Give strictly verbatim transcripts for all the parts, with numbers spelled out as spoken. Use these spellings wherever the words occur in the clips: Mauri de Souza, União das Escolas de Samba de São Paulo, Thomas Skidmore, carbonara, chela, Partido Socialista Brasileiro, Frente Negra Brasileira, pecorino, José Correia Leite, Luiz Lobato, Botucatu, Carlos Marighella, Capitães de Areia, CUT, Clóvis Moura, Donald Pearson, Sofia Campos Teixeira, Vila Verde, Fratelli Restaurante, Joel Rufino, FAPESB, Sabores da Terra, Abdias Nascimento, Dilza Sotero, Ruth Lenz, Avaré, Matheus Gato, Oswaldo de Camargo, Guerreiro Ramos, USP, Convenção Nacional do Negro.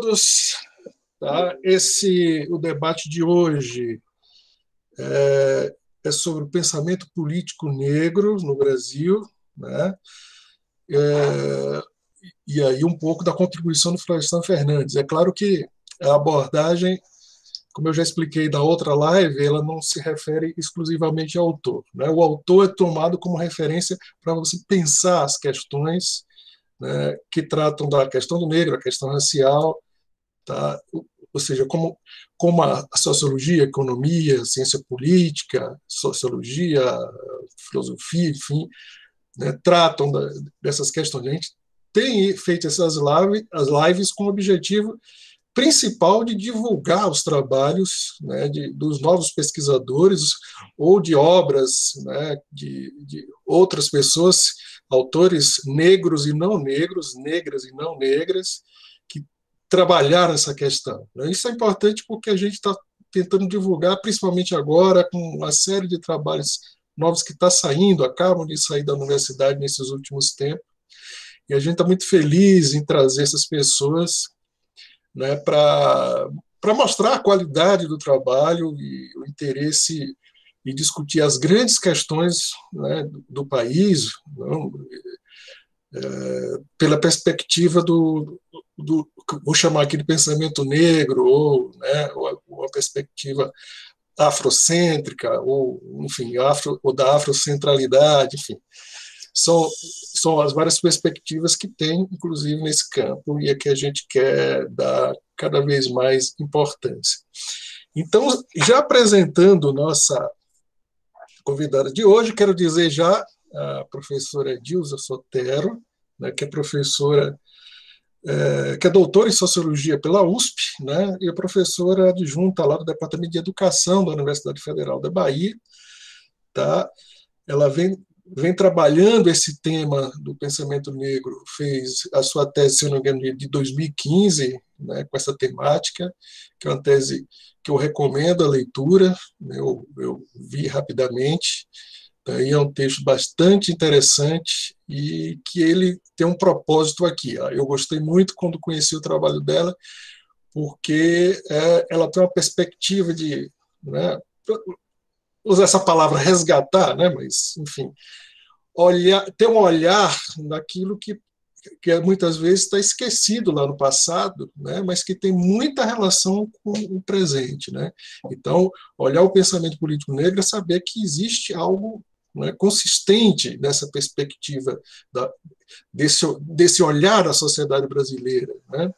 todos. Tá? Esse, o debate de hoje é, é sobre o pensamento político negro no Brasil, né? É, e aí um pouco da contribuição do Florestan Fernandes. É claro que a abordagem, como eu já expliquei da outra live, ela não se refere exclusivamente ao autor, né? O autor é tomado como referência para você pensar as questões, né, que tratam da questão do negro, a questão racial, tá? Ou seja, como, como a sociologia, a economia, a ciência política, sociologia, filosofia, enfim, né, tratam da, dessas questões. A gente tem feito essas live, as lives com o objetivo principal de divulgar os trabalhos, né, de, dos novos pesquisadores ou de obras, né, de, de outras pessoas, autores negros e não negros, negras e não negras, que trabalharam essa questão. Isso é importante porque a gente está tentando divulgar, principalmente agora, com uma série de trabalhos novos que está saindo, acabam de sair da universidade nesses últimos tempos, e a gente está muito feliz em trazer essas pessoas, né, para para mostrar a qualidade do trabalho e o interesse e discutir as grandes questões, né, do, do país, não, é, pela perspectiva do, do, vou chamar aqui de pensamento negro, ou, né, ou, ou a perspectiva afrocêntrica, ou, enfim, afro, ou da afrocentralidade, enfim. São, são as várias perspectivas que tem, inclusive, nesse campo, e é que a gente quer dar cada vez mais importância. Então, já apresentando nossa convidada de hoje, quero dizer já a professora Dilza Sotero, né, que é professora, é, que é doutora em Sociologia pela U S P, né, e é professora adjunta lá do Departamento de Educação da Universidade Federal da Bahia. Tá? Ela vem... vem trabalhando esse tema do pensamento negro, fez a sua tese, se não me engano, de dois mil e quinze, né, com essa temática, que é uma tese que eu recomendo a leitura, eu, eu vi rapidamente, aí é um texto bastante interessante e que ele tem um propósito aqui. Eu gostei muito quando conheci o trabalho dela, porque ela tem uma perspectiva de... né, usar essa palavra resgatar, né? Mas, enfim, olhar, ter um olhar naquilo que, que muitas vezes está esquecido lá no passado, né? Mas que tem muita relação com o presente. Né? Então, olhar o pensamento político negro é saber que existe algo, né, consistente nessa perspectiva da, desse, desse olhar da sociedade brasileira, né?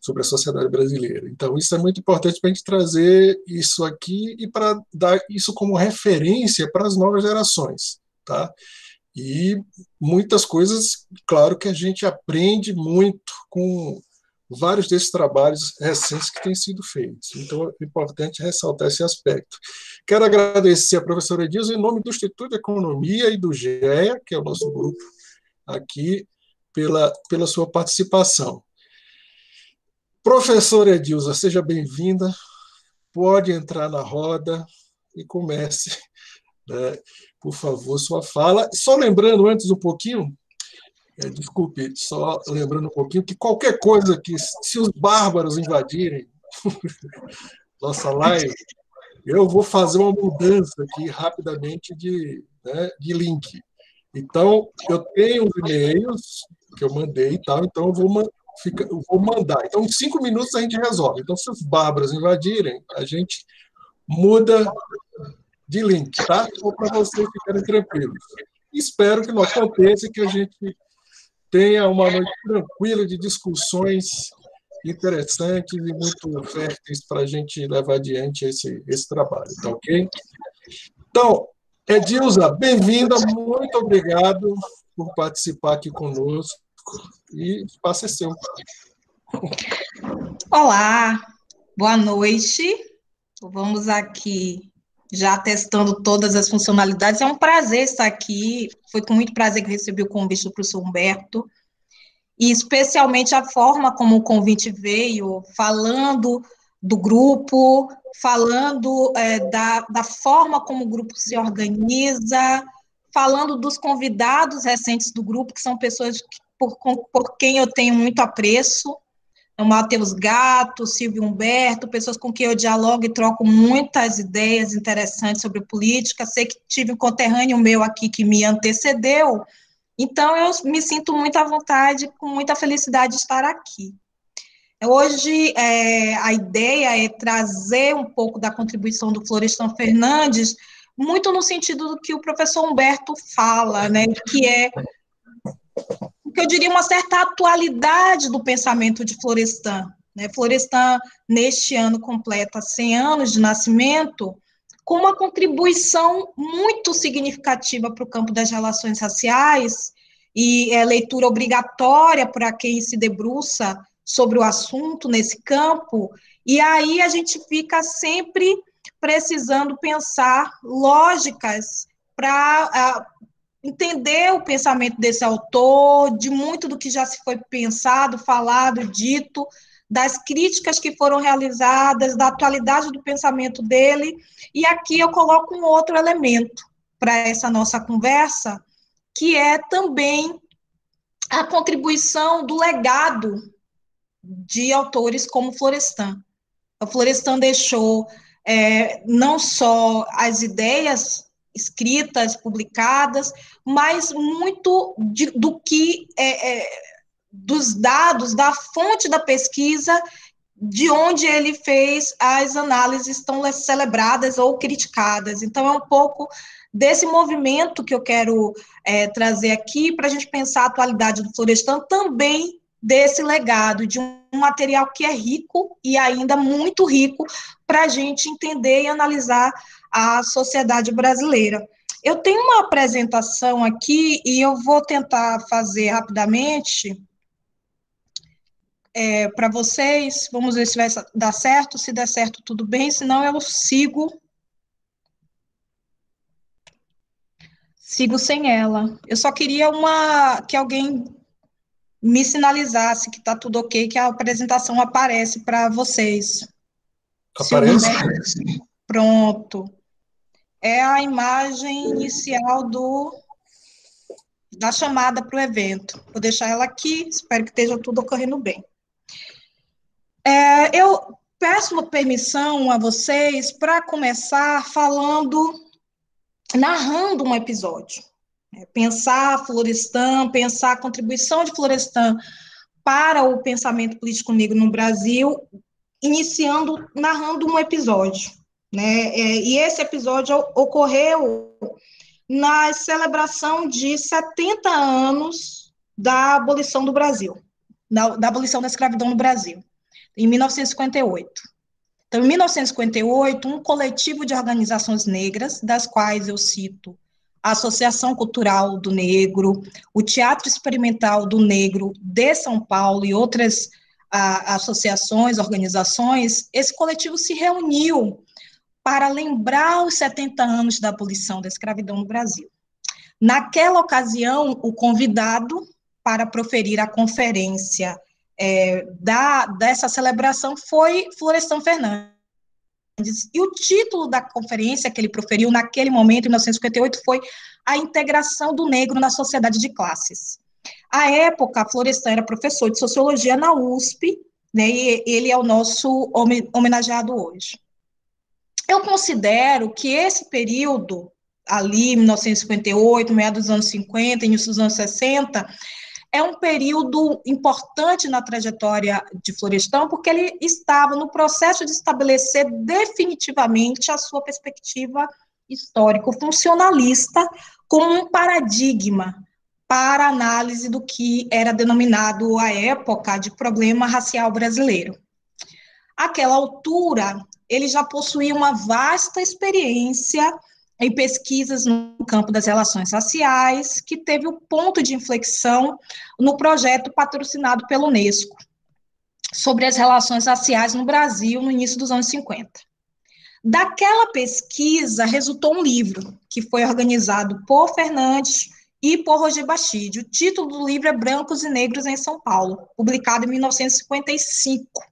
Sobre a sociedade brasileira. Então, isso é muito importante para a gente trazer isso aqui e para dar isso como referência para as novas gerações. Tá? E muitas coisas, claro, que a gente aprende muito com vários desses trabalhos recentes que têm sido feitos. Então, é importante ressaltar esse aspecto. Quero agradecer a professora Dilza em nome do Instituto de Economia e do G E A, que é o nosso grupo aqui, pela, pela sua participação. Professora Dilza, seja bem-vinda, pode entrar na roda e comece, né, por favor, sua fala. Só lembrando antes um pouquinho, é, desculpe, só lembrando um pouquinho que qualquer coisa que, se os bárbaros invadirem nossa live, eu vou fazer uma mudança aqui rapidamente de, né, de link. Então, eu tenho os e-mails que eu mandei e tal, então eu vou mandar. Fica, eu vou mandar. Então, em cinco minutos a gente resolve. Então, se os bárbaros invadirem, a gente muda de link, tá? Ou para vocês ficarem tranquilos. Espero que não aconteça e que a gente tenha uma noite tranquila de discussões interessantes e muito férteis para a gente levar adiante esse, esse trabalho, tá ok? Então, Dilza, bem-vinda, muito obrigado por participar aqui conosco. E o espaço é seu. Olá, boa noite. Vamos aqui já testando todas as funcionalidades. É um prazer estar aqui. Foi com muito prazer que recebi o convite do professor Humberto. E especialmente a forma como o convite veio, falando do grupo, falando é, da, da forma como o grupo se organiza, falando dos convidados recentes do grupo, que são pessoas que Por, por quem eu tenho muito apreço, o Matheus Gato, Silvio Humberto, pessoas com quem eu dialogo e troco muitas ideias interessantes sobre política. Sei que tive um conterrâneo meu aqui que me antecedeu, então eu me sinto muito à vontade, com muita felicidade de estar aqui. Hoje, é, a ideia é trazer um pouco da contribuição do Florestan Fernandes, muito no sentido do que o professor Humberto fala, né, que é... que eu diria uma certa atualidade do pensamento de Florestan. Né? Florestan, neste ano, completa cem anos de nascimento, com uma contribuição muito significativa para o campo das relações raciais, e é leitura obrigatória para quem se debruça sobre o assunto nesse campo, e aí a gente fica sempre precisando pensar lógicas para... Uh, entender o pensamento desse autor, de muito do que já se foi pensado, falado, dito, das críticas que foram realizadas, da atualidade do pensamento dele, e aqui eu coloco um outro elemento para essa nossa conversa, que é também a contribuição do legado de autores como Florestan. O Florestan deixou é, não só as ideias escritas, publicadas, mas muito de, do que é, é, dos dados, da fonte da pesquisa, de onde ele fez as análises estão celebradas ou criticadas. Então, é um pouco desse movimento que eu quero é, trazer aqui para a gente pensar a atualidade do Florestan, também desse legado, de um material que é rico e ainda muito rico para a gente entender e analisar a sociedade brasileira. Eu tenho uma apresentação aqui e eu vou tentar fazer rapidamente é, para vocês, vamos ver se vai dar certo, se der certo tudo bem, senão eu sigo, sigo sem ela. Eu só queria uma, que alguém me sinalizasse que está tudo ok, que a apresentação aparece para vocês. Aparece? Humberto, pronto. É a imagem inicial do, da chamada para o evento. Vou deixar ela aqui, espero que esteja tudo ocorrendo bem. É, eu peço uma permissão a vocês para começar falando, narrando um episódio. Pensar Florestan, pensar a contribuição de Florestan para o pensamento político negro no Brasil, iniciando, narrando um episódio. Né? E esse episódio ocorreu na celebração de setenta anos da abolição do Brasil, da, da abolição da escravidão no Brasil, em mil novecentos e cinquenta e oito. Então, em mil novecentos e cinquenta e oito, um coletivo de organizações negras, das quais eu cito a Associação Cultural do Negro, o Teatro Experimental do Negro de São Paulo e outras a, associações, organizações, esse coletivo se reuniu para lembrar os setenta anos da abolição da escravidão no Brasil. Naquela ocasião, o convidado para proferir a conferência é, da, dessa celebração foi Florestan Fernandes. E o título da conferência que ele proferiu naquele momento, em mil novecentos e cinquenta e oito, foi A Integração do Negro na Sociedade de Classes. À época, Florestan era professor de Sociologia na U S P, né, e ele é o nosso homenageado hoje. Eu considero que esse período, ali, mil novecentos e cinquenta e oito, meados dos anos cinquenta, início dos anos sessenta, é um período importante na trajetória de Florestan, porque ele estava no processo de estabelecer definitivamente a sua perspectiva histórico-funcionalista como um paradigma para análise do que era denominado, à época, de problema racial brasileiro. Àquela altura, ele já possuía uma vasta experiência em pesquisas no campo das relações raciais, que teve o ponto de inflexão no projeto patrocinado pela Unesco, sobre as relações raciais no Brasil no início dos anos cinquenta. Daquela pesquisa resultou um livro, que foi organizado por Fernandes e por Roger Bastide. O título do livro é Brancos e Negros em São Paulo, publicado em mil novecentos e cinquenta e cinco.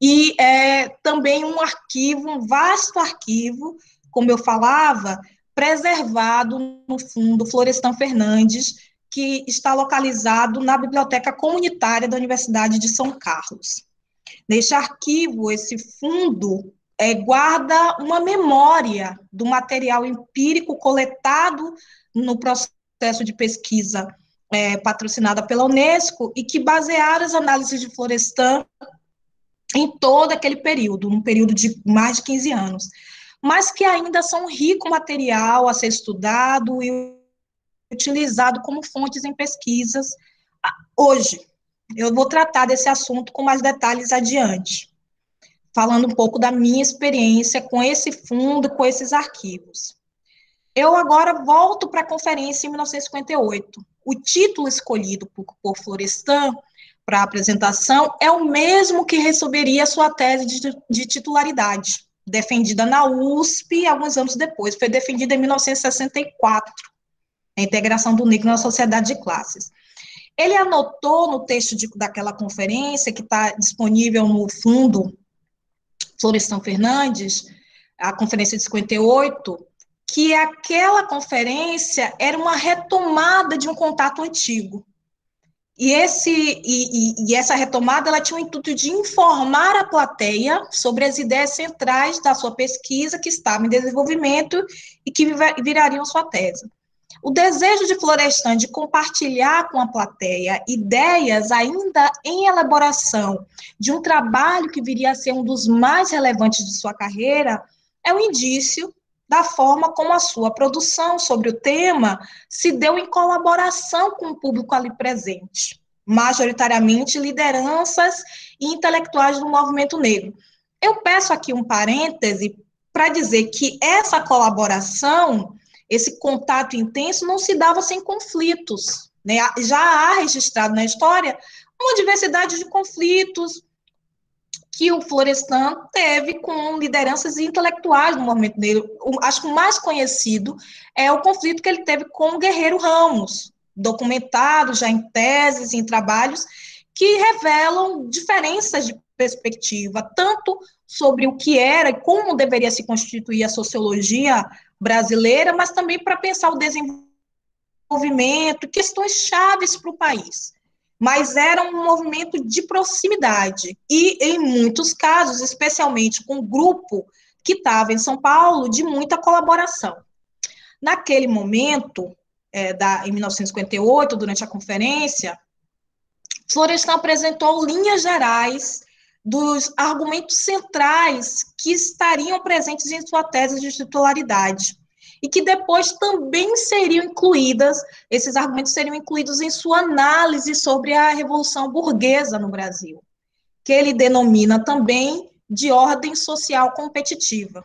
E é, também um arquivo, um vasto arquivo, como eu falava, preservado no fundo Florestan Fernandes, que está localizado na Biblioteca Comunitária da Universidade de São Carlos. Neste arquivo, esse fundo é, guarda uma memória do material empírico coletado no processo de pesquisa é, patrocinada pela Unesco e que basearam as análises de Florestan em todo aquele período, um período de mais de quinze anos, mas que ainda são rico material a ser estudado e utilizado como fontes em pesquisas hoje. Eu vou tratar desse assunto com mais detalhes adiante, falando um pouco da minha experiência com esse fundo, com esses arquivos. Eu agora volto para a conferência em mil novecentos e cinquenta e oito. O título escolhido por, por Florestan para a apresentação é o mesmo que receberia a sua tese de, de titularidade, defendida na U S P alguns anos depois. Foi defendida em mil novecentos e sessenta e quatro, a integração do negro na sociedade de classes. Ele anotou no texto de, daquela conferência, que está disponível no fundo Florestan Fernandes, a conferência de cinquenta e oito, que aquela conferência era uma retomada de um contato antigo. E, esse, e, e, e essa retomada ela tinha o intuito de informar a plateia sobre as ideias centrais da sua pesquisa, que estava em desenvolvimento e que virariam sua tese. O desejo de Florestan de compartilhar com a plateia ideias ainda em elaboração de um trabalho que viria a ser um dos mais relevantes de sua carreira é um indício da forma como a sua produção sobre o tema se deu em colaboração com o público ali presente, majoritariamente lideranças e intelectuais do movimento negro. Eu peço aqui um parêntese para dizer que essa colaboração, esse contato intenso não se dava sem conflitos, né? Já há registrado na história uma diversidade de conflitos que o Florestan teve com lideranças intelectuais no movimento negro. Acho que o mais conhecido é o conflito que ele teve com o Guerreiro Ramos, documentado já em teses, em trabalhos, que revelam diferenças de perspectiva, tanto sobre o que era e como deveria se constituir a sociologia brasileira, mas também para pensar o desenvolvimento, questões chaves para o país. Mas era um movimento de proximidade, e em muitos casos, especialmente com o grupo que estava em São Paulo, de muita colaboração. Naquele momento, é, da, em mil novecentos e cinquenta e oito, durante a conferência, Florestan apresentou linhas gerais dos argumentos centrais que estariam presentes em sua tese de titularidade, e que depois também seriam incluídas, esses argumentos seriam incluídos em sua análise sobre a Revolução Burguesa no Brasil, que ele denomina também de ordem social competitiva.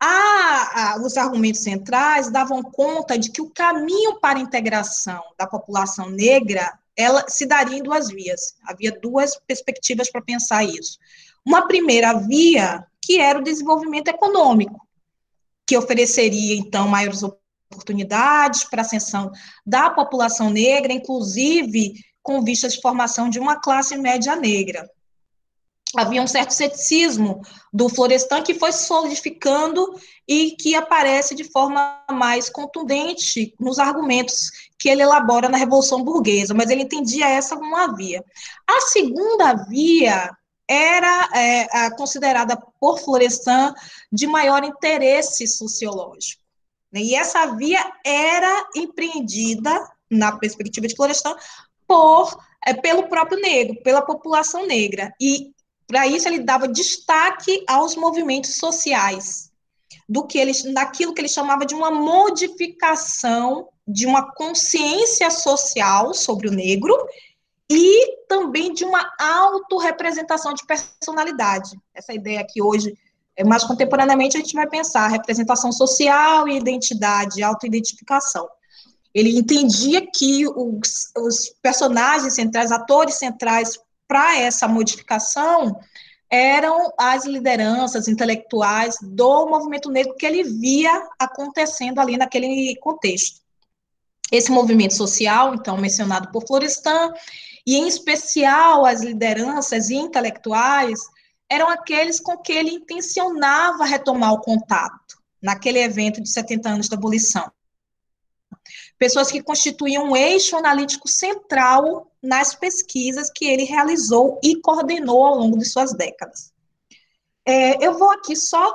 Ah, os argumentos centrais davam conta de que o caminho para a integração da população negra ela se daria em duas vias. Havia duas perspectivas para pensar isso. Uma primeira via, que era o desenvolvimento econômico, que ofereceria, então, maiores oportunidades para a ascensão da população negra, inclusive com vistas de formação de uma classe média negra. Havia um certo ceticismo do Florestan que foi solidificando e que aparece de forma mais contundente nos argumentos que ele elabora na Revolução Burguesa, mas ele entendia essa como uma via. A segunda via era é, considerada por Florestan de maior interesse sociológico, né? E essa via era empreendida, na perspectiva de Florestan, por, é, pelo próprio negro, pela população negra, e para isso ele dava destaque aos movimentos sociais, do que ele, daquilo que ele chamava de uma modificação de uma consciência social sobre o negro e também de uma autorrepresentação de personalidade. Essa ideia que hoje, mais contemporaneamente, a gente vai pensar representação social e identidade, autoidentificação. Ele entendia que os, os personagens centrais, atores centrais, para essa modificação, eram as lideranças intelectuais do movimento negro que ele via acontecendo ali naquele contexto. Esse movimento social, então, mencionado por Florestan, e em especial as lideranças intelectuais, eram aqueles com que ele intencionava retomar o contato, naquele evento de setenta anos da abolição. pessoas que constituíam um eixo analítico central nas pesquisas que ele realizou e coordenou ao longo de suas décadas. É, eu vou aqui só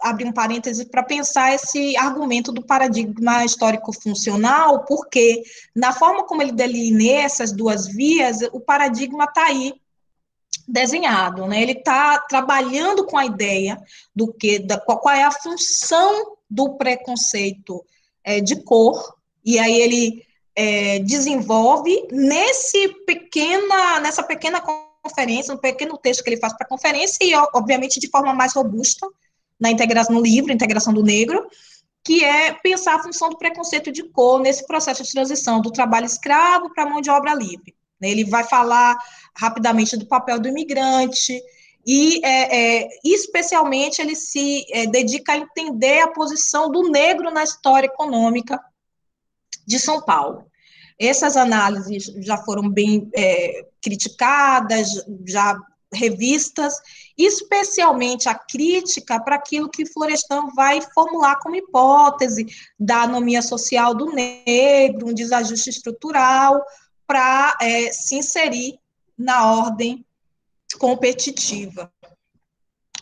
abrir um parêntese para pensar esse argumento do paradigma histórico-funcional, porque na forma como ele delineia essas duas vias, o paradigma está aí desenhado, né? Ele está trabalhando com a ideia do que, da, qual é a função do preconceito é, de cor, e aí ele é, desenvolve nesse pequena, nessa pequena conferência, no pequeno texto que ele faz para a conferência, e obviamente de forma mais robusta, na integração, no livro Integração do Negro, que é pensar a função do preconceito de cor nesse processo de transição do trabalho escravo para a mão de obra livre. Ele vai falar rapidamente do papel do imigrante e, é, é, especialmente, ele se é, dedica a entender a posição do negro na história econômica de São Paulo. Essas análises já foram bem é, criticadas, já revistas, especialmente a crítica para aquilo que Florestan vai formular como hipótese da anomia social do negro, um desajuste estrutural, para é, se inserir na ordem competitiva.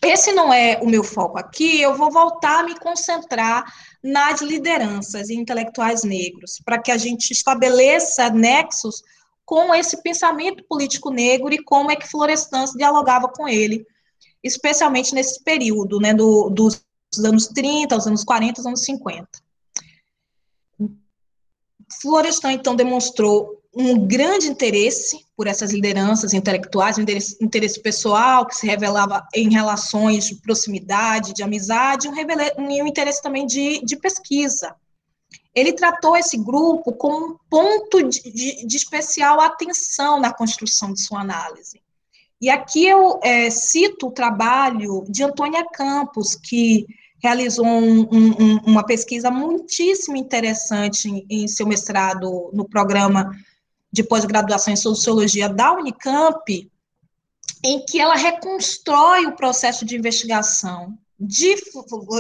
Esse não é o meu foco aqui, eu vou voltar a me concentrar nas lideranças e intelectuais negros, para que a gente estabeleça nexos com esse pensamento político negro e como é que Florestan se dialogava com ele, especialmente nesse período, né, do, dos anos trinta, aos anos quarenta, aos anos cinquenta. Florestan, então, demonstrou um grande interesse por essas lideranças intelectuais, um interesse, interesse pessoal que se revelava em relações de proximidade, de amizade, e um, um interesse também de, de pesquisa. Ele tratou esse grupo como um ponto de, de, de especial atenção na construção de sua análise. E aqui eu é, cito o trabalho de Antônia Campos, que realizou um, um, uma pesquisa muitíssimo interessante em, em seu mestrado no programa de pós-graduação em Sociologia da Unicamp, em que ela reconstrói o processo de investigação de,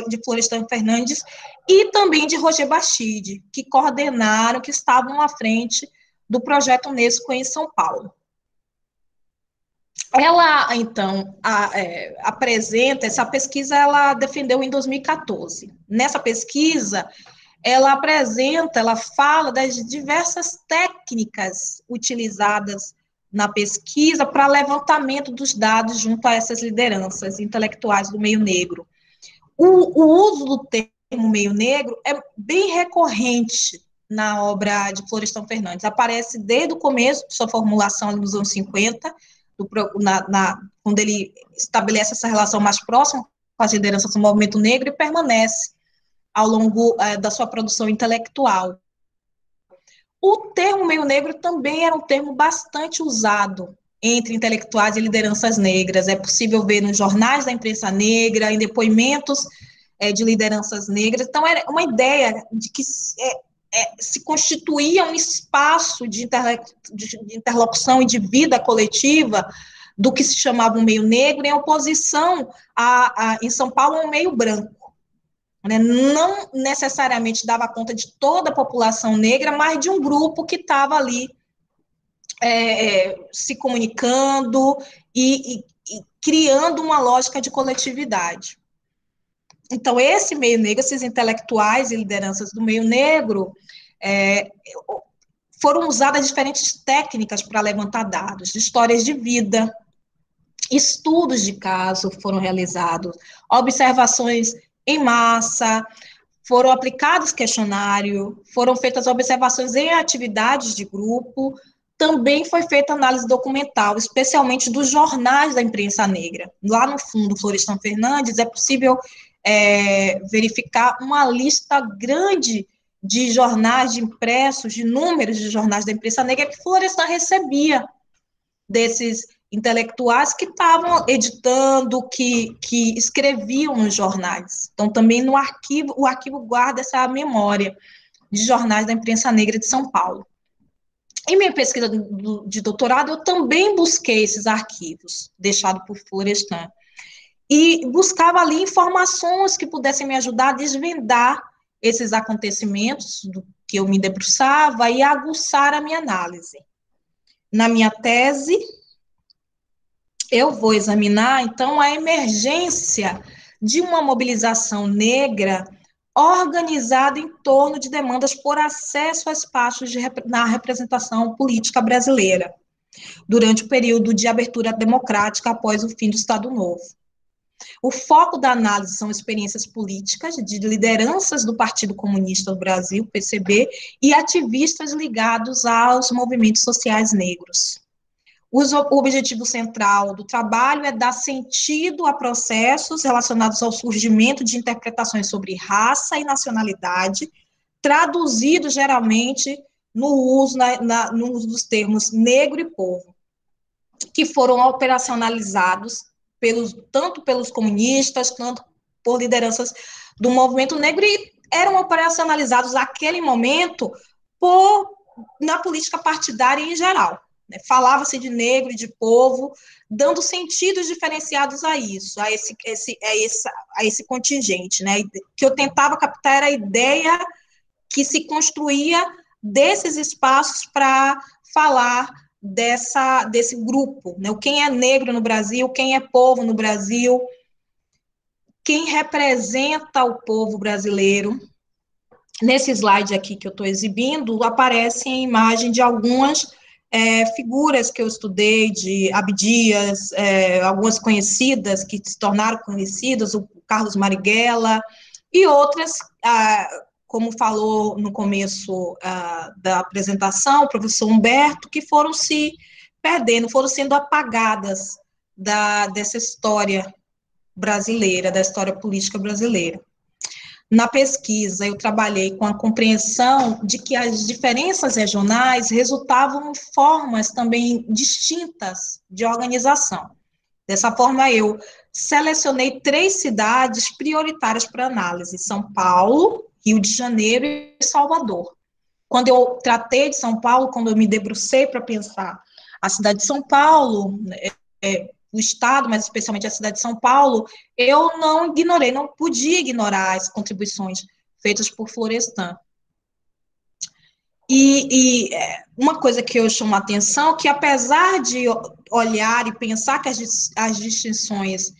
de Florestan Fernandes e também de Roger Bastide, que coordenaram, que estavam à frente do projeto Unesco em São Paulo. Ela, então, a, é, apresenta, essa pesquisa ela defendeu em dois mil e quatorze. Nessa pesquisa, ela apresenta, ela fala das diversas técnicas utilizadas na pesquisa para levantamento dos dados junto a essas lideranças intelectuais do meio negro. O, o uso do termo meio negro é bem recorrente na obra de Florestan Fernandes, aparece desde o começo de sua formulação nos anos cinquenta, do, na, na, quando ele estabelece essa relação mais próxima com as lideranças do movimento negro e permanece ao longo uh, da sua produção intelectual. O termo meio negro também era um termo bastante usado entre intelectuais e lideranças negras. É possível ver nos jornais da imprensa negra, em depoimentos é, de lideranças negras. Então, era uma ideia de que é, é, se constituía um espaço de, interle de interlocução e de vida coletiva do que se chamava o meio negro, em oposição a, a, em São Paulo, um meio branco. Não necessariamente dava conta de toda a população negra, mas de um grupo que estava ali é, se comunicando e, e, e criando uma lógica de coletividade. Então, esse meio negro, esses intelectuais e lideranças do meio negro, é, foram usadas diferentes técnicas para levantar dados, histórias de vida, estudos de caso foram realizados, observações em massa, foram aplicados questionário, foram feitas observações em atividades de grupo, também foi feita análise documental, especialmente dos jornais da imprensa negra. Lá no fundo, Florestan Fernandes, é possível é, verificar uma lista grande de jornais, de impressos, de números de jornais da imprensa negra que Florestan recebia desses intelectuais que estavam editando, que, que escreviam nos jornais. Então, também no arquivo, o arquivo guarda essa memória de jornais da imprensa negra de São Paulo. Em minha pesquisa de doutorado, eu também busquei esses arquivos, deixados por Florestan, e buscava ali informações que pudessem me ajudar a desvendar esses acontecimentos do que eu me debruçava e aguçar a minha análise. Na minha tese, eu vou examinar, então, a emergência de uma mobilização negra organizada em torno de demandas por acesso a espaços de, na representação política brasileira, durante o período de abertura democrática após o fim do Estado Novo. O foco da análise são experiências políticas de lideranças do Partido Comunista do Brasil, P C B, e ativistas ligados aos movimentos sociais negros. O objetivo central do trabalho é dar sentido a processos relacionados ao surgimento de interpretações sobre raça e nacionalidade, traduzidos geralmente no uso, na, na, no uso dos termos negro e povo, que foram operacionalizados pelos, tanto pelos comunistas, tanto por lideranças do movimento negro, e eram operacionalizados naquele momento por, na política partidária em geral. Falava-se de negro e de povo, dando sentidos diferenciados a isso, a esse, esse, a esse, a esse contingente, né? Que eu tentava captar era a ideia que se construía desses espaços para falar dessa, desse grupo, né? Quem é negro no Brasil, quem é povo no Brasil, quem representa o povo brasileiro. Nesse slide aqui que eu estou exibindo, aparece a imagem de algumas É, figuras que eu estudei, de Abdias, é, algumas conhecidas, que se tornaram conhecidas, o Carlos Marighella, e outras, ah, como falou no começo ah, da apresentação, o professor Humberto, que foram se perdendo, foram sendo apagadas da, dessa história brasileira, da história política brasileira. Na pesquisa, eu trabalhei com a compreensão de que as diferenças regionais resultavam em formas também distintas de organização. Dessa forma, eu selecionei três cidades prioritárias para análise: São Paulo, Rio de Janeiro e Salvador. Quando eu tratei de São Paulo, quando eu me debrucei para pensar a cidade de São Paulo, é, é, o Estado, mas especialmente a cidade de São Paulo, eu não ignorei, não podia ignorar as contribuições feitas por Florestan. E, e uma coisa que eu chamo a atenção é que, apesar de olhar e pensar que as, as distinções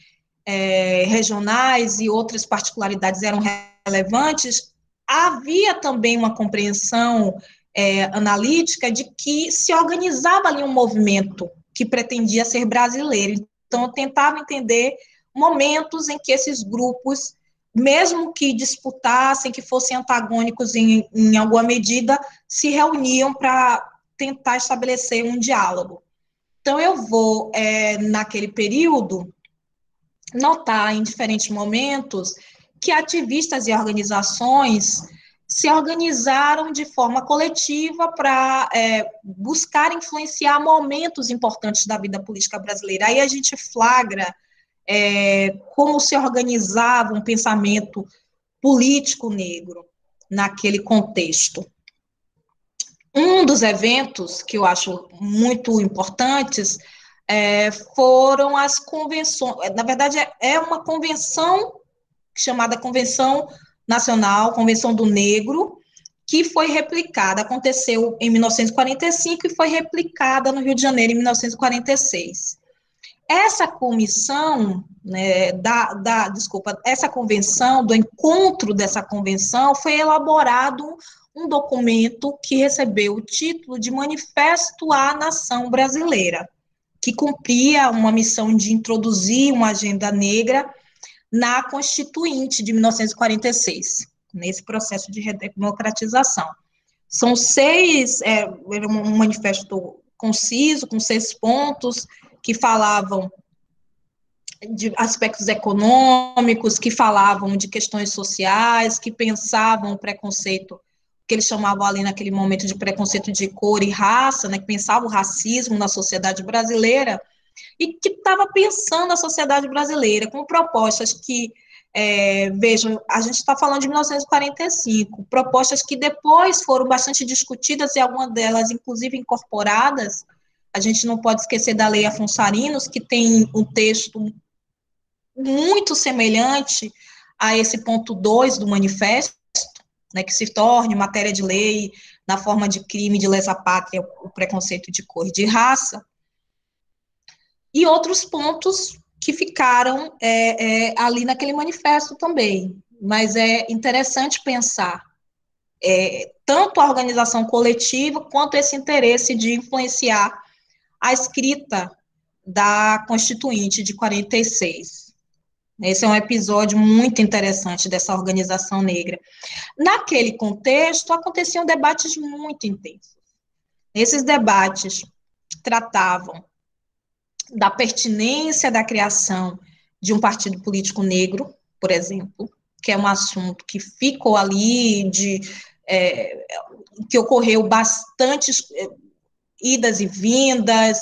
é, regionais e outras particularidades eram relevantes, havia também uma compreensão é, analítica de que se organizava ali um movimento que pretendia ser brasileiro. Então, eu tentava entender momentos em que esses grupos, mesmo que disputassem, que fossem antagônicos em, em alguma medida, se reuniam para tentar estabelecer um diálogo. Então, eu vou, é, naquele período, notar em diferentes momentos que ativistas e organizações se organizaram de forma coletiva para é, buscar influenciar momentos importantes da vida política brasileira. Aí a gente flagra é, como se organizava um pensamento político negro naquele contexto. Um dos eventos que eu acho muito importantes é, foram as convenções, na verdade é uma convenção chamada Convenção Nacional, Convenção do Negro, que foi replicada, aconteceu em mil novecentos e quarenta e cinco e foi replicada no Rio de Janeiro em mil novecentos e quarenta e seis. Essa comissão, né, da, da, desculpa, essa convenção, do encontro dessa convenção, foi elaborado um documento que recebeu o título de Manifesto à Nação Brasileira, que cumpria uma missão de introduzir uma agenda negra na Constituinte de mil novecentos e quarenta e seis, nesse processo de redemocratização. São seis, é, um manifesto conciso, com seis pontos, que falavam de aspectos econômicos, que falavam de questões sociais, que pensavam o preconceito, que eles chamavam ali naquele momento de preconceito de cor e raça, né, que pensavam o racismo na sociedade brasileira, e que estava pensando a sociedade brasileira, com propostas que, é, vejam, a gente está falando de mil novecentos e quarenta e cinco, propostas que depois foram bastante discutidas e algumas delas, inclusive, incorporadas. A gente não pode esquecer da Lei Afonsarinos, que tem um texto muito semelhante a esse ponto dois do manifesto, né, que se torne matéria de lei na forma de crime de lesa pátria, o preconceito de cor e de raça, e outros pontos que ficaram é, é, ali naquele manifesto também. Mas é interessante pensar é, tanto a organização coletiva quanto esse interesse de influenciar a escrita da Constituinte de quarenta e seis. Esse é um episódio muito interessante dessa organização negra. Naquele contexto, aconteciam debates muito intensos. Esses debates tratavam da pertinência da criação de um partido político negro, por exemplo, que é um assunto que ficou ali, de, é, que ocorreu bastante idas e vindas,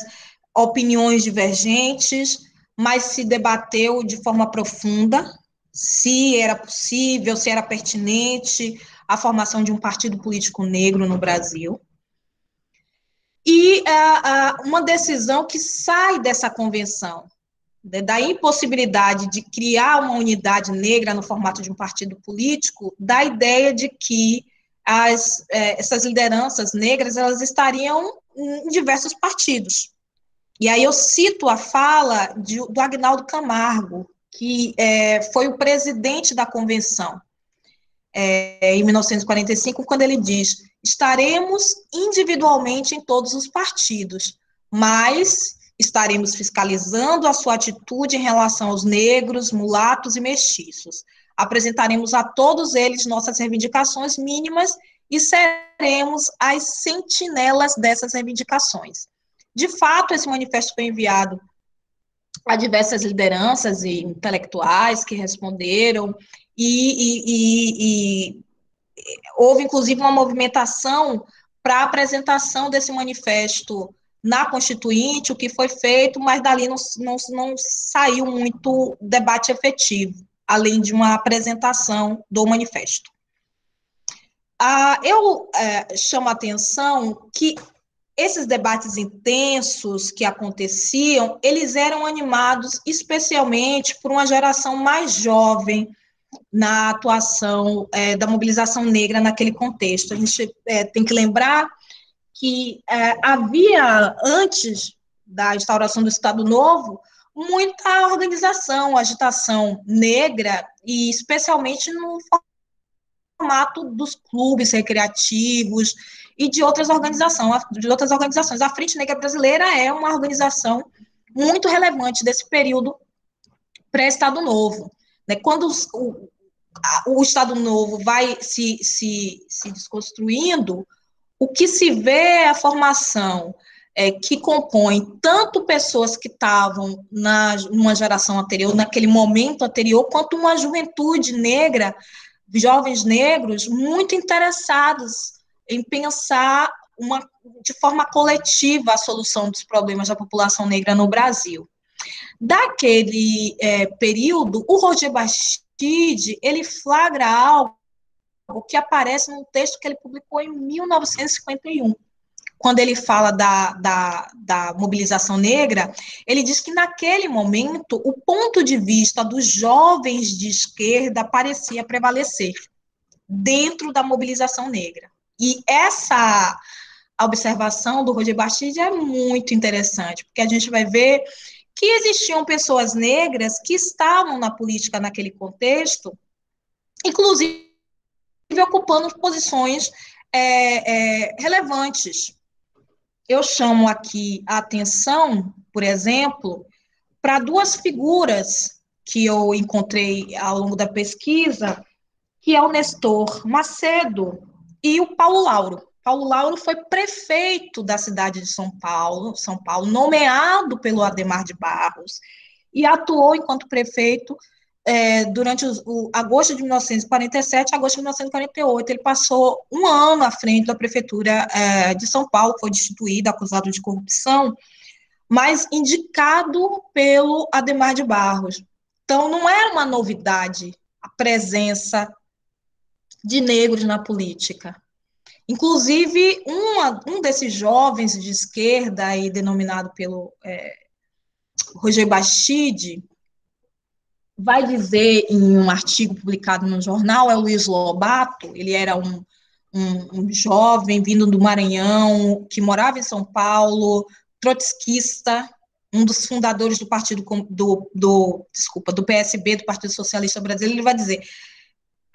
opiniões divergentes, mas se debateu de forma profunda se era possível, se era pertinente a formação de um partido político negro no Brasil. E uh, uh, uma decisão que sai dessa convenção, de, da impossibilidade de criar uma unidade negra no formato de um partido político, da ideia de que as, eh, essas lideranças negras elas estariam em diversos partidos. E aí eu cito a fala de, do Agnaldo Camargo, que eh, foi o presidente da convenção, eh, em mil novecentos e quarenta e cinco, quando ele diz: estaremos individualmente em todos os partidos, mas estaremos fiscalizando a sua atitude em relação aos negros, mulatos e mestiços. Apresentaremos a todos eles nossas reivindicações mínimas e seremos as sentinelas dessas reivindicações. De fato, esse manifesto foi enviado a diversas lideranças e intelectuais que responderam e... e, e, e houve, inclusive, uma movimentação para a apresentação desse manifesto na Constituinte, o que foi feito, mas dali não, não, não saiu muito debate efetivo, além de uma apresentação do manifesto. Ah, eu é, chamo a atenção que esses debates intensos que aconteciam, eles eram animados especialmente por uma geração mais jovem, na atuação é, da mobilização negra naquele contexto. A gente é, tem que lembrar que é, havia, antes da instauração do Estado Novo, muita organização, agitação negra, e especialmente no formato dos clubes recreativos e de outras organizações. De outras organizações. A Frente Negra Brasileira é uma organização muito relevante desse período pré-Estado Novo. Quando o, o Estado Novo vai se, se, se desconstruindo, o que se vê é a formação é, que compõe tanto pessoas que estavam na, numa geração anterior, naquele momento anterior, quanto uma juventude negra, jovens negros, muito interessados em pensar uma, de forma coletiva a solução dos problemas da população negra no Brasil. Daquele é, período, o Roger Bastide, ele flagra algo que aparece num texto que ele publicou em mil novecentos e cinquenta e um, quando ele fala da, da, da mobilização negra. Ele diz que naquele momento o ponto de vista dos jovens de esquerda parecia prevalecer dentro da mobilização negra, e essa observação do Roger Bastide é muito interessante, porque a gente vai ver que existiam pessoas negras que estavam na política naquele contexto, inclusive ocupando posições é, é, relevantes. Eu chamo aqui a atenção, por exemplo, para duas figuras que eu encontrei ao longo da pesquisa, que é o Nestor Macedo e o Paulo Lauro. Paulo Lauro foi prefeito da cidade de São Paulo, São Paulo, nomeado pelo Ademar de Barros, e atuou enquanto prefeito é, durante os, o agosto de mil novecentos e quarenta e sete e agosto de mil novecentos e quarenta e oito. Ele passou um ano à frente da prefeitura é, de São Paulo, foi destituído, acusado de corrupção, mas indicado pelo Ademar de Barros. Então, não era uma novidade a presença de negros na política. Inclusive, uma, um desses jovens de esquerda, aí, denominado pelo é, Roger Bastide, vai dizer em um artigo publicado no jornal, é o Luiz Lobato, ele era um, um, um jovem vindo do Maranhão, que morava em São Paulo, trotskista, um dos fundadores do partido, do, do, desculpa, do P S B, do Partido Socialista Brasileiro, ele vai dizer,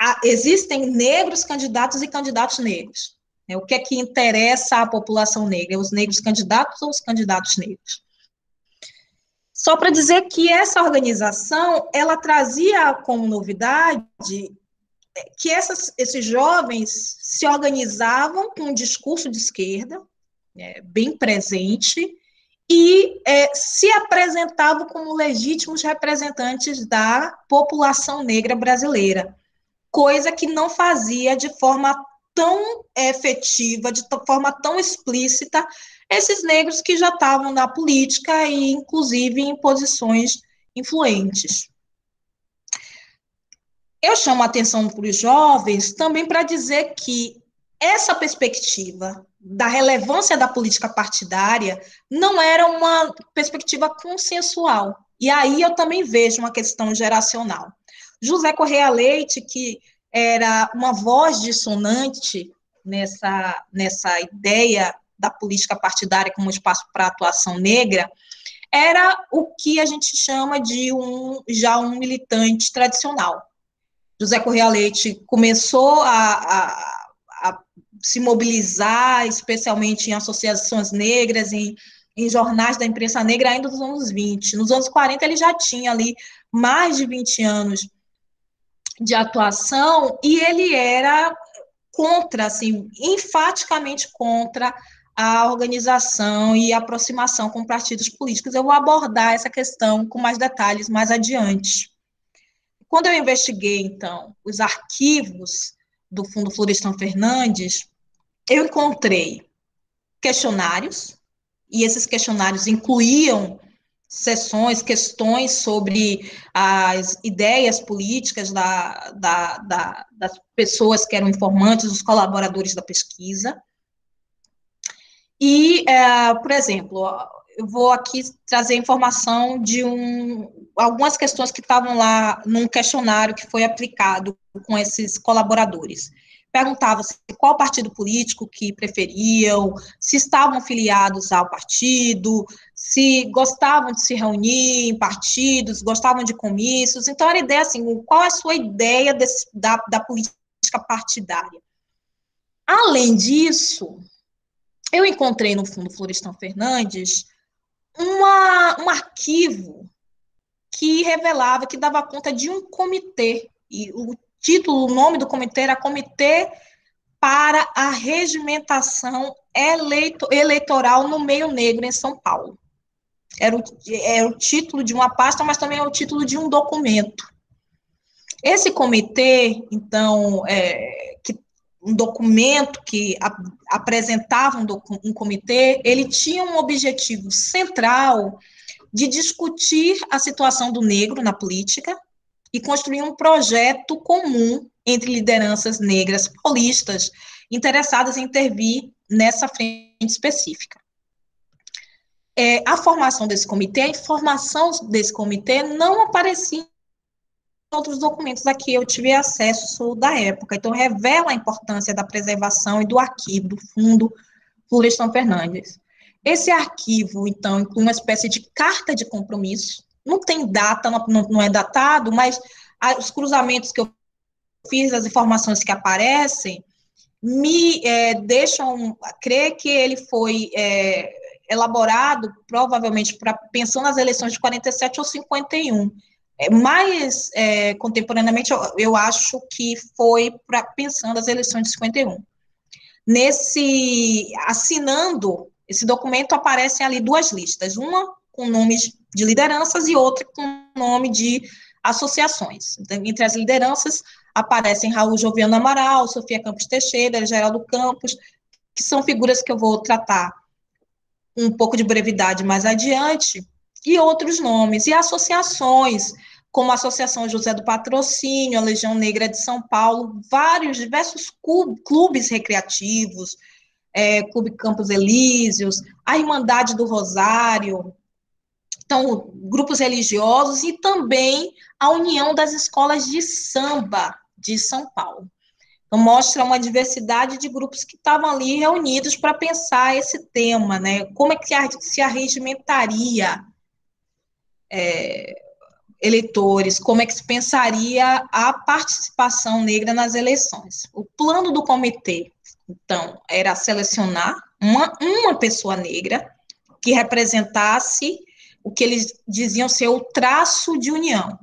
ah, existem negros candidatos e candidatos negros. Né? O que é que interessa à população negra? Os negros candidatos ou os candidatos negros? Só para dizer que essa organização, ela trazia como novidade que essas, esses jovens se organizavam com um discurso de esquerda, né, bem presente, e é, se apresentavam como legítimos representantes da população negra brasileira, coisa que não fazia de forma tão efetiva, de forma tão explícita, esses negros que já estavam na política e, inclusive, em posições influentes. Eu chamo a atenção para os jovens também para dizer que essa perspectiva da relevância da política partidária não era uma perspectiva consensual. E aí eu também vejo uma questão geracional. José Correia Leite, que era uma voz dissonante nessa, nessa ideia da política partidária como espaço para atuação negra, era o que a gente chama de um, já um militante tradicional. José Correia Leite começou a, a, a se mobilizar, especialmente em associações negras, em, em jornais da imprensa negra, ainda nos anos vinte. Nos anos quarenta, ele já tinha ali mais de vinte anos de atuação, e ele era contra, assim, enfaticamente contra a organização e a aproximação com partidos políticos. Eu vou abordar essa questão com mais detalhes mais adiante. Quando eu investiguei, então, os arquivos do Fundo Florestan Fernandes, eu encontrei questionários, e esses questionários incluíam sessões, questões sobre as ideias políticas da, da, da, das pessoas que eram informantes, dos colaboradores da pesquisa. E, é, por exemplo, eu vou aqui trazer informação de um, algumas questões que estavam lá num questionário que foi aplicado com esses colaboradores. Perguntava-se qual partido político que preferiam, se estavam filiados ao partido, se gostavam de se reunir em partidos, gostavam de comícios. Então, era a ideia assim, qual é a sua ideia desse, da, da política partidária. Além disso, eu encontrei no Fundo Florestan Fernandes uma, um arquivo que revelava, que dava conta de um comitê, e o título, o nome do comitê era Comitê para a Regimentação eleito, Eleitoral no Meio Negro em São Paulo. Era o, era o título de uma pasta, mas também é o título de um documento. Esse comitê, então, é, que, um documento que a, apresentava um, docu, um comitê, ele tinha um objetivo central de discutir a situação do negro na política, e construir um projeto comum entre lideranças negras paulistas interessadas em intervir nessa frente específica. É, a formação desse comitê, a informação desse comitê não aparecia em outros documentos a que eu tive acesso da época, então revela a importância da preservação e do arquivo do Fundo Florestan Fernandes. Esse arquivo, então, inclui uma espécie de carta de compromisso. Não tem data, não, não é datado, mas os cruzamentos que eu fiz, as informações que aparecem, me é, deixam crer que ele foi é, elaborado, provavelmente, pra, pensando nas eleições de quarenta e sete ou cinquenta e um. É, mais é, contemporaneamente, eu, eu acho que foi pra, pensando as eleições de cinquenta e um. Nesse, assinando esse documento, aparecem ali duas listas, uma com nomes de lideranças e outra com nome de associações. Então, entre as lideranças aparecem Raul Joviano Amaral, Sofia Campos Teixeira, Geraldo Campos, que são figuras que eu vou tratar um pouco de brevidade mais adiante, e outros nomes, e associações, como a Associação José do Patrocínio, a Legião Negra de São Paulo, vários, diversos clubes recreativos, é, Clube Campos Elíseos, a Irmandade do Rosário, então grupos religiosos e também a união das escolas de samba de São Paulo. Então, mostra uma diversidade de grupos que estavam ali reunidos para pensar esse tema, né? Como é que se arregimentaria é, eleitores, como é que se pensaria a participação negra nas eleições. O plano do comitê, então, era selecionar uma, uma pessoa negra que representasse o que eles diziam ser o traço de união.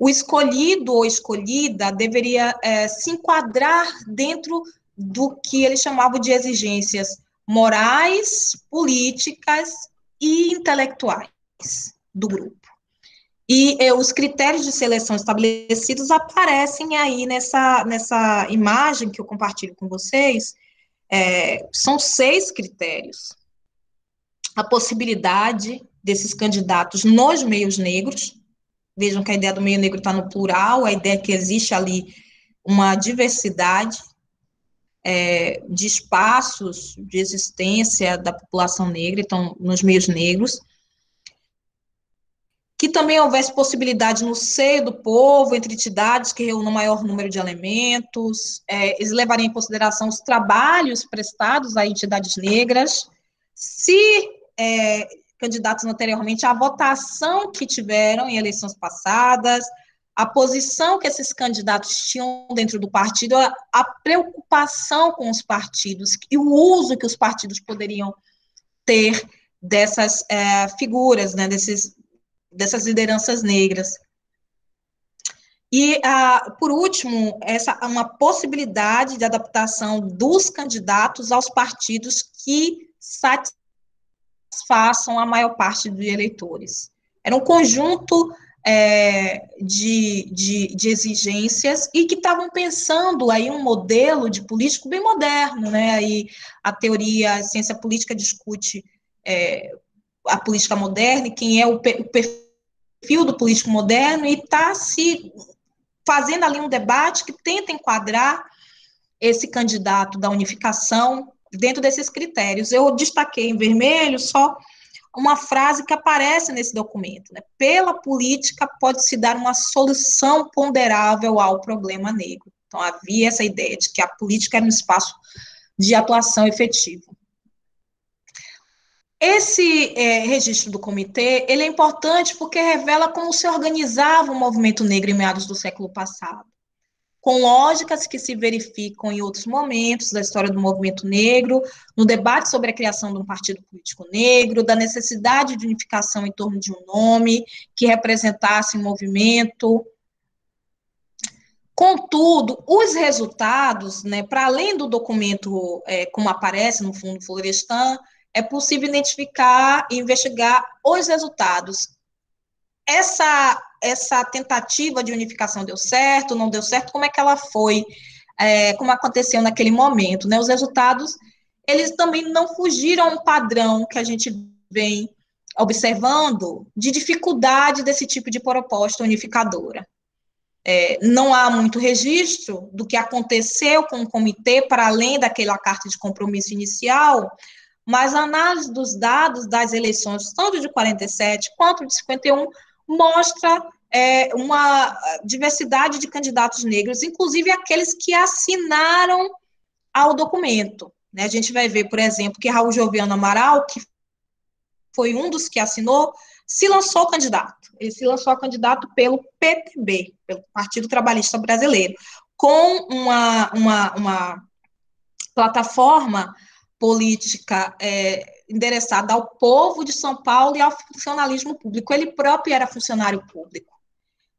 O escolhido ou escolhida deveria é, se enquadrar dentro do que eles chamavam de exigências morais, políticas e intelectuais do grupo. E é, os critérios de seleção estabelecidos aparecem aí nessa, nessa imagem que eu compartilho com vocês. É, são seis critérios. A possibilidade desses candidatos nos meios negros. Vejam que a ideia do meio negro está no plural, a ideia é que existe ali uma diversidade é, de espaços de existência da população negra, então, nos meios negros. Que também houvesse possibilidade no seio do povo, entre entidades que reúnam maior número de elementos, é, eles levariam em consideração os trabalhos prestados a entidades negras, se é, candidatos anteriormente, a votação que tiveram em eleições passadas, a posição que esses candidatos tinham dentro do partido, a, a preocupação com os partidos e o uso que os partidos poderiam ter dessas é, figuras, né, desses, dessas lideranças negras. E, ah, por último, essa, uma possibilidade de adaptação dos candidatos aos partidos que satisfaçam a maior parte dos eleitores. Era um conjunto é, de, de, de exigências e que estavam pensando aí um modelo de político bem moderno, né? Aí a teoria, a ciência política discute é, a política moderna e quem é o perfil do político moderno e está se fazendo ali um debate que tenta enquadrar esse candidato da unificação dentro desses critérios. Eu destaquei em vermelho só uma frase que aparece nesse documento, né? Pela política pode-se dar uma solução ponderável ao problema negro. Então, havia essa ideia de que a política era um espaço de atuação efetivo. Esse é, registro do comitê, ele é importante porque revela como se organizava o movimento negro em meados do século passado, com lógicas que se verificam em outros momentos da história do movimento negro, no debate sobre a criação de um partido político negro, da necessidade de unificação em torno de um nome que representasse um movimento. Contudo, os resultados, né, para além do documento, é, como aparece no fundo Florestan, é possível identificar e investigar os resultados. Essa, essa tentativa de unificação deu certo, não deu certo, como é que ela foi, é, como aconteceu naquele momento, né? Os resultados, eles também não fugiram a um padrão que a gente vem observando de dificuldade desse tipo de proposta unificadora. É, não há muito registro do que aconteceu com o comitê, para além daquela carta de compromisso inicial, mas a análise dos dados das eleições, tanto de quarenta e sete quanto de cinquenta e um, mostra é, uma diversidade de candidatos negros, inclusive aqueles que assinaram ao documento, né? A gente vai ver, por exemplo, que Raul Joviano Amaral, que foi um dos que assinou, se lançou candidato. Ele se lançou candidato pelo P T B, pelo Partido Trabalhista Brasileiro, com uma, uma, uma plataforma política é, endereçada ao povo de São Paulo e ao funcionalismo público. Ele próprio era funcionário público.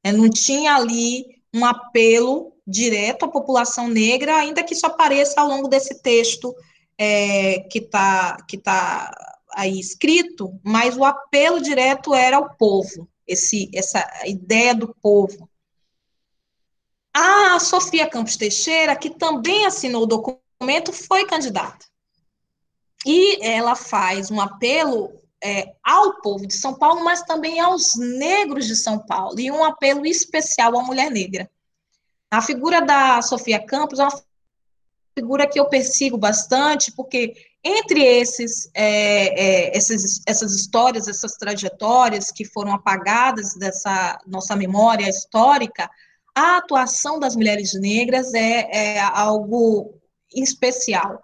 É, não tinha ali um apelo direto à população negra, ainda que isso apareça ao longo desse texto é, que está que tá aí escrito, mas o apelo direto era ao povo, esse, essa ideia do povo. A Sofia Campos Teixeira, que também assinou o documento, foi candidata. E ela faz um apelo é, ao povo de São Paulo, mas também aos negros de São Paulo, e um apelo especial à mulher negra. A figura da Sofia Campos é uma figura que eu persigo bastante, porque Entre esses, é, é, esses, essas histórias, essas trajetórias que foram apagadas dessa nossa memória histórica, a atuação das mulheres negras é, é algo especial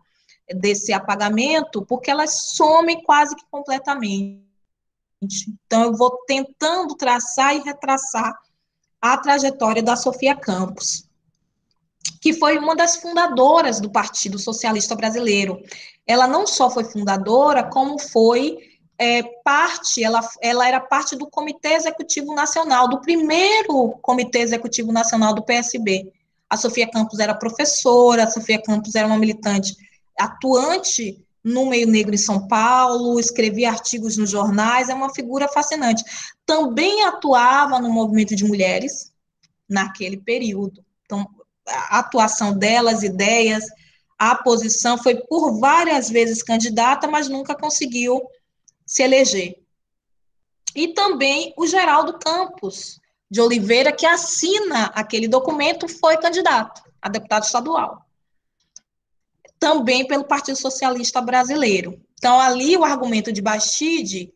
desse apagamento, porque elas somem quase que completamente. Então, eu vou tentando traçar e retraçar a trajetória da Sofia Campos, que foi uma das fundadoras do Partido Socialista Brasileiro. Ela não só foi fundadora, como foi é, parte, ela, ela era parte do Comitê Executivo Nacional, do primeiro Comitê Executivo Nacional do P S B. A Sofia Campos era professora, a Sofia Campos era uma militante atuante no meio negro em São Paulo, escrevia artigos nos jornais, é uma figura fascinante. Também atuava no movimento de mulheres naquele período. Então, a atuação delas, ideias, a posição, foi por várias vezes candidata, mas nunca conseguiu se eleger. E também o Geraldo Campos de Oliveira, que assina aquele documento, foi candidato a deputado estadual, também pelo Partido Socialista Brasileiro. Então, ali o argumento de Bastide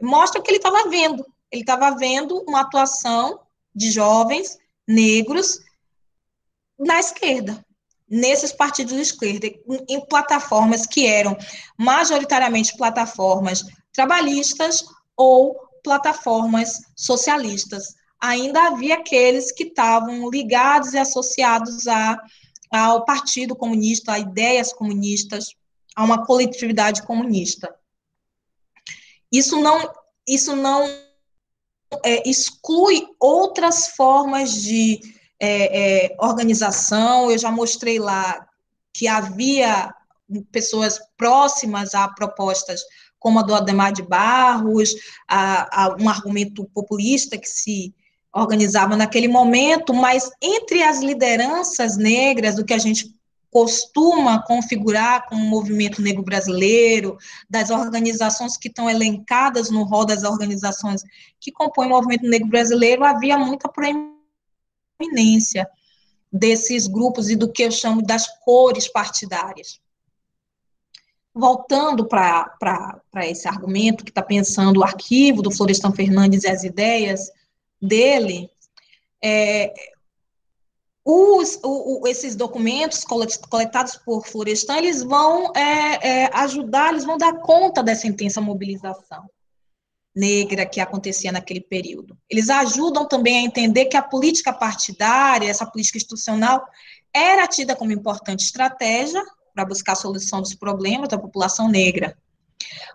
mostra o que ele estava vendo. Ele estava vendo uma atuação de jovens negros na esquerda, nesses partidos de esquerda, em, em plataformas que eram majoritariamente plataformas trabalhistas ou plataformas socialistas. Ainda havia aqueles que estavam ligados e associados a ao Partido Comunista, a ideias comunistas, a uma coletividade comunista. Isso não, isso não é, exclui outras formas de é, é, organização. Eu já mostrei lá que havia pessoas próximas a propostas como a do Ademar de Barros, a, a um argumento populista que se organizava naquele momento, mas entre as lideranças negras, do que a gente costuma configurar como movimento negro brasileiro, das organizações que estão elencadas no rol das organizações que compõem o movimento negro brasileiro, havia muita proeminência desses grupos e do que eu chamo das cores partidárias. Voltando para esse argumento que está pensando o arquivo do Florestan Fernandes e as ideias dele, é, os, o, esses documentos coletados por Florestan, eles vão é, é, ajudar, eles vão dar conta dessa intensa mobilização negra que acontecia naquele período. Eles ajudam também a entender que a política partidária, essa política institucional, era tida como importante estratégia para buscar a solução dos problemas da população negra.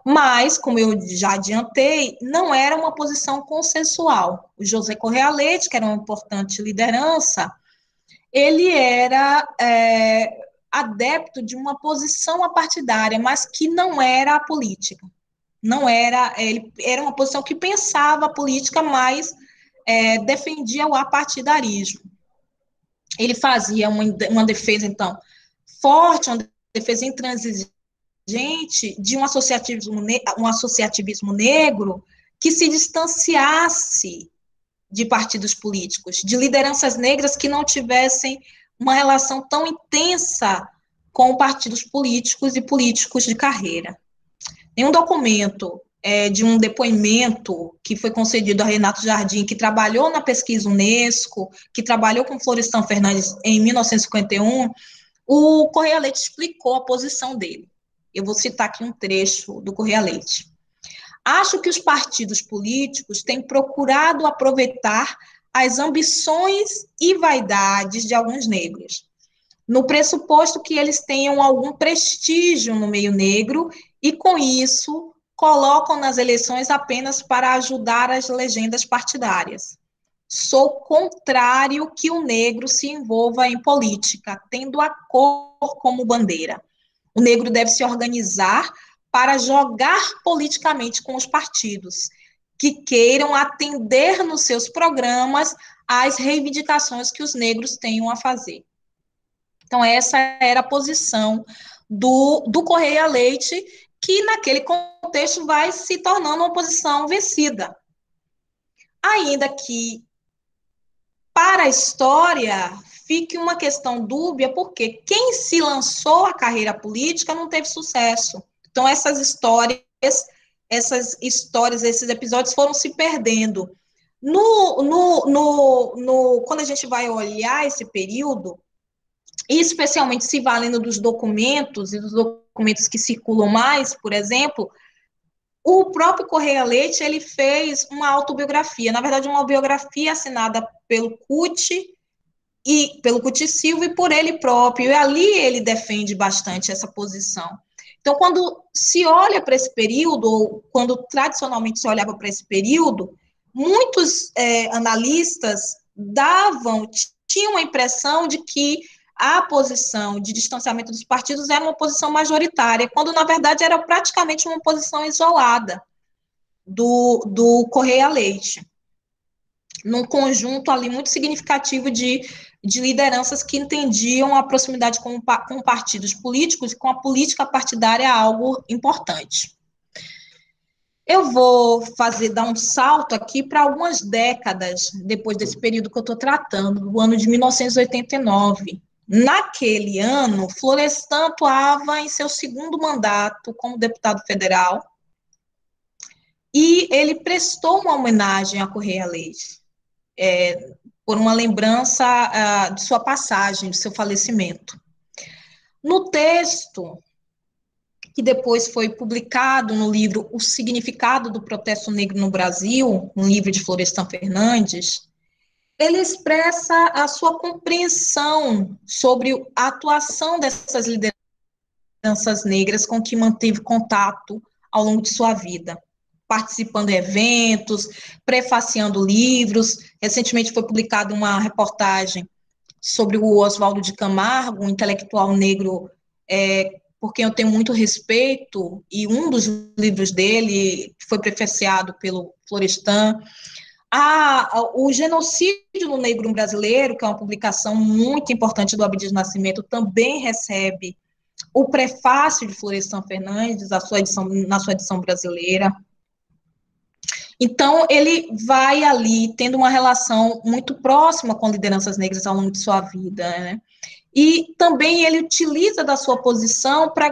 Mas, como eu já adiantei, não era uma posição consensual. O José Correia Leite, que era uma importante liderança, ele era é, adepto de uma posição apartidária, mas que não era a política. Não era, ele era uma posição que pensava a política, mas é, defendia o apartidarismo. Ele fazia uma, uma defesa, então, forte, uma defesa intransigente, gente, de um associativismo, um associativismo negro que se distanciasse de partidos políticos, de lideranças negras que não tivessem uma relação tão intensa com partidos políticos e políticos de carreira. Tem um documento é, de um depoimento que foi concedido a Renato Jardim, que trabalhou na pesquisa Unesco, que trabalhou com Florestan Fernandes em mil novecentos e cinquenta e um, o Correia Leite explicou a posição dele. Eu vou citar aqui um trecho do Correia Leite. Acho que os partidos políticos têm procurado aproveitar as ambições e vaidades de alguns negros, no pressuposto que eles tenham algum prestígio no meio negro e, com isso, colocam nas eleições apenas para ajudar as legendas partidárias. Sou contrário que o negro se envolva em política, tendo a cor como bandeira. O negro deve se organizar para jogar politicamente com os partidos que queiram atender nos seus programas às reivindicações que os negros tenham a fazer. Então, essa era a posição do, do Correia Leite, que naquele contexto vai se tornando uma posição vencida. Ainda que para a história fique uma questão dúbia, porque quem se lançou à carreira política não teve sucesso. Então, essas histórias, essas histórias, esses episódios foram se perdendo. No, no, no, no, quando a gente vai olhar esse período, e especialmente se valendo dos documentos e dos documentos que circulam mais, por exemplo, o próprio Correia Leite, ele fez uma autobiografia, na verdade uma biografia assinada pelo C U T e pelo C U T Silva e por ele próprio, e ali ele defende bastante essa posição. Então, quando se olha para esse período, ou quando tradicionalmente se olhava para esse período, muitos é, analistas davam, tinham a impressão de que a posição de distanciamento dos partidos era uma posição majoritária, quando, na verdade, era praticamente uma posição isolada do, do Correia Leite, num conjunto ali muito significativo de, de lideranças que entendiam a proximidade com, com partidos políticos e com a política partidária algo importante. Eu vou fazer, dar um salto aqui para algumas décadas depois desse período que eu estou tratando, do ano de mil novecentos e oitenta e nove. Naquele ano, Florestan atuava em seu segundo mandato como deputado federal e ele prestou uma homenagem a Correia Leite é, por uma lembrança ah, de sua passagem, de seu falecimento. No texto, que depois foi publicado no livro O Significado do Protesto Negro no Brasil, um livro de Florestan Fernandes, ele expressa a sua compreensão sobre a atuação dessas lideranças negras com que manteve contato ao longo de sua vida, participando de eventos, prefaciando livros. Recentemente foi publicada uma reportagem sobre o Oswaldo de Camargo, um intelectual negro é, por quem eu tenho muito respeito, e um dos livros dele foi prefaciado pelo Florestan. Ah, o Genocídio do Negro Brasileiro, que é uma publicação muito importante do Abdias Nascimento, também recebe o prefácio de Florestan Fernandes a sua edição, na sua edição brasileira. Então, ele vai ali tendo uma relação muito próxima com lideranças negras ao longo de sua vida, né? E também ele utiliza da sua posição para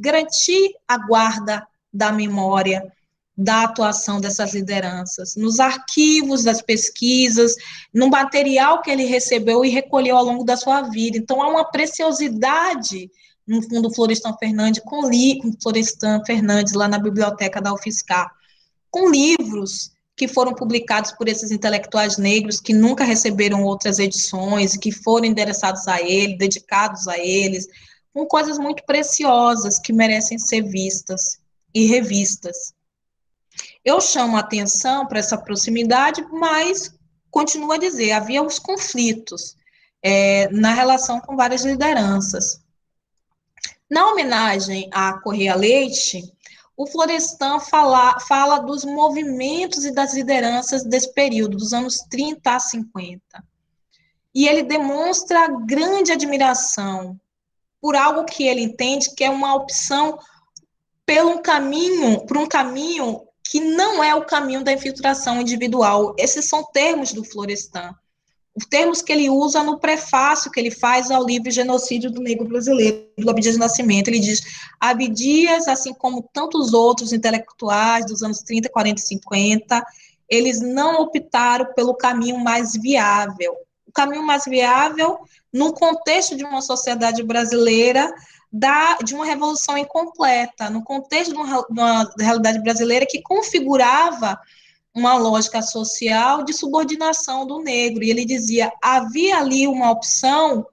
garantir a guarda da memória da atuação dessas lideranças, nos arquivos das pesquisas, no material que ele recebeu e recolheu ao longo da sua vida. Então, há uma preciosidade, no fundo, Florestan Fernandes, com, li, com Florestan Fernandes, lá na biblioteca da U F S C A R, com livros que foram publicados por esses intelectuais negros que nunca receberam outras edições, que foram endereçados a ele, dedicados a eles, com coisas muito preciosas que merecem ser vistas e revistas. Eu chamo a atenção para essa proximidade, mas continuo a dizer, havia os conflitos é, na relação com várias lideranças. Na homenagem a Correia Leite, o Florestan fala, fala dos movimentos e das lideranças desse período, dos anos trinta a cinquenta. E ele demonstra grande admiração por algo que ele entende que é uma opção pelo caminho, por um caminho que não é o caminho da infiltração individual. Esses são termos do Florestan, os termos que ele usa no prefácio que ele faz ao livro Genocídio do Negro Brasileiro, do Abdias Nascimento. Ele diz, Abdias, assim como tantos outros intelectuais dos anos trinta, quarenta e cinquenta, eles não optaram pelo caminho mais viável. O caminho mais viável, no contexto de uma sociedade brasileira, Da, de uma revolução incompleta, no contexto de uma, de uma realidade brasileira que configurava uma lógica social de subordinação do negro. E ele dizia, havia ali uma opção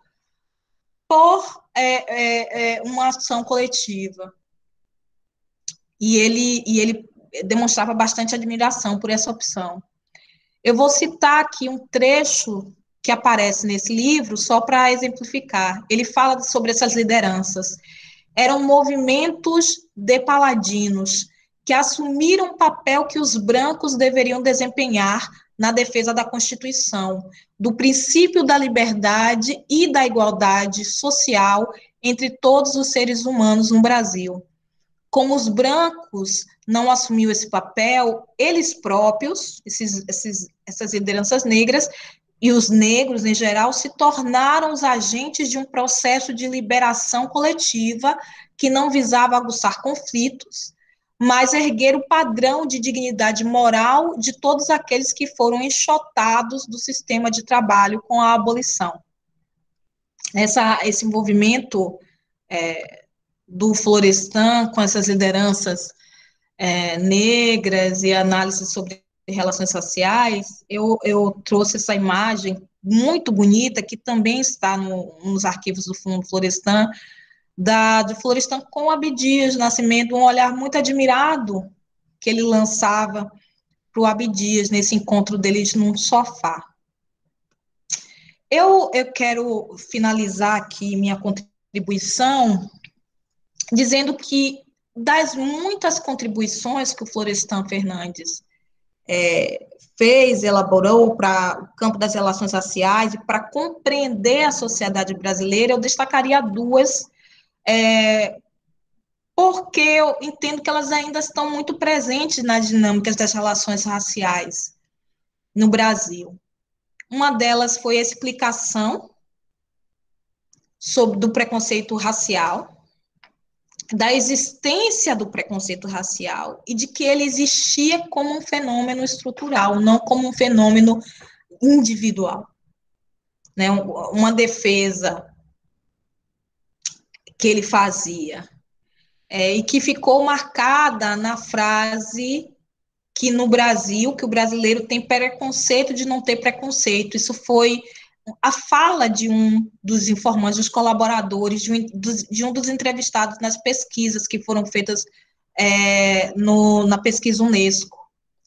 por é, é, é, uma ação coletiva. E ele, e ele demonstrava bastante admiração por essa opção. Eu vou citar aqui um trecho que aparece nesse livro, só para exemplificar. Ele fala sobre essas lideranças. Eram movimentos de paladinos que assumiram o papel que os brancos deveriam desempenhar na defesa da Constituição, do princípio da liberdade e da igualdade social entre todos os seres humanos no Brasil. Como os brancos não assumiram esse papel, eles próprios, esses, esses, essas lideranças negras, e os negros, em geral, se tornaram os agentes de um processo de liberação coletiva que não visava aguçar conflitos, mas erguer o padrão de dignidade moral de todos aqueles que foram enxotados do sistema de trabalho com a abolição. Essa, esse envolvimento é, do Florestan com essas lideranças é, negras e análise sobre relações sociais, eu, eu trouxe essa imagem muito bonita, que também está no, nos arquivos do Fundo Florestan, Da, de Florestan com Abdias Nascimento, um olhar muito admirado que ele lançava para o Abdias nesse encontro deles num sofá. Eu, eu quero finalizar aqui minha contribuição dizendo que das muitas contribuições que o Florestan Fernandes é, fez, elaborou para o campo das relações raciais e para compreender a sociedade brasileira, eu destacaria duas. É, porque eu entendo que elas ainda estão muito presentes nas dinâmicas das relações raciais no Brasil. Uma delas foi a explicação sobre, do preconceito racial, da existência do preconceito racial e de que ele existia como um fenômeno estrutural, não como um fenômeno individual, né? Uma defesa que ele fazia, é, e que ficou marcada na frase que no Brasil, que o brasileiro tem preconceito de não ter preconceito. Isso foi a fala de um dos informantes, dos colaboradores, de um dos, de um dos entrevistados nas pesquisas que foram feitas é, no, na pesquisa Unesco.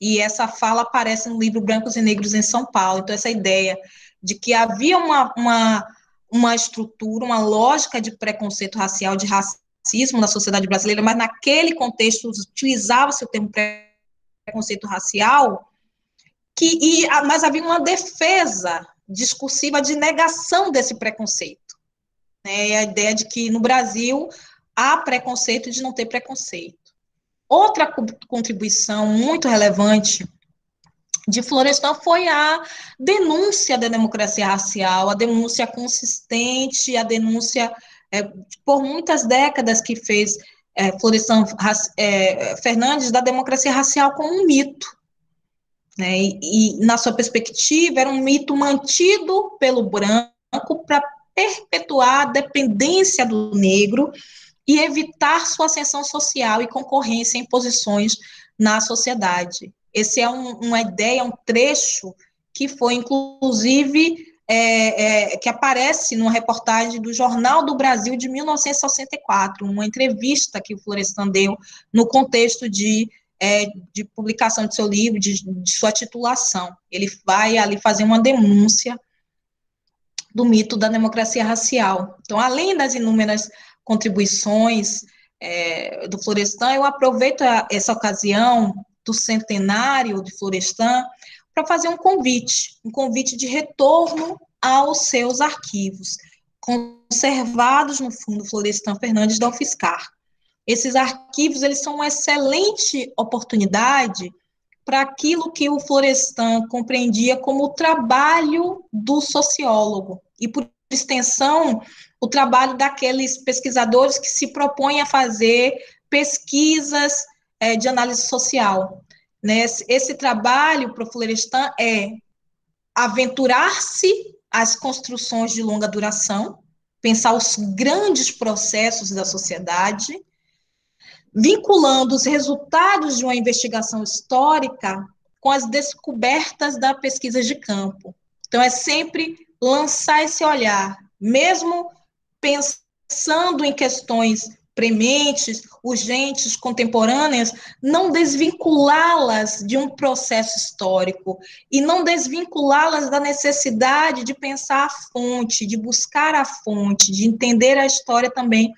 E essa fala aparece no livro Brancos e Negros em São Paulo. Então, essa ideia de que havia uma... uma uma estrutura, uma lógica de preconceito racial, de racismo na sociedade brasileira, mas naquele contexto utilizava-se o termo preconceito racial, que, e, mas havia uma defesa discursiva de negação desse preconceito, né? E a ideia de que no Brasil há preconceito de não ter preconceito. Outra co- contribuição muito relevante de Florestan foi a denúncia da democracia racial, a denúncia consistente, a denúncia é, por muitas décadas que fez é, Florestan é, Fernandes da democracia racial como um mito, né? E, e, na sua perspectiva, era um mito mantido pelo branco para perpetuar a dependência do negro e evitar sua ascensão social e concorrência em posições na sociedade. Esse é um, uma ideia, um trecho que foi, inclusive, é, é, que aparece numa reportagem do Jornal do Brasil de mil novecentos e sessenta e quatro, uma entrevista que o Florestan deu no contexto de, é, de publicação de seu livro, de, de sua titulação. Ele vai ali fazer uma denúncia do mito da democracia racial. Então, além das inúmeras contribuições é, do Florestan, eu aproveito a, essa ocasião do centenário de Florestan, para fazer um convite, um convite de retorno aos seus arquivos, conservados no Fundo Florestan Fernandes da UFSCar. Esses arquivos, eles são uma excelente oportunidade para aquilo que o Florestan compreendia como o trabalho do sociólogo, e por extensão, o trabalho daqueles pesquisadores que se propõem a fazer pesquisas de análise social, né? Esse trabalho para o Florestan é aventurar-se às construções de longa duração, pensar os grandes processos da sociedade, vinculando os resultados de uma investigação histórica com as descobertas da pesquisa de campo. Então, é sempre lançar esse olhar, mesmo pensando em questões prementes, urgentes, contemporâneas, não desvinculá-las de um processo histórico e não desvinculá-las da necessidade de pensar a fonte, de buscar a fonte, de entender a história também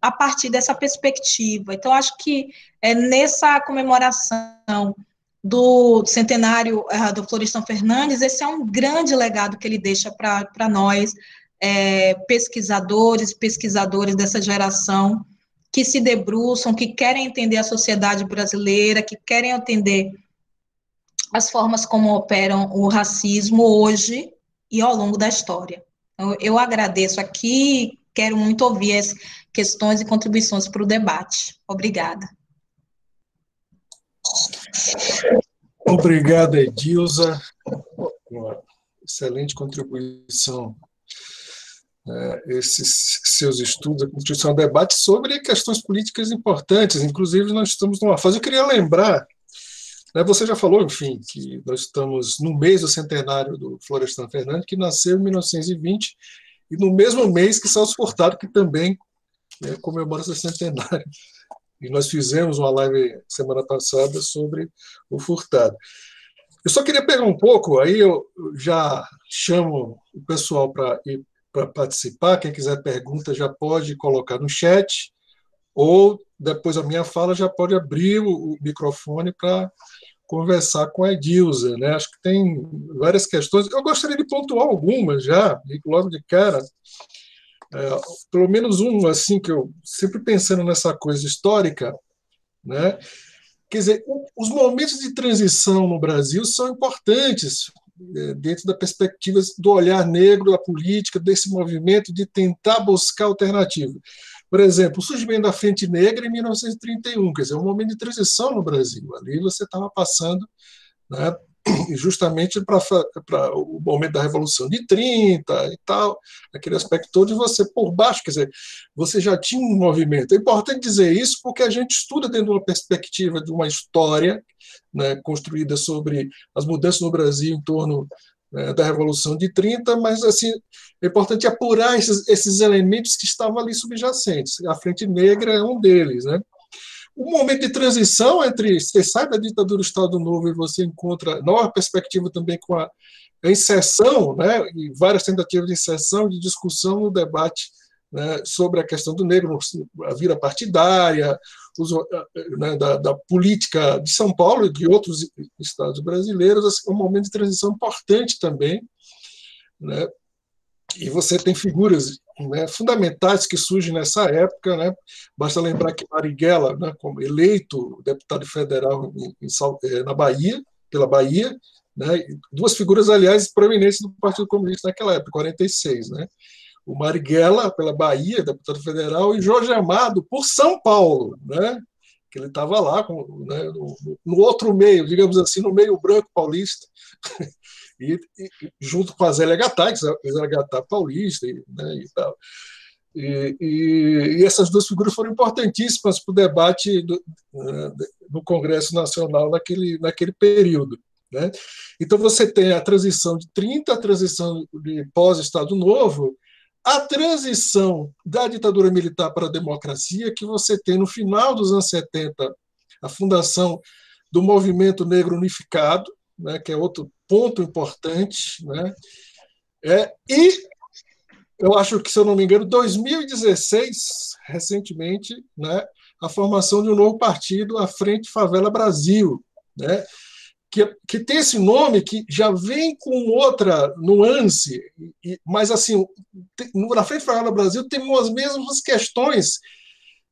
a partir dessa perspectiva. Então, acho que é nessa comemoração do centenário uh, do Florestan Fernandes, esse é um grande legado que ele deixa para nós, é, pesquisadores, pesquisadores dessa geração, que se debruçam, que querem entender a sociedade brasileira, que querem entender as formas como operam o racismo hoje, e ao longo da história. Eu, eu agradeço aqui, quero muito ouvir as questões e contribuições para o debate. Obrigada. Obrigada, Dilza. Excelente contribuição. Esses seus estudos, a constituição de debate sobre questões políticas importantes, inclusive nós estamos numa fase, eu queria lembrar, né, você já falou, enfim, que nós estamos no mês do centenário do Florestan Fernandes, que nasceu em mil novecentos e vinte, e no mesmo mês que Celso Furtado, que também né, comemora seu centenário. E nós fizemos uma live semana passada sobre o Furtado. Eu só queria pegar um pouco, aí eu já chamo o pessoal para ir para participar, quem quiser pergunta já pode colocar no chat, ou depois da minha fala já pode abrir o microfone para conversar com a Dilza, né? Acho que tem várias questões, eu gostaria de pontuar algumas já, logo de cara, é, pelo menos uma, assim, que eu sempre pensando nessa coisa histórica, né? Quer dizer, os momentos de transição no Brasil são importantes, dentro da perspectiva do olhar negro, da política, desse movimento de tentar buscar alternativa. Por exemplo, o surgimento da Frente Negra em mil novecentos e trinta e um, quer dizer, um momento de transição no Brasil. Ali você estava passando né, justamente para o momento da Revolução de trinta e tal, aquele aspecto todo, e você por baixo, quer dizer, você já tinha um movimento. É importante dizer isso porque a gente estuda dentro de uma perspectiva de uma história né, construída sobre as mudanças no Brasil em torno né, da Revolução de trinta, mas assim, é importante apurar esses, esses elementos que estavam ali subjacentes. A Frente Negra é um deles. Né? O momento de transição entre você sai da ditadura do Estado Novo e você encontra nova perspectiva também com a inserção, né, e várias tentativas de inserção, de discussão no debate né, sobre a questão do negro, a vira partidária, os, né, da, da política de São Paulo e de outros estados brasileiros, é um momento de transição importante também. Né? E você tem figuras né, fundamentais que surgem nessa época. Né? Basta lembrar que Marighella, né, como eleito deputado federal em, em, na Bahia, pela Bahia, né, duas figuras, aliás, proeminentes do Partido Comunista naquela época, quarenta e seis, né? O Marighella, pela Bahia, deputado federal, e Jorge Amado, por São Paulo, né? Que ele estava lá, com, né, no, no outro meio, digamos assim, no meio branco paulista, e, e, junto com a Zélia Gattá, que é a Zélia Gattá paulista, e, né, e tal. E, e, e essas duas figuras foram importantíssimas para o debate do, né, do Congresso Nacional naquele, naquele período. Né? Então, você tem a transição de trinta, a transição de pós-Estado Novo, a transição da ditadura militar para a democracia, que você tem no final dos anos setenta, a fundação do Movimento Negro Unificado, né, que é outro ponto importante. Né, é, e, eu acho que, se eu não me engano, dois mil e dezesseis, recentemente, né, a formação de um novo partido, a Frente Favela Brasil, né, Que, que tem esse nome que já vem com outra nuance, e, mas, assim, tem, na Frente Favela Brasil tem as mesmas questões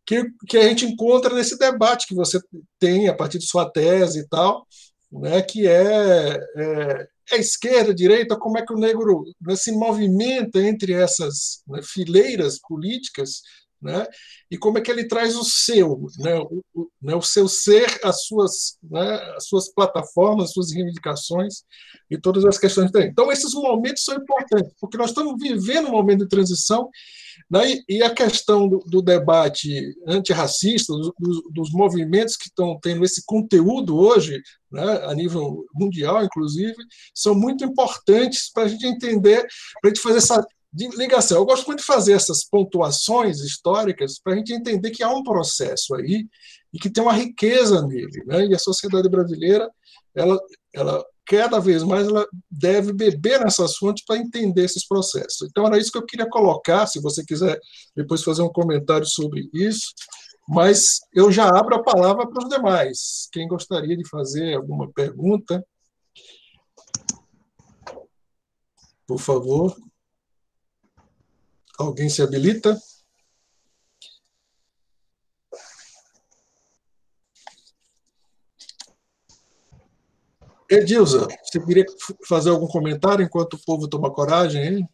que, que a gente encontra nesse debate que você tem a partir de sua tese e tal, né, que é, é, é esquerda, direita, como é que o negro né, se movimenta entre essas né, fileiras políticas, né, e como é que ele traz o seu, né, o, o, né, o seu ser, as suas, né, as suas plataformas, as suas reivindicações e todas as questões dele. Então, esses momentos são importantes, porque nós estamos vivendo um momento de transição, né, e, e a questão do, do debate antirracista, do, do, dos movimentos que estão tendo esse conteúdo hoje, né, a nível mundial, inclusive, são muito importantes para a gente entender, para a gente fazer essa de ligação. Eu gosto muito de fazer essas pontuações históricas para a gente entender que há um processo aí e que tem uma riqueza nele, né? E a sociedade brasileira, ela, ela cada vez mais ela deve beber nessas fontes para entender esses processos. Então era isso que eu queria colocar, se você quiser depois fazer um comentário sobre isso, mas eu já abro a palavra para os demais. Quem gostaria de fazer alguma pergunta? Por favor. Alguém se habilita? Edilza, você queria fazer algum comentário enquanto o povo toma coragem, hein?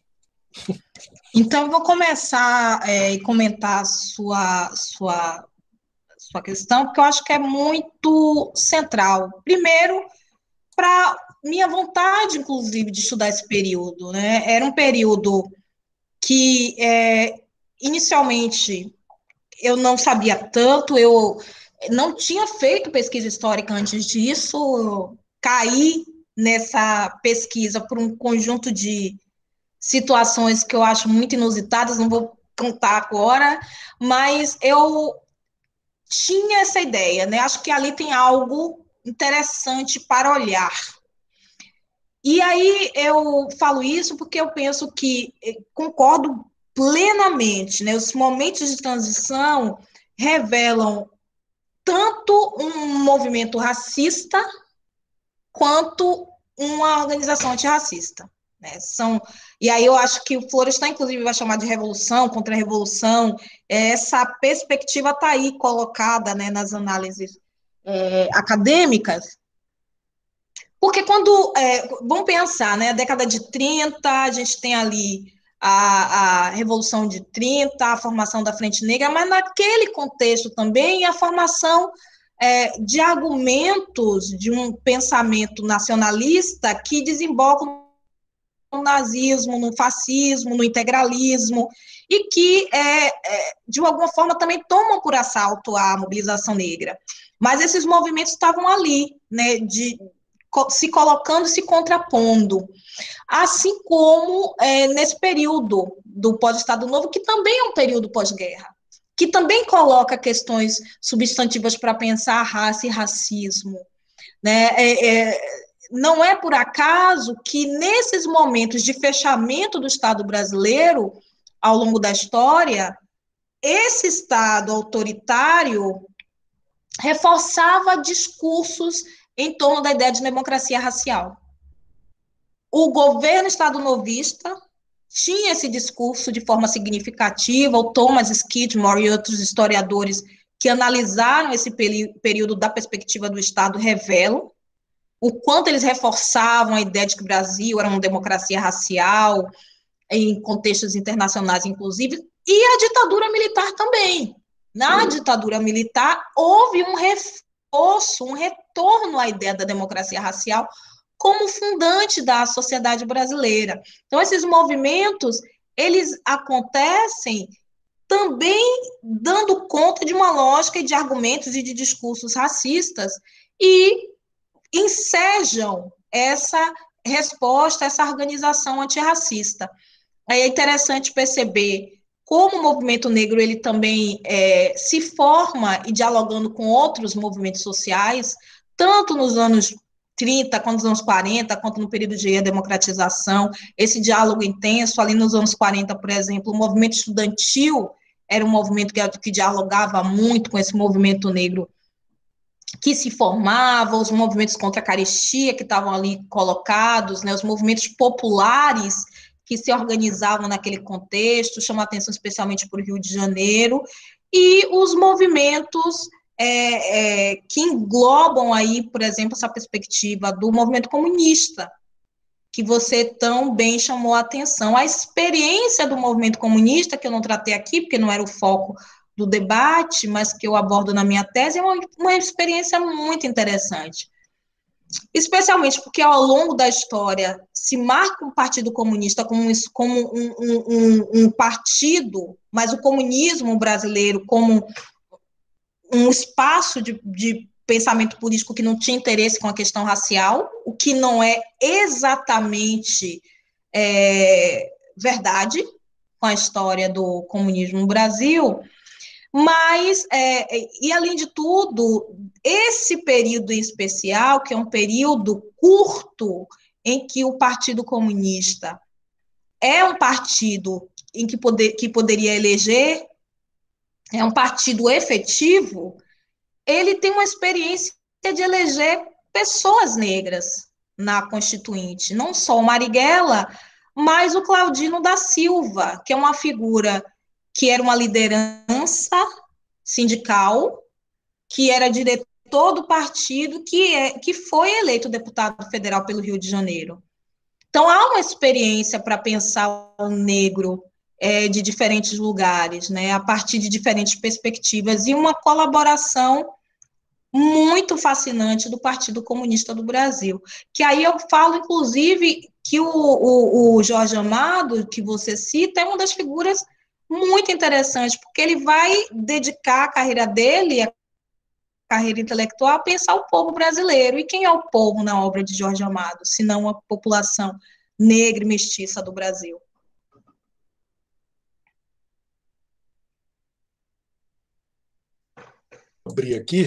Então, eu vou começar é, e comentar sua, sua, sua questão, porque eu acho que é muito central. Primeiro, para minha vontade, inclusive, de estudar esse período, né? Era um período que, é, inicialmente, eu não sabia tanto, eu não tinha feito pesquisa histórica antes disso, eu caí nessa pesquisa por um conjunto de situações que eu acho muito inusitadas, não vou contar agora, mas eu tinha essa ideia, né? Acho que ali tem algo interessante para olhar. E aí eu falo isso porque eu penso que, concordo plenamente, né? Os momentos de transição revelam tanto um movimento racista quanto uma organização antirracista. É, são, e aí eu acho que o Florestan, inclusive, vai chamar de revolução, contra-revolução, essa perspectiva está aí colocada, né, nas análises é, acadêmicas, porque quando, é, vamos pensar, né, a década de trinta, a gente tem ali a, a Revolução de trinta, a formação da Frente Negra, mas naquele contexto também a formação é, de argumentos de um pensamento nacionalista que desembocam no nazismo, no fascismo, no integralismo, e que, é, é, de alguma forma, também tomam por assalto a mobilização negra. Mas esses movimentos estavam ali, né, de, se colocando e se contrapondo. Assim como é, nesse período do pós-Estado Novo, que também é um período pós-guerra, que também coloca questões substantivas para pensar raça e racismo, né? É, é, Não é por acaso que, nesses momentos de fechamento do Estado brasileiro, ao longo da história, esse Estado autoritário reforçava discursos em torno da ideia de democracia racial. O governo estado-novista tinha esse discurso de forma significativa, o Thomas Skidmore e outros historiadores que analisaram esse período da perspectiva do Estado revelam o quanto eles reforçavam a ideia de que o Brasil era uma democracia racial, em contextos internacionais, inclusive, e a ditadura militar também. Na Sim. ditadura militar, houve um reforço, um retorno à ideia da democracia racial como fundante da sociedade brasileira. Então, esses movimentos, eles acontecem também dando conta de uma lógica de argumentos e de discursos racistas, e ensejam essa resposta, essa organização antirracista. É interessante perceber como o movimento negro ele também é, se forma e dialogando com outros movimentos sociais, tanto nos anos trinta, quanto nos anos quarenta, quanto no período de democratização, esse diálogo intenso, ali nos anos quarenta, por exemplo, o movimento estudantil era um movimento que, que dialogava muito com esse movimento negro que se formavam, os movimentos contra a carestia que estavam ali colocados, né, os movimentos populares que se organizavam naquele contexto, chama atenção especialmente para o Rio de Janeiro, e os movimentos é, é, que englobam aí, por exemplo, essa perspectiva do movimento comunista, que você tão bem chamou a atenção. A experiência do movimento comunista, que eu não tratei aqui, porque não era o foco do debate, mas que eu abordo na minha tese, é uma, uma experiência muito interessante. Especialmente porque, ao longo da história, se marca o Partido Comunista como, como um, um, um, um partido, mas o comunismo brasileiro como um espaço de, de pensamento político que não tinha interesse com a questão racial, o que não é exatamente é, verdade com a história do comunismo no Brasil. Mas, é, e além de tudo, esse período em especial, que é um período curto em que o Partido Comunista é um partido em que, poder, que poderia eleger, é um partido efetivo, ele tem uma experiência de eleger pessoas negras na Constituinte, não só o Marighella, mas o Claudino da Silva, que é uma figura que era uma liderança sindical, que era diretor todo partido que, é, que foi eleito deputado federal pelo Rio de Janeiro. Então, há uma experiência para pensar o negro é, de diferentes lugares, né, a partir de diferentes perspectivas, e uma colaboração muito fascinante do Partido Comunista do Brasil. Que aí eu falo, inclusive, que o, o, o Jorge Amado, que você cita, é uma das figuras muito interessantes, porque ele vai dedicar a carreira dele, a carreira intelectual, a pensar o povo brasileiro. E quem é o povo na obra de Jorge Amado, se não a população negra e mestiça do Brasil? Abrir aqui.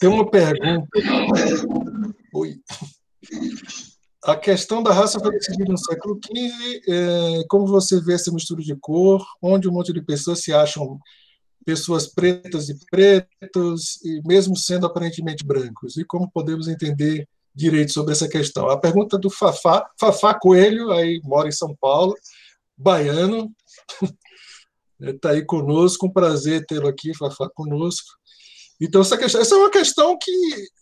Tem uma pergunta. Oi. A questão da raça foi decidida no século quinze. É, como você vê essa mistura de cor, onde um monte de pessoas se acham pessoas pretas e pretos, e mesmo sendo aparentemente brancos? E como podemos entender direito sobre essa questão? A pergunta do Fafá, Fafá Coelho, aí mora em São Paulo, baiano. Está aí conosco, um prazer tê-lo aqui, Fafá, conosco. Então, essa, questão, essa é uma questão que,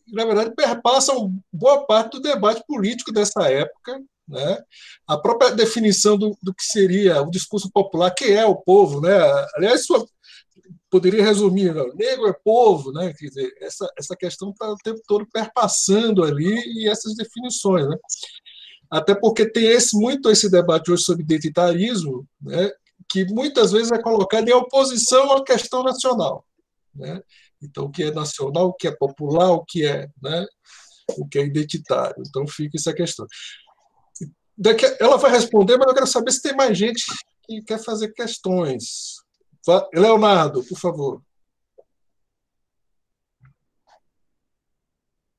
na verdade, perpassa boa parte do debate político dessa época, né? A própria definição do, do que seria o discurso popular, que é o povo, né? Aliás, sua, poderia resumir, não, negro é povo, né? Quer dizer, essa, essa questão está o tempo todo perpassando ali, e essas definições, né? Até porque tem esse, muito esse debate hoje sobre identitarismo, né, que muitas vezes é colocado em oposição à questão nacional, né? Então, o que é nacional, o que é popular, o que é, né, o que é identitário. Então, fica essa questão. Daqui ela vai responder, mas eu quero saber se tem mais gente que quer fazer questões. Leonardo, por favor.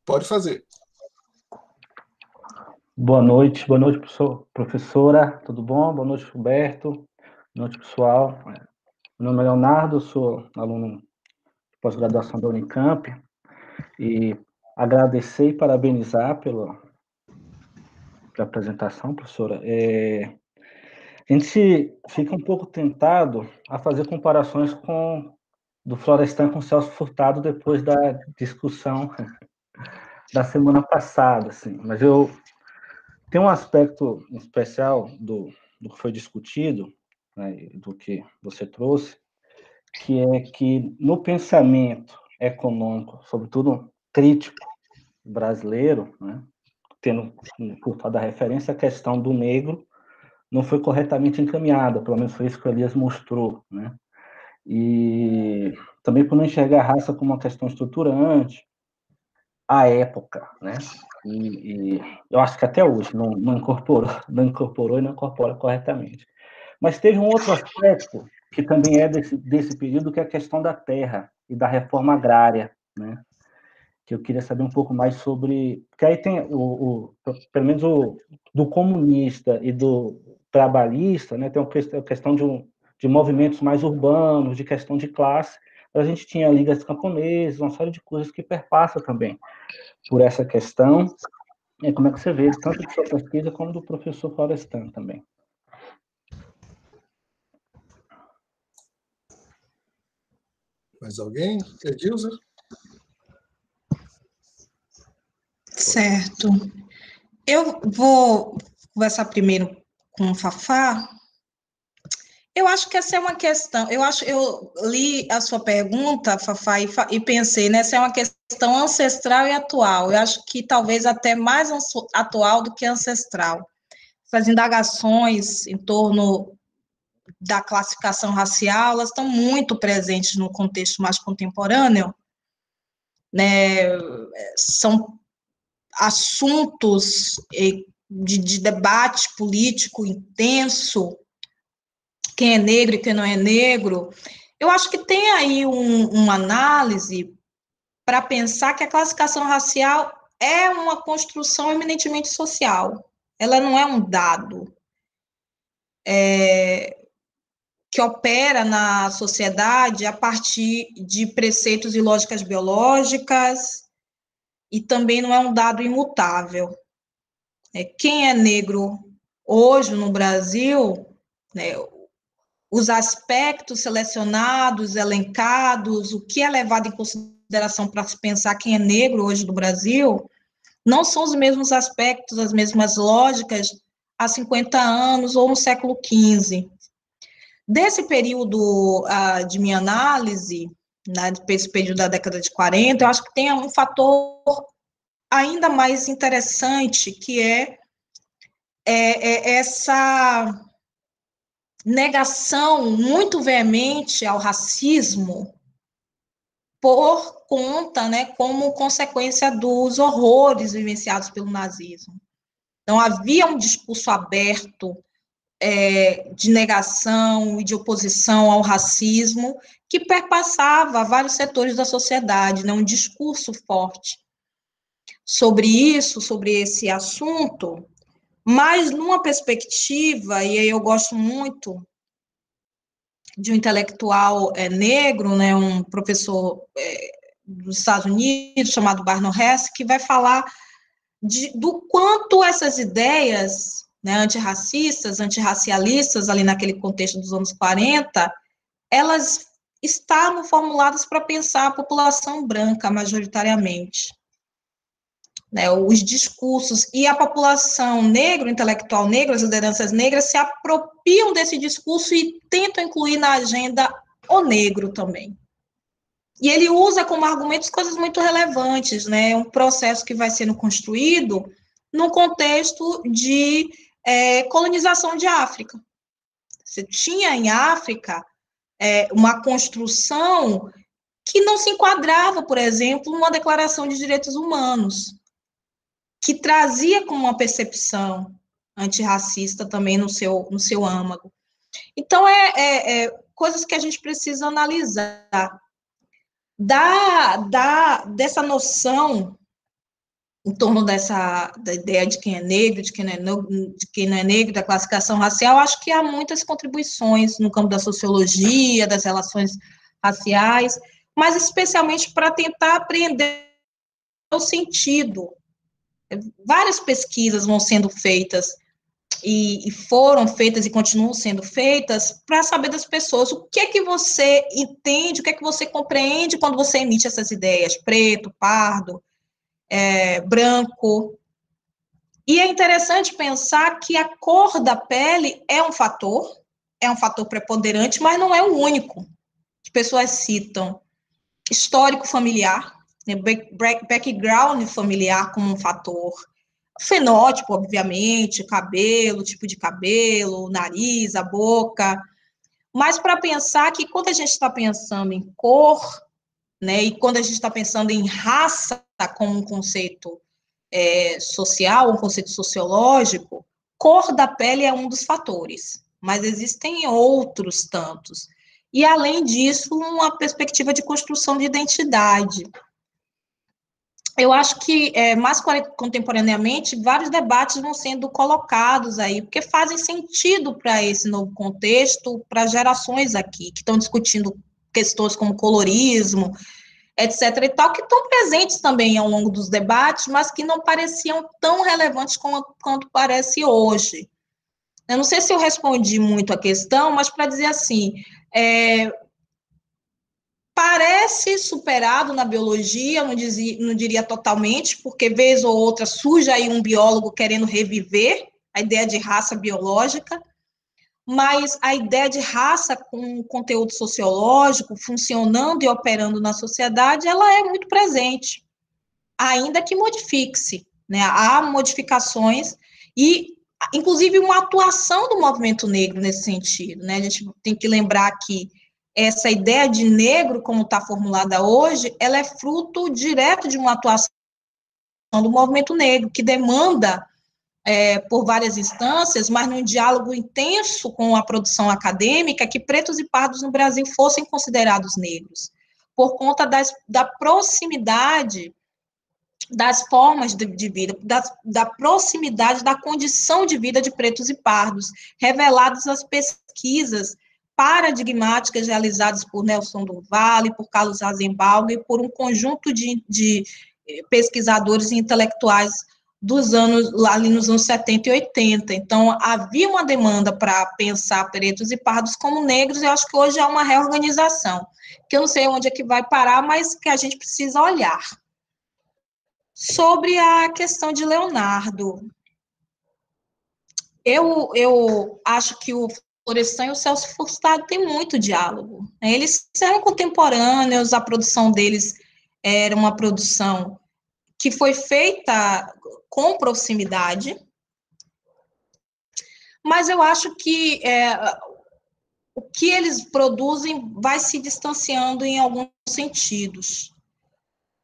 Pode fazer. Boa noite, boa noite, professora. Tudo bom? Boa noite, Humberto. Boa noite, pessoal. Meu nome é Leonardo, sou aluno de pós-graduação da Unicamp, e agradecer e parabenizar pela, pela apresentação, professora. É, a gente fica um pouco tentado a fazer comparações com do Florestan com o Celso Furtado depois da discussão da semana passada, assim. Mas eu tenho um aspecto especial do, do que foi discutido, do que você trouxe, que é que no pensamento econômico, sobretudo crítico brasileiro, né, tendo cortado a referência, a questão do negro não foi corretamente encaminhada, pelo menos foi isso que o Elias mostrou, né? E também por não enxergar a raça como uma questão estruturante à época, né? E, e eu acho que até hoje não, não incorporou, não incorporou e não incorpora corretamente. Mas teve um outro aspecto que também é desse, desse período, que é a questão da terra e da reforma agrária, né? Que eu queria saber um pouco mais sobre... Porque aí tem, o, o, pelo menos, o, do comunista e do trabalhista, né? Tem a questão de, um, de movimentos mais urbanos, de questão de classe. A gente tinha ligas camponesas, uma série de coisas que perpassa também por essa questão. E como é que você vê, tanto da sua pesquisa como do professor Florestan também? Mais alguém? É Dilza? Certo. Eu vou conversar primeiro com o Fafá. Eu acho que essa é uma questão... Eu, acho, eu li a sua pergunta, Fafá, e, e pensei, né, essa é uma questão ancestral e atual. Eu acho que talvez até mais atual do que ancestral. Essas indagações em torno da classificação racial, elas estão muito presentes no contexto mais contemporâneo, né? São assuntos de, de debate político intenso, quem é negro e quem não é negro. Eu acho que tem aí um, uma análise para pensar que a classificação racial é uma construção eminentemente social, ela não é um dado, é, que opera na sociedade a partir de preceitos e lógicas biológicas, e também não é um dado imutável. É, quem é negro hoje no Brasil, né, os aspectos selecionados, elencados, o que é levado em consideração consideração para se pensar quem é negro hoje no Brasil, não são os mesmos aspectos, as mesmas lógicas há cinquenta anos ou no século quinze. Desse período ah, de minha análise, né, desse período da década de quarenta, eu acho que tem um fator ainda mais interessante, que é, é, é essa negação muito veemente ao racismo por conta, né, como consequência dos horrores vivenciados pelo nazismo. Então, havia um discurso aberto é, de negação e de oposição ao racismo que perpassava vários setores da sociedade, né, um discurso forte sobre isso, sobre esse assunto, mas numa perspectiva, e aí eu gosto muito de um intelectual é, negro, né, um professor é, dos Estados Unidos, chamado Barnum Hess, que vai falar de, do quanto essas ideias, né, antirracistas, antirracialistas, ali naquele contexto dos anos quarenta, elas estavam formuladas para pensar a população branca, majoritariamente. Né, os discursos, e a população negra, intelectual negra, as lideranças negras se apropriam desse discurso e tentam incluir na agenda o negro também. E ele usa como argumentos coisas muito relevantes, né, um processo que vai sendo construído num contexto de é, colonização de África. Você tinha em África é, uma construção que não se enquadrava, por exemplo, numa declaração de direitos humanos, que trazia como uma percepção antirracista também no seu, no seu âmago. Então, é, é, é coisas que a gente precisa analisar. Da, da, dessa noção, em torno dessa da ideia de quem é negro, de quem não é negro, de quem não é negro, da classificação racial, acho que há muitas contribuições no campo da sociologia, das relações raciais, mas especialmente para tentar aprender o sentido. Várias pesquisas vão sendo feitas e, e foram feitas e continuam sendo feitas para saber das pessoas o que é que você entende, o que é que você compreende quando você emite essas ideias, preto, pardo, é, branco. E é interessante pensar que a cor da pele é um fator, é um fator preponderante, mas não é o único. As pessoas citam histórico familiar, background familiar como um fator, fenótipo, obviamente, cabelo, tipo de cabelo, nariz, a boca, mas para pensar que quando a gente está pensando em cor, né, e quando a gente está pensando em raça como um conceito é, social, um conceito sociológico, cor da pele é um dos fatores, mas existem outros tantos. E, além disso, uma perspectiva de construção de identidade. Eu acho que, é, mais contemporaneamente, vários debates vão sendo colocados aí, porque fazem sentido para esse novo contexto, para gerações aqui, que estão discutindo questões como colorismo, etcétera e tal, que estão presentes também ao longo dos debates, mas que não pareciam tão relevantes quanto, quanto parece hoje. Eu não sei se eu respondi muito a questão, mas para dizer assim, é, parece superado na biologia, não, dizia, não diria totalmente, porque vez ou outra surge aí um biólogo querendo reviver a ideia de raça biológica, mas a ideia de raça com conteúdo sociológico, funcionando e operando na sociedade, ela é muito presente, ainda que modifique-se, né? Há modificações e inclusive uma atuação do movimento negro nesse sentido, né? A gente tem que lembrar que essa ideia de negro, como está formulada hoje, ela é fruto direto de uma atuação do movimento negro, que demanda, é, por várias instâncias, mas num diálogo intenso com a produção acadêmica, que pretos e pardos no Brasil fossem considerados negros, por conta das, da proximidade das formas de, de vida, da, da proximidade da condição de vida de pretos e pardos, reveladas nas pesquisas paradigmáticas realizadas por Nelson do Vale, por Carlos Azenbaum e por um conjunto de, de pesquisadores e intelectuais dos anos, lá ali nos anos setenta e oitenta, então havia uma demanda para pensar pretos e pardos como negros, eu acho que hoje há uma reorganização, que eu não sei onde é que vai parar, mas que a gente precisa olhar. Sobre a questão de Leonardo, eu, eu acho que o Florestan e o Celso Furtado têm muito diálogo, né? Eles eram contemporâneos, a produção deles era uma produção que foi feita com proximidade, mas eu acho que é, o que eles produzem vai se distanciando em alguns sentidos.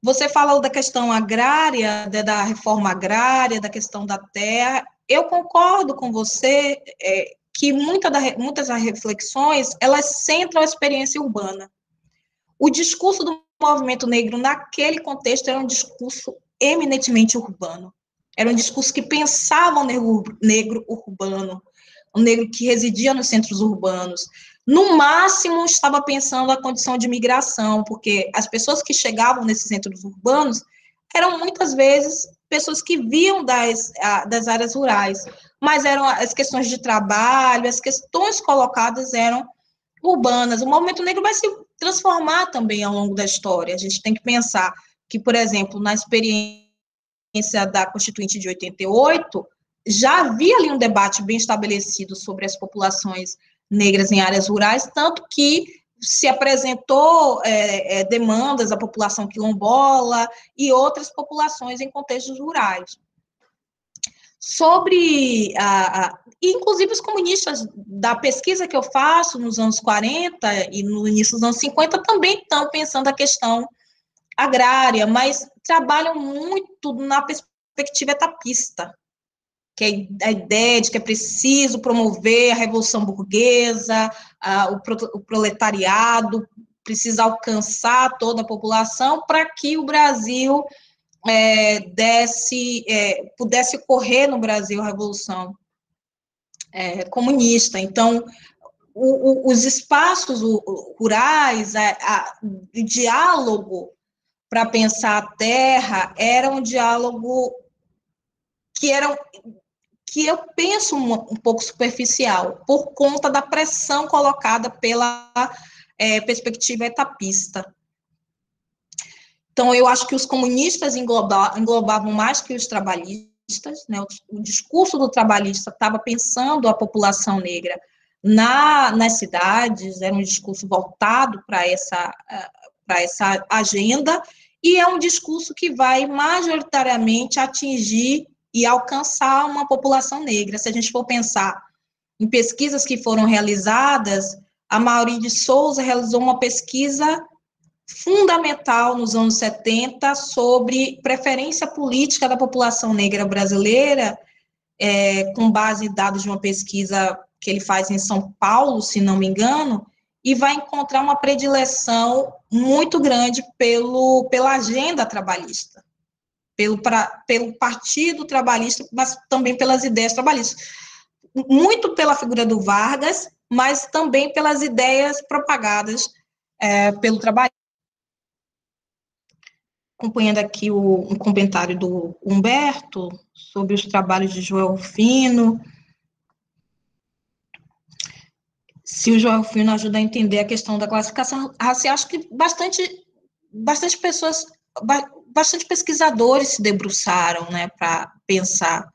Você falou da questão agrária, da reforma agrária, da questão da terra, eu concordo com você é, que muita da, muitas das reflexões, elas centram a experiência urbana. O discurso do movimento negro naquele contexto era um discurso eminentemente urbano. Era um discurso que pensava o negro, negro urbano, o negro que residia nos centros urbanos. No máximo, estava pensando a condição de migração, porque as pessoas que chegavam nesses centros urbanos eram, muitas vezes, pessoas que vinham das, das áreas rurais, mas eram as questões de trabalho, as questões colocadas eram urbanas. O movimento negro vai se transformar também ao longo da história. A gente tem que pensar que, por exemplo, na experiência da Constituinte de oitenta e oito, já havia ali um debate bem estabelecido sobre as populações negras em áreas rurais, tanto que se apresentou é, é, demandas à população quilombola e outras populações em contextos rurais. Sobre, a, a, inclusive os comunistas da pesquisa que eu faço nos anos quarenta e no início dos anos cinquenta também estão pensando a questão agrária, mas trabalham muito na perspectiva etapista, que é a ideia de que é preciso promover a Revolução Burguesa, a, o, pro, o proletariado, precisa alcançar toda a população para que o Brasil é, desse, é, pudesse ocorrer no Brasil a Revolução é, Comunista. Então, o, o, os espaços rurais, a, a, o diálogo para pensar a terra era um diálogo que era... que eu penso um, um pouco superficial, por conta da pressão colocada pela é, perspectiva etapista. Então, eu acho que os comunistas engloba, englobavam mais que os trabalhistas, né? O, o discurso do trabalhista estava pensando a população negra na, nas cidades, era um discurso voltado para essa, para essa agenda, e é um discurso que vai majoritariamente atingir e alcançar uma população negra. Se a gente for pensar em pesquisas que foram realizadas, a Mauri de Souza realizou uma pesquisa fundamental nos anos setenta sobre preferência política da população negra brasileira, é, com base em dados de uma pesquisa que ele faz em São Paulo, se não me engano, e vai encontrar uma predileção muito grande pelo, pela agenda trabalhista. Pelo, pra, pelo Partido Trabalhista, mas também pelas ideias trabalhistas. Muito pela figura do Vargas, mas também pelas ideias propagadas é, pelo trabalho. Acompanhando aqui o, um comentário do Humberto sobre os trabalhos de Joel Rufino. Se o Joel Rufino ajuda a entender a questão da classificação racial, acho que bastante, bastante pessoas... bastante pesquisadores se debruçaram, né, para pensar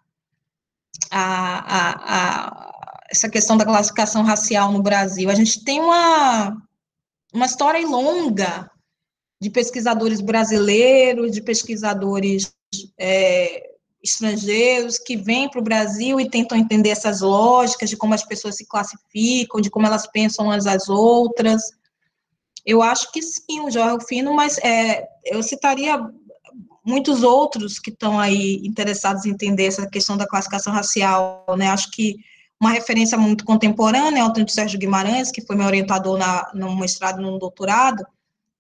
a, a, a, essa questão da classificação racial no Brasil. A gente tem uma, uma história longa de pesquisadores brasileiros, de pesquisadores é, estrangeiros que vêm para o Brasil e tentam entender essas lógicas de como as pessoas se classificam, de como elas pensam umas às outras. Eu acho que sim, o Jorge Rufino, mas é, eu citaria muitos outros que estão aí interessados em entender essa questão da classificação racial, né? Acho que uma referência muito contemporânea é o Antônio Sérgio Guimarães, que foi meu orientador na, no mestrado e no doutorado,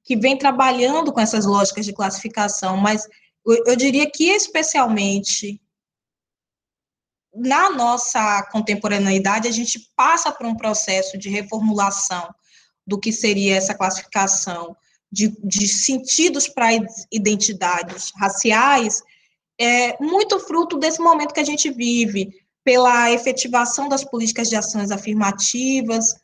que vem trabalhando com essas lógicas de classificação, mas eu, eu diria que especialmente na nossa contemporaneidade a gente passa por um processo de reformulação do que seria essa classificação de, de sentidos para identidades raciais, é muito fruto desse momento que a gente vive, pela efetivação das políticas de ações afirmativas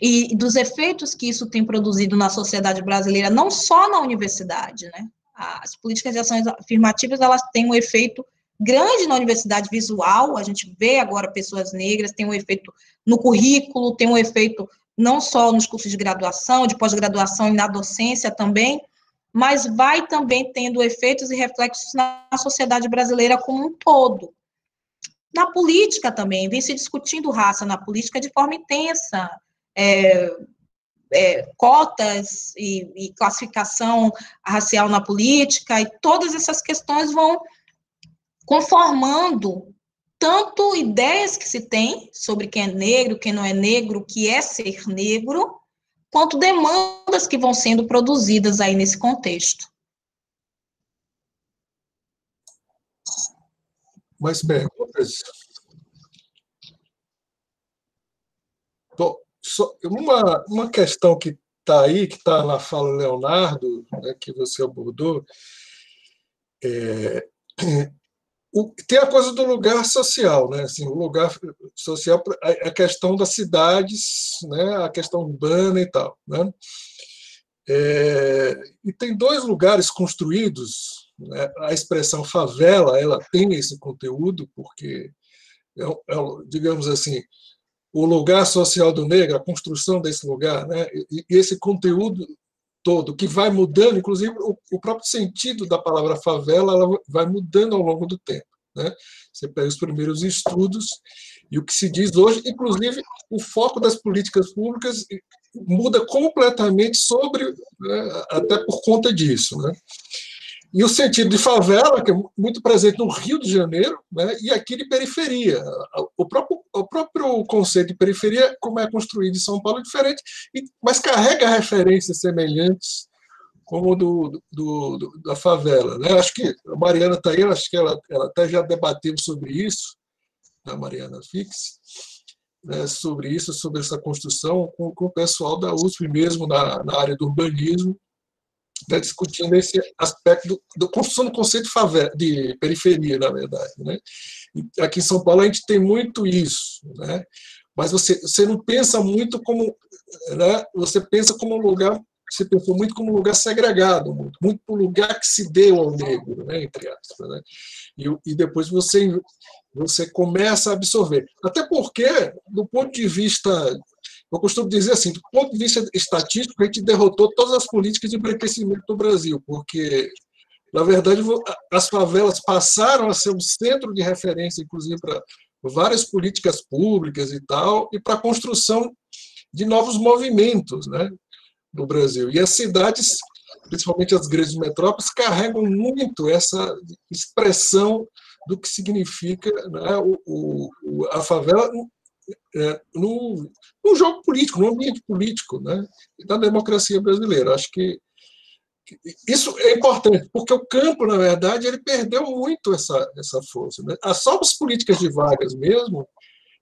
e dos efeitos que isso tem produzido na sociedade brasileira, não só na universidade, né? As políticas de ações afirmativas, elas têm um efeito grande na universidade visual, a gente vê agora pessoas negras, tem um efeito no currículo, tem um efeito não só nos cursos de graduação, de pós-graduação e na docência também, mas vai também tendo efeitos e reflexos na sociedade brasileira como um todo. Na política também, vem se discutindo raça na política de forma intensa, é, é, cotas e, e classificação racial na política, e todas essas questões vão conformando tanto ideias que se tem sobre quem é negro, quem não é negro, o que é ser negro, quanto demandas que vão sendo produzidas aí nesse contexto. Mais perguntas? Bom, só uma, uma questão que está aí, que está na fala do Leonardo, né, que você abordou, é, o, tem a coisa do lugar social, né? Assim, o lugar social, a, a questão das cidades, né, a questão urbana e tal, né? É, e tem dois lugares construídos. A expressão favela, ela tem esse conteúdo, porque, é, é, digamos assim, o lugar social do negro, a construção desse lugar, né, e, e esse conteúdo todo, que vai mudando, inclusive o, o próprio sentido da palavra favela, ela vai mudando ao longo do tempo, né? Você pega os primeiros estudos e o que se diz hoje, inclusive o foco das políticas públicas muda completamente sobre, né, até por conta disso, né? E o sentido de favela, que é muito presente no Rio de Janeiro, né, e aqui de periferia. O próprio, o próprio conceito de periferia, como é construído em São Paulo, é diferente, mas carrega referências semelhantes como do, do, do, da favela, né? Acho que a Mariana está aí, acho que ela, ela até já debateu sobre isso, a Mariana Fix, né, sobre isso, sobre essa construção, com, com o pessoal da U S P mesmo, na, na área do urbanismo, está discutindo esse aspecto do, do construção do conceito de, favela, de periferia, na verdade, né? Aqui em São Paulo a gente tem muito isso, né? Mas você, você não pensa muito como, né? Você pensa como um lugar, você pensou muito como um lugar segregado, muito, muito um lugar que se deu ao negro, né? Entre aspas, né? E, e depois você, você começa a absorver. Até porque, do ponto de vista... Eu costumo dizer assim, do ponto de vista estatístico, a gente derrotou todas as políticas de embranquecimento do Brasil, porque, na verdade, as favelas passaram a ser um centro de referência, inclusive, para várias políticas públicas e tal, e para a construção de novos movimentos, né, no Brasil. E as cidades, principalmente as grandes metrópoles, carregam muito essa expressão do que significa, né, o, o, a favela... É, no, no jogo político, no ambiente político, né, da democracia brasileira. Acho que, que isso é importante, porque o campo, na verdade, ele perdeu muito essa, essa força, né? Só as políticas de vagas mesmo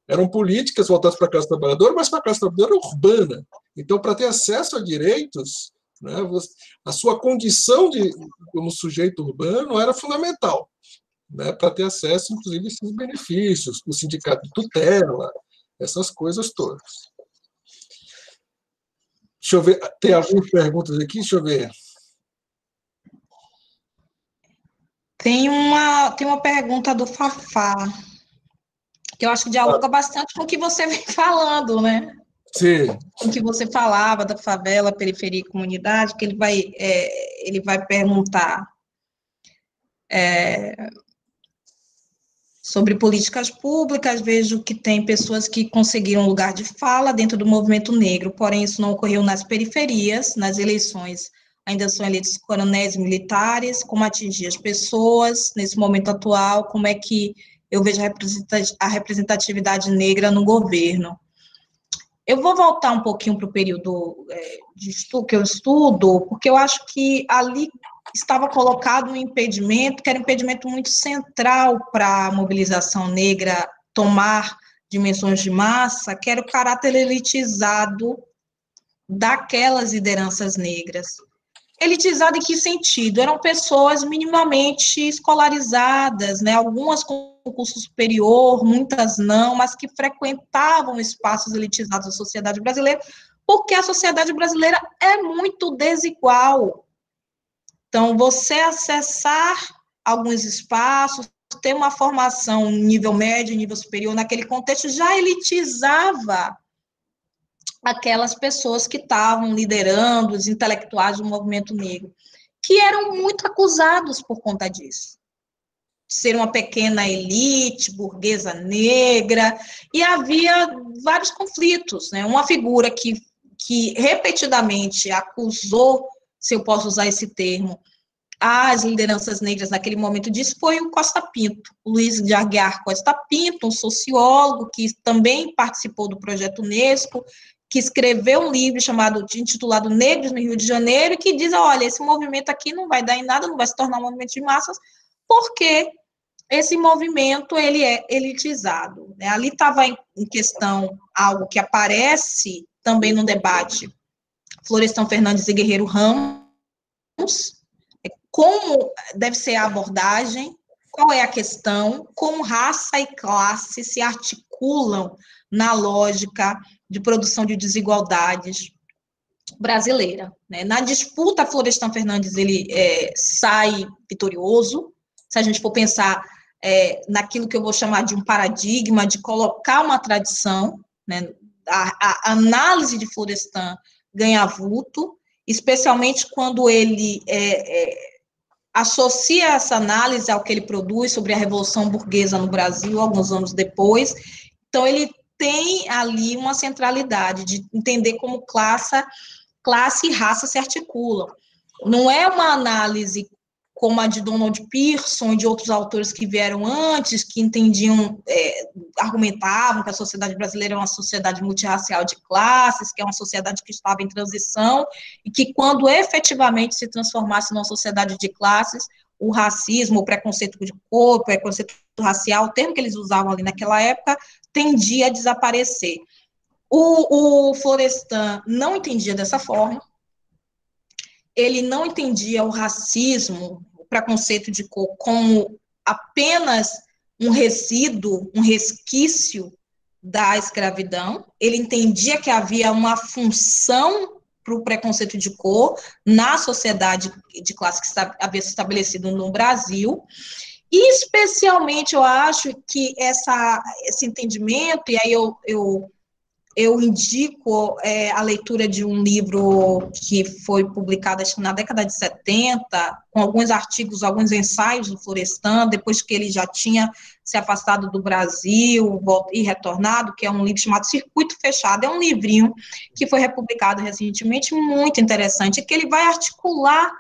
eram políticas voltadas para a classe trabalhadora, mas para a classe trabalhadora urbana. Então, para ter acesso a direitos, né, você, a sua condição de, como sujeito urbano era fundamental, né, para ter acesso, inclusive, a esses benefícios, o sindicato de tutela, essas coisas todas. Deixa eu ver, tem algumas perguntas aqui? Deixa eu ver. Tem uma, tem uma pergunta do Fafá, que eu acho que dialoga ah. bastante com o que você vem falando, né? Sim. Com o que você falava da favela, periferia e comunidade, que ele vai, é, ele vai perguntar é, sobre políticas públicas. Vejo que tem pessoas que conseguiram lugar de fala dentro do movimento negro, porém isso não ocorreu nas periferias, nas eleições ainda são eleitos coronéis militares. Como atingir as pessoas nesse momento atual? Como é que eu vejo a representatividade negra no governo? Eu vou voltar um pouquinho para o período de estudo, que eu estudo, porque eu acho que ali estava colocado um impedimento, que era um impedimento muito central para a mobilização negra tomar dimensões de massa, que era o caráter elitizado daquelas lideranças negras. Elitizada em que sentido? Eram pessoas minimamente escolarizadas, né? Algumas com curso superior, muitas não, mas que frequentavam espaços elitizados da sociedade brasileira, porque a sociedade brasileira é muito desigual. Então, você acessar alguns espaços, ter uma formação nível médio, nível superior, naquele contexto, já elitizava aquelas pessoas que estavam liderando, os intelectuais do movimento negro, que eram muito acusados por conta disso. Ser uma pequena elite, burguesa negra, e havia vários conflitos, né? Uma figura que, que repetidamente acusou, se eu posso usar esse termo, as lideranças negras naquele momento disso foi o Costa Pinto, Luiz de Aguiar Costa Pinto, um sociólogo que também participou do projeto Unesco, que escreveu um livro chamado, intitulado Negros no Rio de Janeiro, e que diz, olha, esse movimento aqui não vai dar em nada, não vai se tornar um movimento de massas, porque esse movimento ele é elitizado. Né? Ali estava em questão algo que aparece também no debate Florestan Fernandes e Guerreiro Ramos, como deve ser a abordagem, qual é a questão, como raça e classe se articulam na lógica de produção de desigualdades brasileira. Né? Na disputa, Florestan Fernandes ele, é, sai vitorioso, se a gente for pensar é, naquilo que eu vou chamar de um paradigma, de colocar uma tradição, né? a, a análise de Florestan ganha vulto, especialmente quando ele é, é, associa essa análise ao que ele produz sobre a Revolução Burguesa no Brasil, alguns anos depois. Então, ele tem ali uma centralidade de entender como classe, classe e raça se articulam. Não é uma análise como a de Donald Pearson e de outros autores que vieram antes, que entendiam, é, argumentavam que a sociedade brasileira é uma sociedade multirracial de classes, que é uma sociedade que estava em transição, e que quando efetivamente se transformasse numa sociedade de classes, o racismo, o preconceito de corpo, o preconceito racial, o termo que eles usavam ali naquela época, tendia a desaparecer. O, o Florestan não entendia dessa forma, ele não entendia o racismo, o preconceito de cor, como apenas um resíduo, um resquício da escravidão. Ele entendia que havia uma função para o preconceito de cor na sociedade de classe que havia se estabelecido no Brasil. E, especialmente, eu acho que essa, esse entendimento, e aí eu... eu Eu indico é, a leitura de um livro que foi publicado acho, na década de setenta, com alguns artigos, alguns ensaios do Florestan, depois que ele já tinha se afastado do Brasil e retornado, que é um livro chamado Circuito Fechado. É um livrinho que foi republicado recentemente, muito interessante, que ele vai articular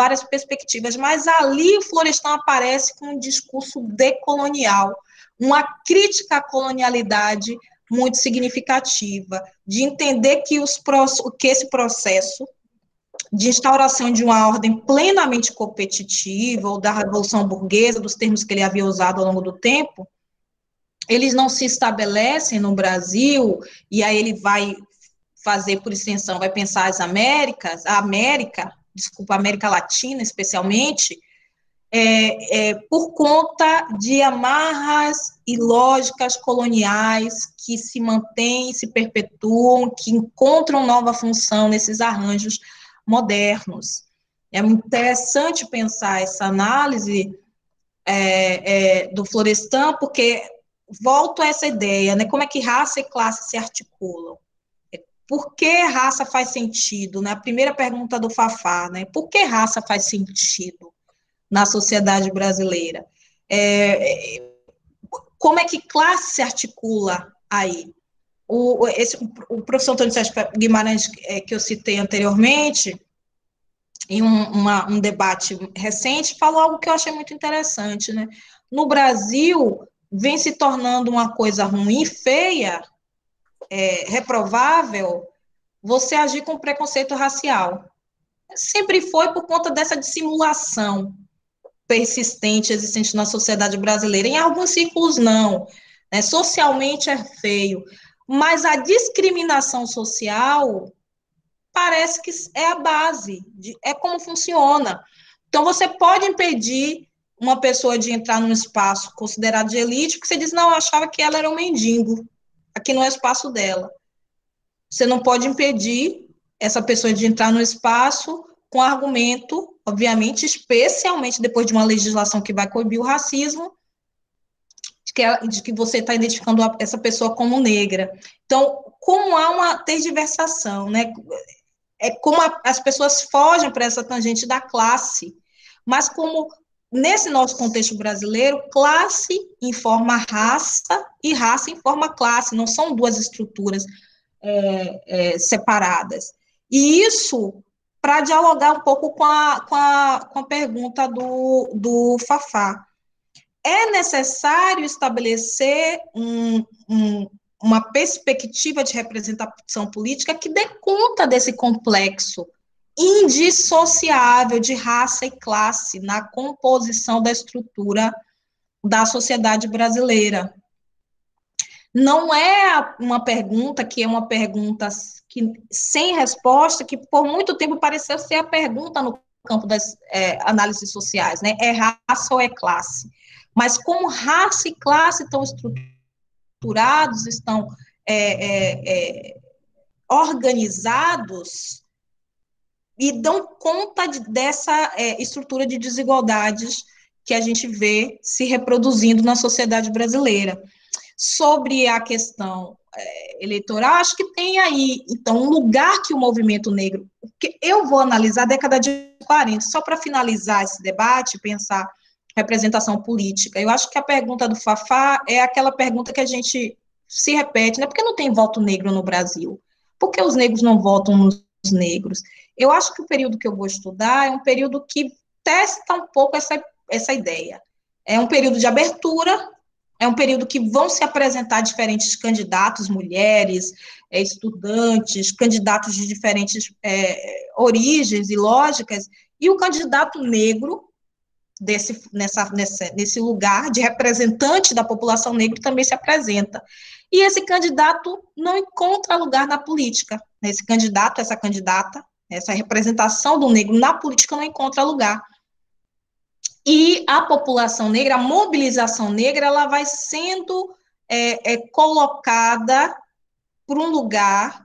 várias perspectivas, mas ali o Florestan aparece com um discurso decolonial, uma crítica à colonialidade muito significativa, de entender que, os, que esse processo de instauração de uma ordem plenamente competitiva, ou da Revolução Burguesa, dos termos que ele havia usado ao longo do tempo, eles não se estabelecem no Brasil, e aí ele vai fazer, por extensão, vai pensar as Américas, a América, desculpa, a América Latina especialmente, É, é, por conta de amarras e lógicas coloniais que se mantêm, se perpetuam, que encontram nova função nesses arranjos modernos. É muito interessante pensar essa análise é, é, do Florestan, porque volto a essa ideia, né? Como é que raça e classe se articulam? Por que raça faz sentido? Né? A primeira pergunta do Fafá, né? Por que raça faz sentido na sociedade brasileira? É, como é que classe se articula aí? O, esse, o professor Antônio Sérgio Guimarães, é, que eu citei anteriormente, em um, uma, um debate recente, falou algo que eu achei muito interessante, né? No Brasil, vem se tornando uma coisa ruim, feia, é, reprovável, você agir com preconceito racial. Sempre foi por conta dessa dissimulação persistente, existente na sociedade brasileira. Em alguns círculos, não. Né? Socialmente é feio. Mas a discriminação social parece que é a base, de, é como funciona. Então, você pode impedir uma pessoa de entrar num espaço considerado de elite, porque você diz, não, eu achava que ela era um mendigo, aqui não é o espaço dela. Você não pode impedir essa pessoa de entrar no espaço com argumento, obviamente, especialmente depois de uma legislação que vai coibir o racismo, de que, ela, de que você está identificando essa pessoa como negra. Então, como há uma tergiversação, né? É como a, as pessoas fogem para essa tangente da classe, mas como, nesse nosso contexto brasileiro, classe informa raça e raça informa classe, não são duas estruturas é, é, separadas. E isso, para dialogar um pouco com a, com a, com a pergunta do, do Fafá, é necessário estabelecer um, um, uma perspectiva de representação política que dê conta desse complexo indissociável de raça e classe na composição da estrutura da sociedade brasileira. Não é uma pergunta que é uma pergunta que, sem resposta, que por muito tempo pareceu ser a pergunta no campo das é, análises sociais, né? É raça ou é classe? Mas como raça e classe estão estruturados, estão é, é, é, organizados e dão conta de, dessa é, estrutura de desigualdades que a gente vê se reproduzindo na sociedade brasileira. Sobre a questão é, eleitoral, acho que tem aí, então, um lugar que o movimento negro, que eu vou analisar a década de quarenta, só para finalizar esse debate, pensar representação política. Eu acho que a pergunta do Fafá é aquela pergunta que a gente se repete, né? Por que não tem voto negro no Brasil? Por que os negros não votam nos negros? Eu acho que o período que eu vou estudar é um período que testa um pouco essa, essa ideia. É um período de abertura, é um período que vão se apresentar diferentes candidatos, mulheres, estudantes, candidatos de diferentes é, origens e lógicas, e o candidato negro, Desse, nessa, nessa, nesse lugar de representante da população negra também se apresenta. E esse candidato não encontra lugar na política. Esse candidato, essa candidata, essa representação do negro na política não encontra lugar. E a população negra, a mobilização negra, ela vai sendo é, é, colocada por um lugar,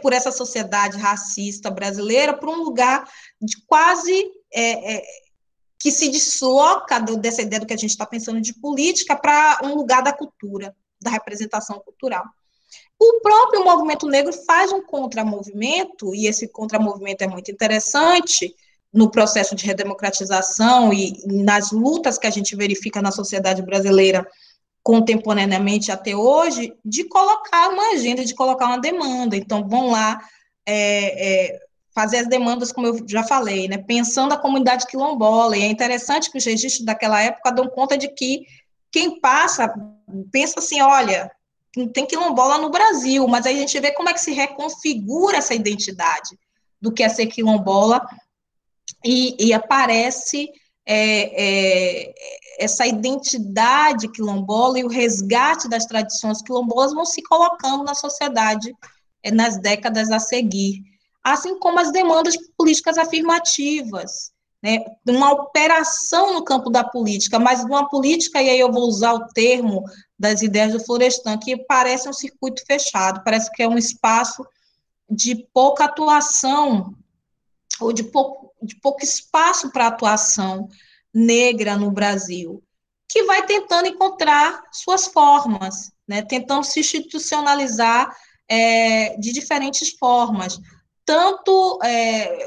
por essa sociedade racista brasileira, por um lugar de quase... É, é, que se desloca dessa ideia do que a gente está pensando de política para um lugar da cultura, da representação cultural. O próprio movimento negro faz um contramovimento, e esse contramovimento é muito interessante no processo de redemocratização e nas lutas que a gente verifica na sociedade brasileira contemporaneamente até hoje, de colocar uma agenda, de colocar uma demanda. Então, vão lá... É, é, fazer as demandas, como eu já falei, né, pensando a comunidade quilombola, e é interessante que os registros daquela época dão conta de que quem passa, pensa assim, olha, não tem quilombola no Brasil, mas aí a gente vê como é que se reconfigura essa identidade do que é ser quilombola, e, e aparece é, é, essa identidade quilombola e o resgate das tradições quilombolas vão se colocando na sociedade é, nas décadas a seguir, assim como as demandas políticas afirmativas, né? Uma operação no campo da política, mas uma política, e aí eu vou usar o termo das ideias do Florestan, que parece um circuito fechado, parece que é um espaço de pouca atuação, ou de pouco, de pouco espaço para atuação negra no Brasil, que vai tentando encontrar suas formas, né? Tentando se institucionalizar é, de diferentes formas, tanto é,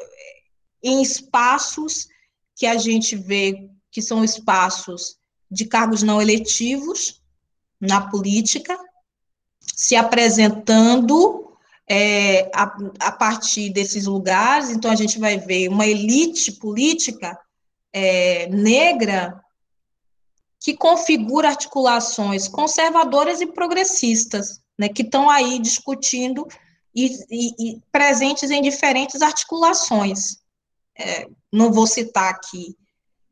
em espaços que a gente vê que são espaços de cargos não eletivos na política, se apresentando é, a, a partir desses lugares. Então, a gente vai ver uma elite política é, negra que configura articulações conservadoras e progressistas, né, que estão aí discutindo... E, e, e presentes em diferentes articulações. É, não vou citar aqui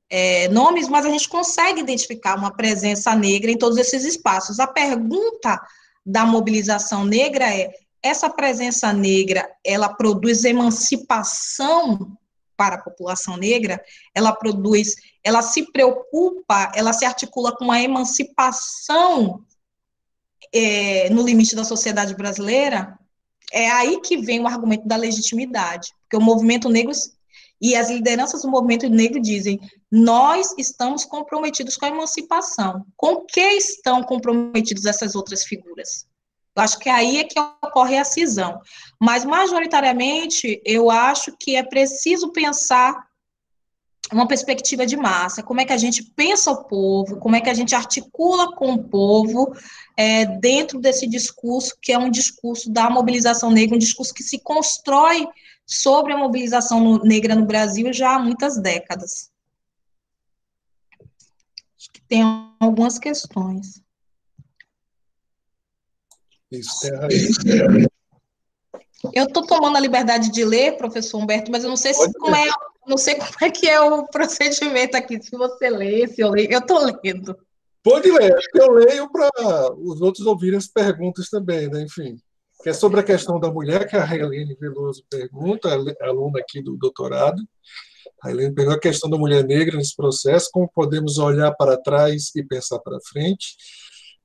é, nomes, mas a gente consegue identificar uma presença negra em todos esses espaços. A pergunta da mobilização negra é essa presença negra, ela produz emancipação para a população negra, ela produz, ela se preocupa, ela se articula com uma emancipação é, no limite da sociedade brasileira. É aí que vem o argumento da legitimidade, porque o movimento negro e as lideranças do movimento negro dizem: nós estamos comprometidos com a emancipação. Com que estão comprometidos essas outras figuras? Eu acho que aí é que ocorre a cisão. Mas, majoritariamente, eu acho que é preciso pensar uma perspectiva de massa, como é que a gente pensa o povo, como é que a gente articula com o povo é, dentro desse discurso, que é um discurso da mobilização negra, um discurso que se constrói sobre a mobilização no, negra no Brasil já há muitas décadas. Acho que tem algumas questões. Isso, terra, isso, terra. Eu estou tomando a liberdade de ler, professor Humberto, mas eu não sei se como é... Não sei como é que é o procedimento aqui, se você lê, se eu leio, eu estou lendo. Pode ler, eu leio para os outros ouvirem as perguntas também, né? Enfim, que é sobre a questão da mulher, que a Railene Veloso pergunta, aluna aqui do doutorado. A Railene pergunta a questão da mulher negra nesse processo, como podemos olhar para trás e pensar para frente.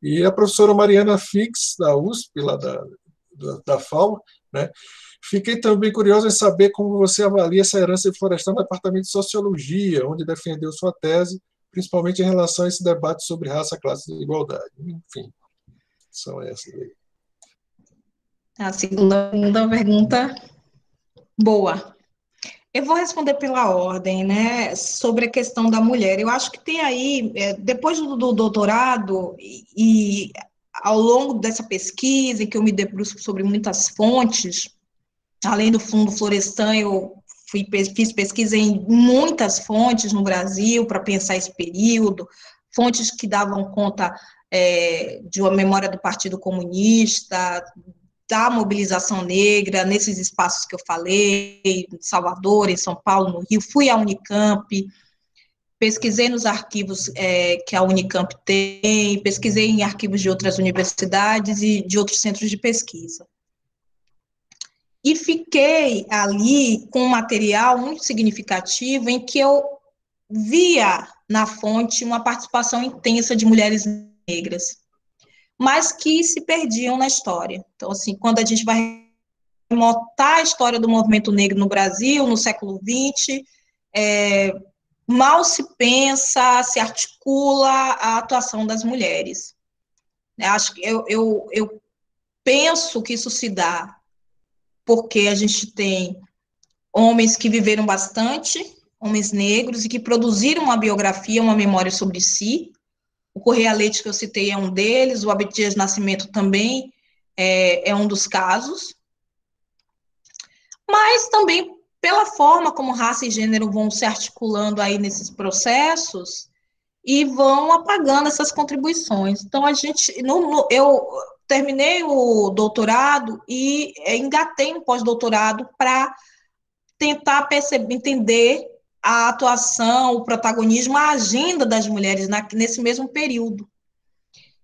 E a professora Mariana Fix, da U S P, lá da, da, da FAO, né? Fiquei também curiosa em saber como você avalia essa herança de Florestan no Departamento de Sociologia, onde defendeu sua tese, principalmente em relação a esse debate sobre raça, classe e igualdade. Enfim, são essas aí. A segunda pergunta, boa. Eu vou responder pela ordem, né, sobre a questão da mulher. Eu acho que tem aí, depois do doutorado e ao longo dessa pesquisa, em que eu me debruço sobre muitas fontes, além do Fundo Florestan, eu fui, fiz pesquisa em muitas fontes no Brasil para pensar esse período, fontes que davam conta é, de uma memória do Partido Comunista, da mobilização negra, nesses espaços que eu falei, em Salvador, em São Paulo, no Rio. Fui à Unicamp, pesquisei nos arquivos é, que a Unicamp tem, pesquisei em arquivos de outras universidades e de outros centros de pesquisa. E fiquei ali com um material muito significativo em que eu via na fonte uma participação intensa de mulheres negras, mas que se perdiam na história. Então, assim, quando a gente vai remontar a história do movimento negro no Brasil, no século vinte, é, mal se pensa, se articula a atuação das mulheres. Acho que eu, eu, eu penso que isso se dá porque a gente tem homens que viveram bastante, homens negros, e que produziram uma biografia, uma memória sobre si. O Correia Leite, que eu citei, é um deles, o Abdias Nascimento também é, é um dos casos. Mas também pela forma como raça e gênero vão se articulando aí nesses processos e vão apagando essas contribuições. Então, a gente... No, no, eu... Terminei o doutorado e engatei um pós-doutorado para tentar perceber, entender a atuação, o protagonismo, a agenda das mulheres na, nesse mesmo período.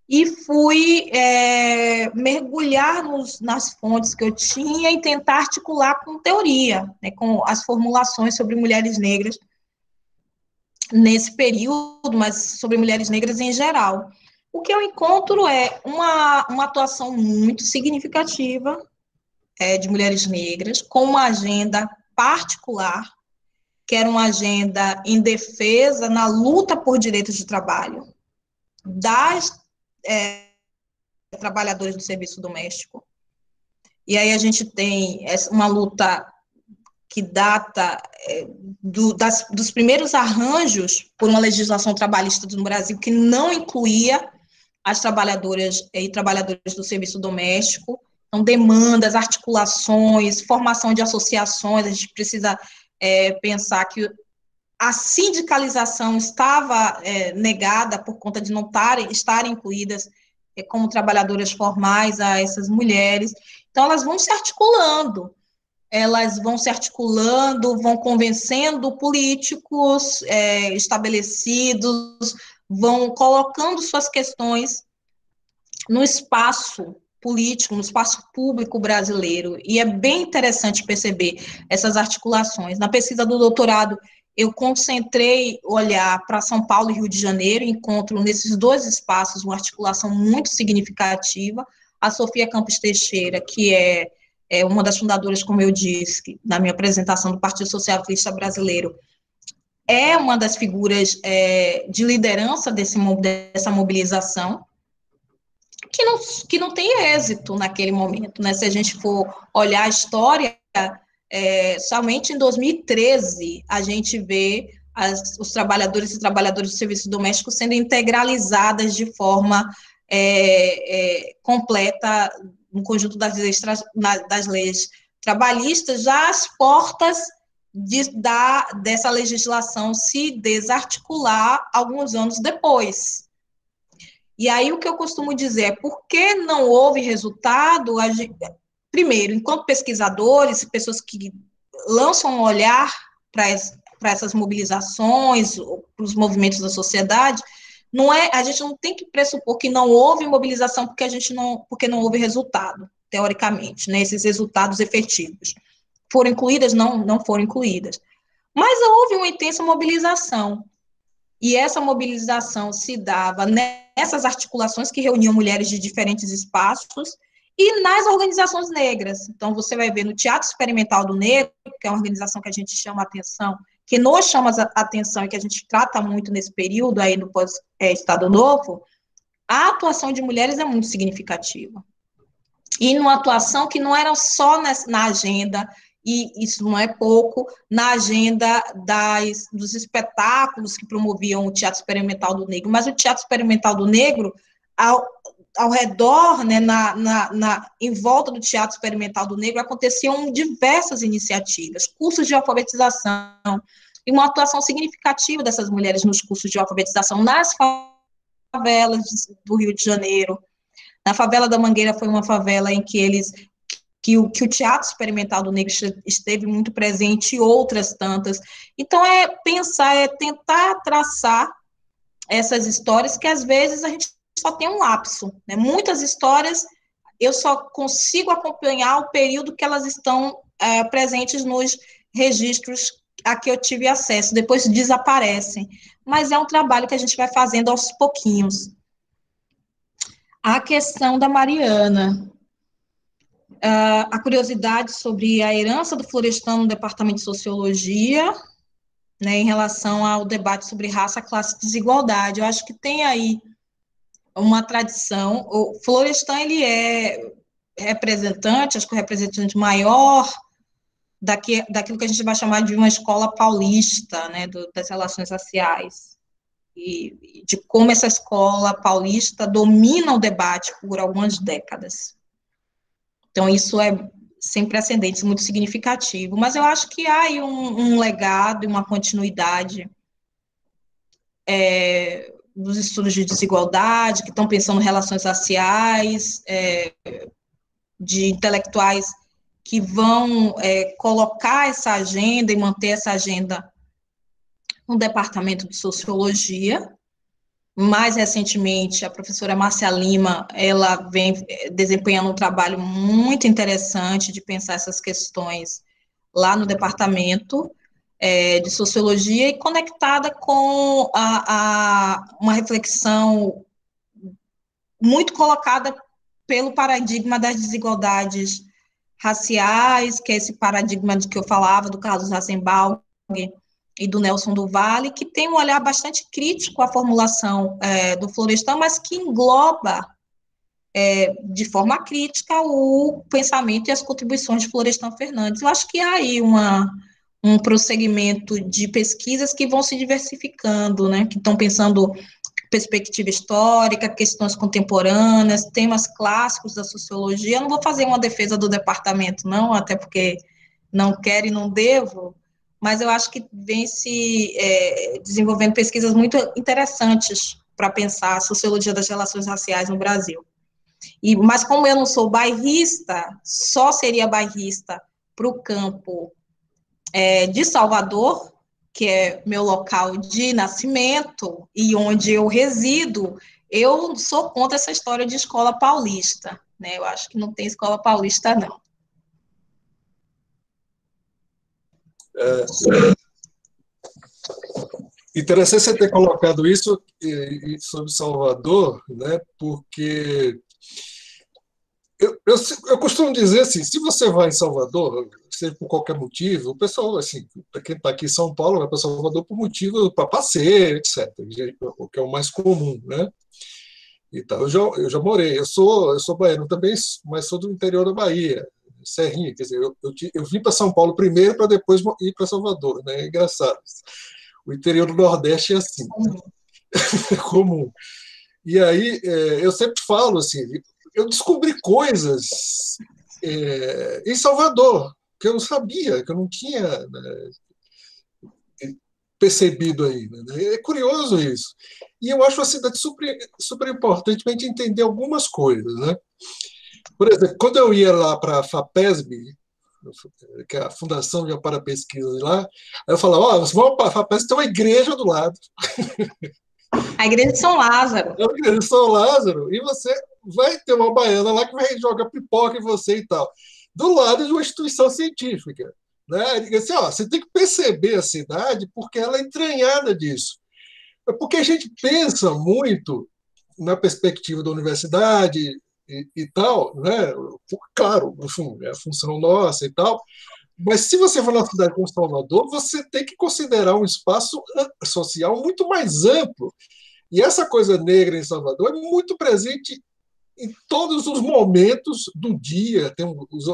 E fui é, mergulhar nos, nas fontes que eu tinha e tentar articular com teoria, né, com as formulações sobre mulheres negras nesse período, mas sobre mulheres negras em geral. O que eu encontro é uma, uma atuação muito significativa é, de mulheres negras, com uma agenda particular, que era uma agenda em defesa, na luta por direitos de trabalho, das é, trabalhadoras do serviço doméstico. E aí a gente tem uma luta que data é, do, das, dos primeiros arranjos por uma legislação trabalhista do Brasil que não incluía as trabalhadoras e trabalhadores do serviço doméstico. Então, demandas, articulações, formação de associações, a gente precisa é, pensar que a sindicalização estava é, negada por conta de não tarem, estarem incluídas é, como trabalhadoras formais a essas mulheres. Então, elas vão se articulando, elas vão se articulando, vão convencendo políticos é, estabelecidos, vão colocando suas questões no espaço político, no espaço público brasileiro, e é bem interessante perceber essas articulações. Na pesquisa do doutorado, eu concentrei olhar para São Paulo e Rio de Janeiro, e encontro nesses dois espaços uma articulação muito significativa. A Sofia Campos Teixeira, que é, é uma das fundadoras, como eu disse, na minha apresentação, do Partido Socialista Brasileiro, é uma das figuras é, de liderança desse, dessa mobilização, que não, que não tem êxito naquele momento, né? Se a gente for olhar a história, é, somente em dois mil e treze a gente vê as, os trabalhadores e trabalhadoras do serviço doméstico sendo integralizadas de forma é, é, completa no conjunto das leis, das leis trabalhistas, já às portas de, da, dessa legislação se desarticular alguns anos depois. E aí o que eu costumo dizer é, por que não houve resultado? Primeiro, enquanto pesquisadores, pessoas que lançam um olhar para essas mobilizações, para os movimentos da sociedade, não é, a gente não tem que pressupor que não houve mobilização porque, a gente não, porque não houve resultado, teoricamente, né, esses resultados efetivos. Foram incluídas? Não, não foram incluídas. Mas houve uma intensa mobilização. E essa mobilização se dava nessas articulações que reuniam mulheres de diferentes espaços e nas organizações negras. Então, você vai ver no Teatro Experimental do Negro, que é uma organização que a gente chama atenção, que nos chama a atenção e que a gente trata muito nesse período aí do pós-Estado Novo, a atuação de mulheres é muito significativa. E numa atuação que não era só na agenda, e isso não é pouco, na agenda das, dos espetáculos que promoviam o Teatro Experimental do Negro, mas o Teatro Experimental do Negro, ao, ao redor, né, na, na, na, em volta do Teatro Experimental do Negro, aconteciam diversas iniciativas, cursos de alfabetização, e uma atuação significativa dessas mulheres nos cursos de alfabetização nas favelas do Rio de Janeiro. Na favela da Mangueira foi uma favela em que eles... Que o, que o Teatro Experimental do Negro esteve muito presente e outras tantas. Então, é pensar, é tentar traçar essas histórias que, às vezes, a gente só tem um lapso, né? Muitas histórias eu só consigo acompanhar o período que elas estão é, presentes nos registros a que eu tive acesso, depois desaparecem. Mas é um trabalho que a gente vai fazendo aos pouquinhos. A questão da Mariana... Uh, a curiosidade sobre a herança do Florestan no Departamento de Sociologia, né, em relação ao debate sobre raça, classe e desigualdade. Eu acho que tem aí uma tradição. O Florestan, ele é representante, acho que o representante maior daqui, daquilo que a gente vai chamar de uma escola paulista, né, do, das relações raciais, e de como essa escola paulista domina o debate por algumas décadas. Então, isso é sem precedentes, muito significativo. Mas eu acho que há aí um, um legado e uma continuidade é, dos estudos de desigualdade, que estão pensando relações raciais, é, de intelectuais que vão é, colocar essa agenda e manter essa agenda no Departamento de Sociologia. Mais recentemente, a professora Márcia Lima, ela vem desempenhando um trabalho muito interessante de pensar essas questões lá no Departamento é, de Sociologia e conectada com a, a, uma reflexão muito colocada pelo paradigma das desigualdades raciais, que é esse paradigma de que eu falava, do Carlos Rasenbalg e do Nelson do Vale, que tem um olhar bastante crítico à formulação é, do Florestan, mas que engloba é, de forma crítica o pensamento e as contribuições de Florestan Fernandes. Eu acho que há aí uma, um prosseguimento de pesquisas que vão se diversificando, né, que estão pensando perspectiva histórica, questões contemporâneas, temas clássicos da sociologia. Eu não vou fazer uma defesa do departamento, não, até porque não quero e não devo, mas eu acho que vem se é, desenvolvendo pesquisas muito interessantes para pensar a sociologia das relações raciais no Brasil. E, mas como eu não sou bairrista, só seria bairrista para o campo é, de Salvador, que é meu local de nascimento e onde eu resido, eu sou contra essa história de escola paulista. né? Eu acho que não tem escola paulista, não. É, interessante você ter colocado isso sobre Salvador, né? Porque eu, eu, eu costumo dizer assim, se você vai em Salvador, seja por qualquer motivo, o pessoal, assim, para quem está aqui em São Paulo, vai para Salvador por motivo para passeio, etcétera, o que é o mais comum, né? Então, eu, já, eu já morei, eu sou, eu sou baiano também, mas sou do interior da Bahia, Serrinha, quer dizer, eu, eu, eu vim para São Paulo primeiro para depois ir para Salvador, né? É engraçado. O interior do Nordeste é assim, né? É comum. E aí, é, eu sempre falo assim, eu descobri coisas é, em Salvador, que eu não sabia, que eu não tinha, né, percebido ainda, né? É curioso isso. E eu acho a cidade super, super importante para a gente entender algumas coisas, né? Por exemplo, quando eu ia lá para a FAPESB, que é a Fundação de Amparo à Pesquisa lá, eu falava, ó, oh, vocês vão para a FAPESB, tem uma igreja do lado. A igreja de São Lázaro. É a igreja de São Lázaro, e você vai ter uma baiana lá que vai jogar pipoca em você e tal. Do lado de uma instituição científica, né? Diga assim, ó, você tem que perceber a cidade porque ela é entranhada disso. Porque a gente pensa muito na perspectiva da universidade e, e tal, né? Claro, enfim, é a função nossa e tal, mas se você for na cidade como Salvador, você tem que considerar um espaço social muito mais amplo. E essa coisa negra em Salvador é muito presente em todos os momentos do dia, tem os,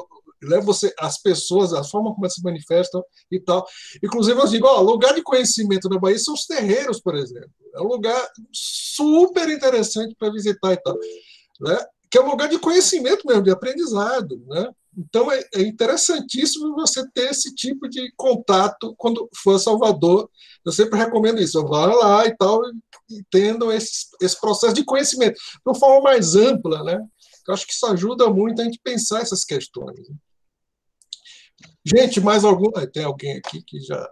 leva você, as pessoas, a forma como elas se manifestam e tal. Inclusive, eu digo, ó, lugar de conhecimento na Bahia são os terreiros, por exemplo. É um lugar super interessante para visitar e tal, né? Que é um lugar de conhecimento mesmo, de aprendizado, né? Então, é, é interessantíssimo você ter esse tipo de contato quando for a Salvador. Eu sempre recomendo isso, vá lá e tal, e entendam esse, esse processo de conhecimento de uma forma mais ampla, né? Eu acho que isso ajuda muito a gente pensar essas questões. Gente, mais alguma? Tem alguém aqui que já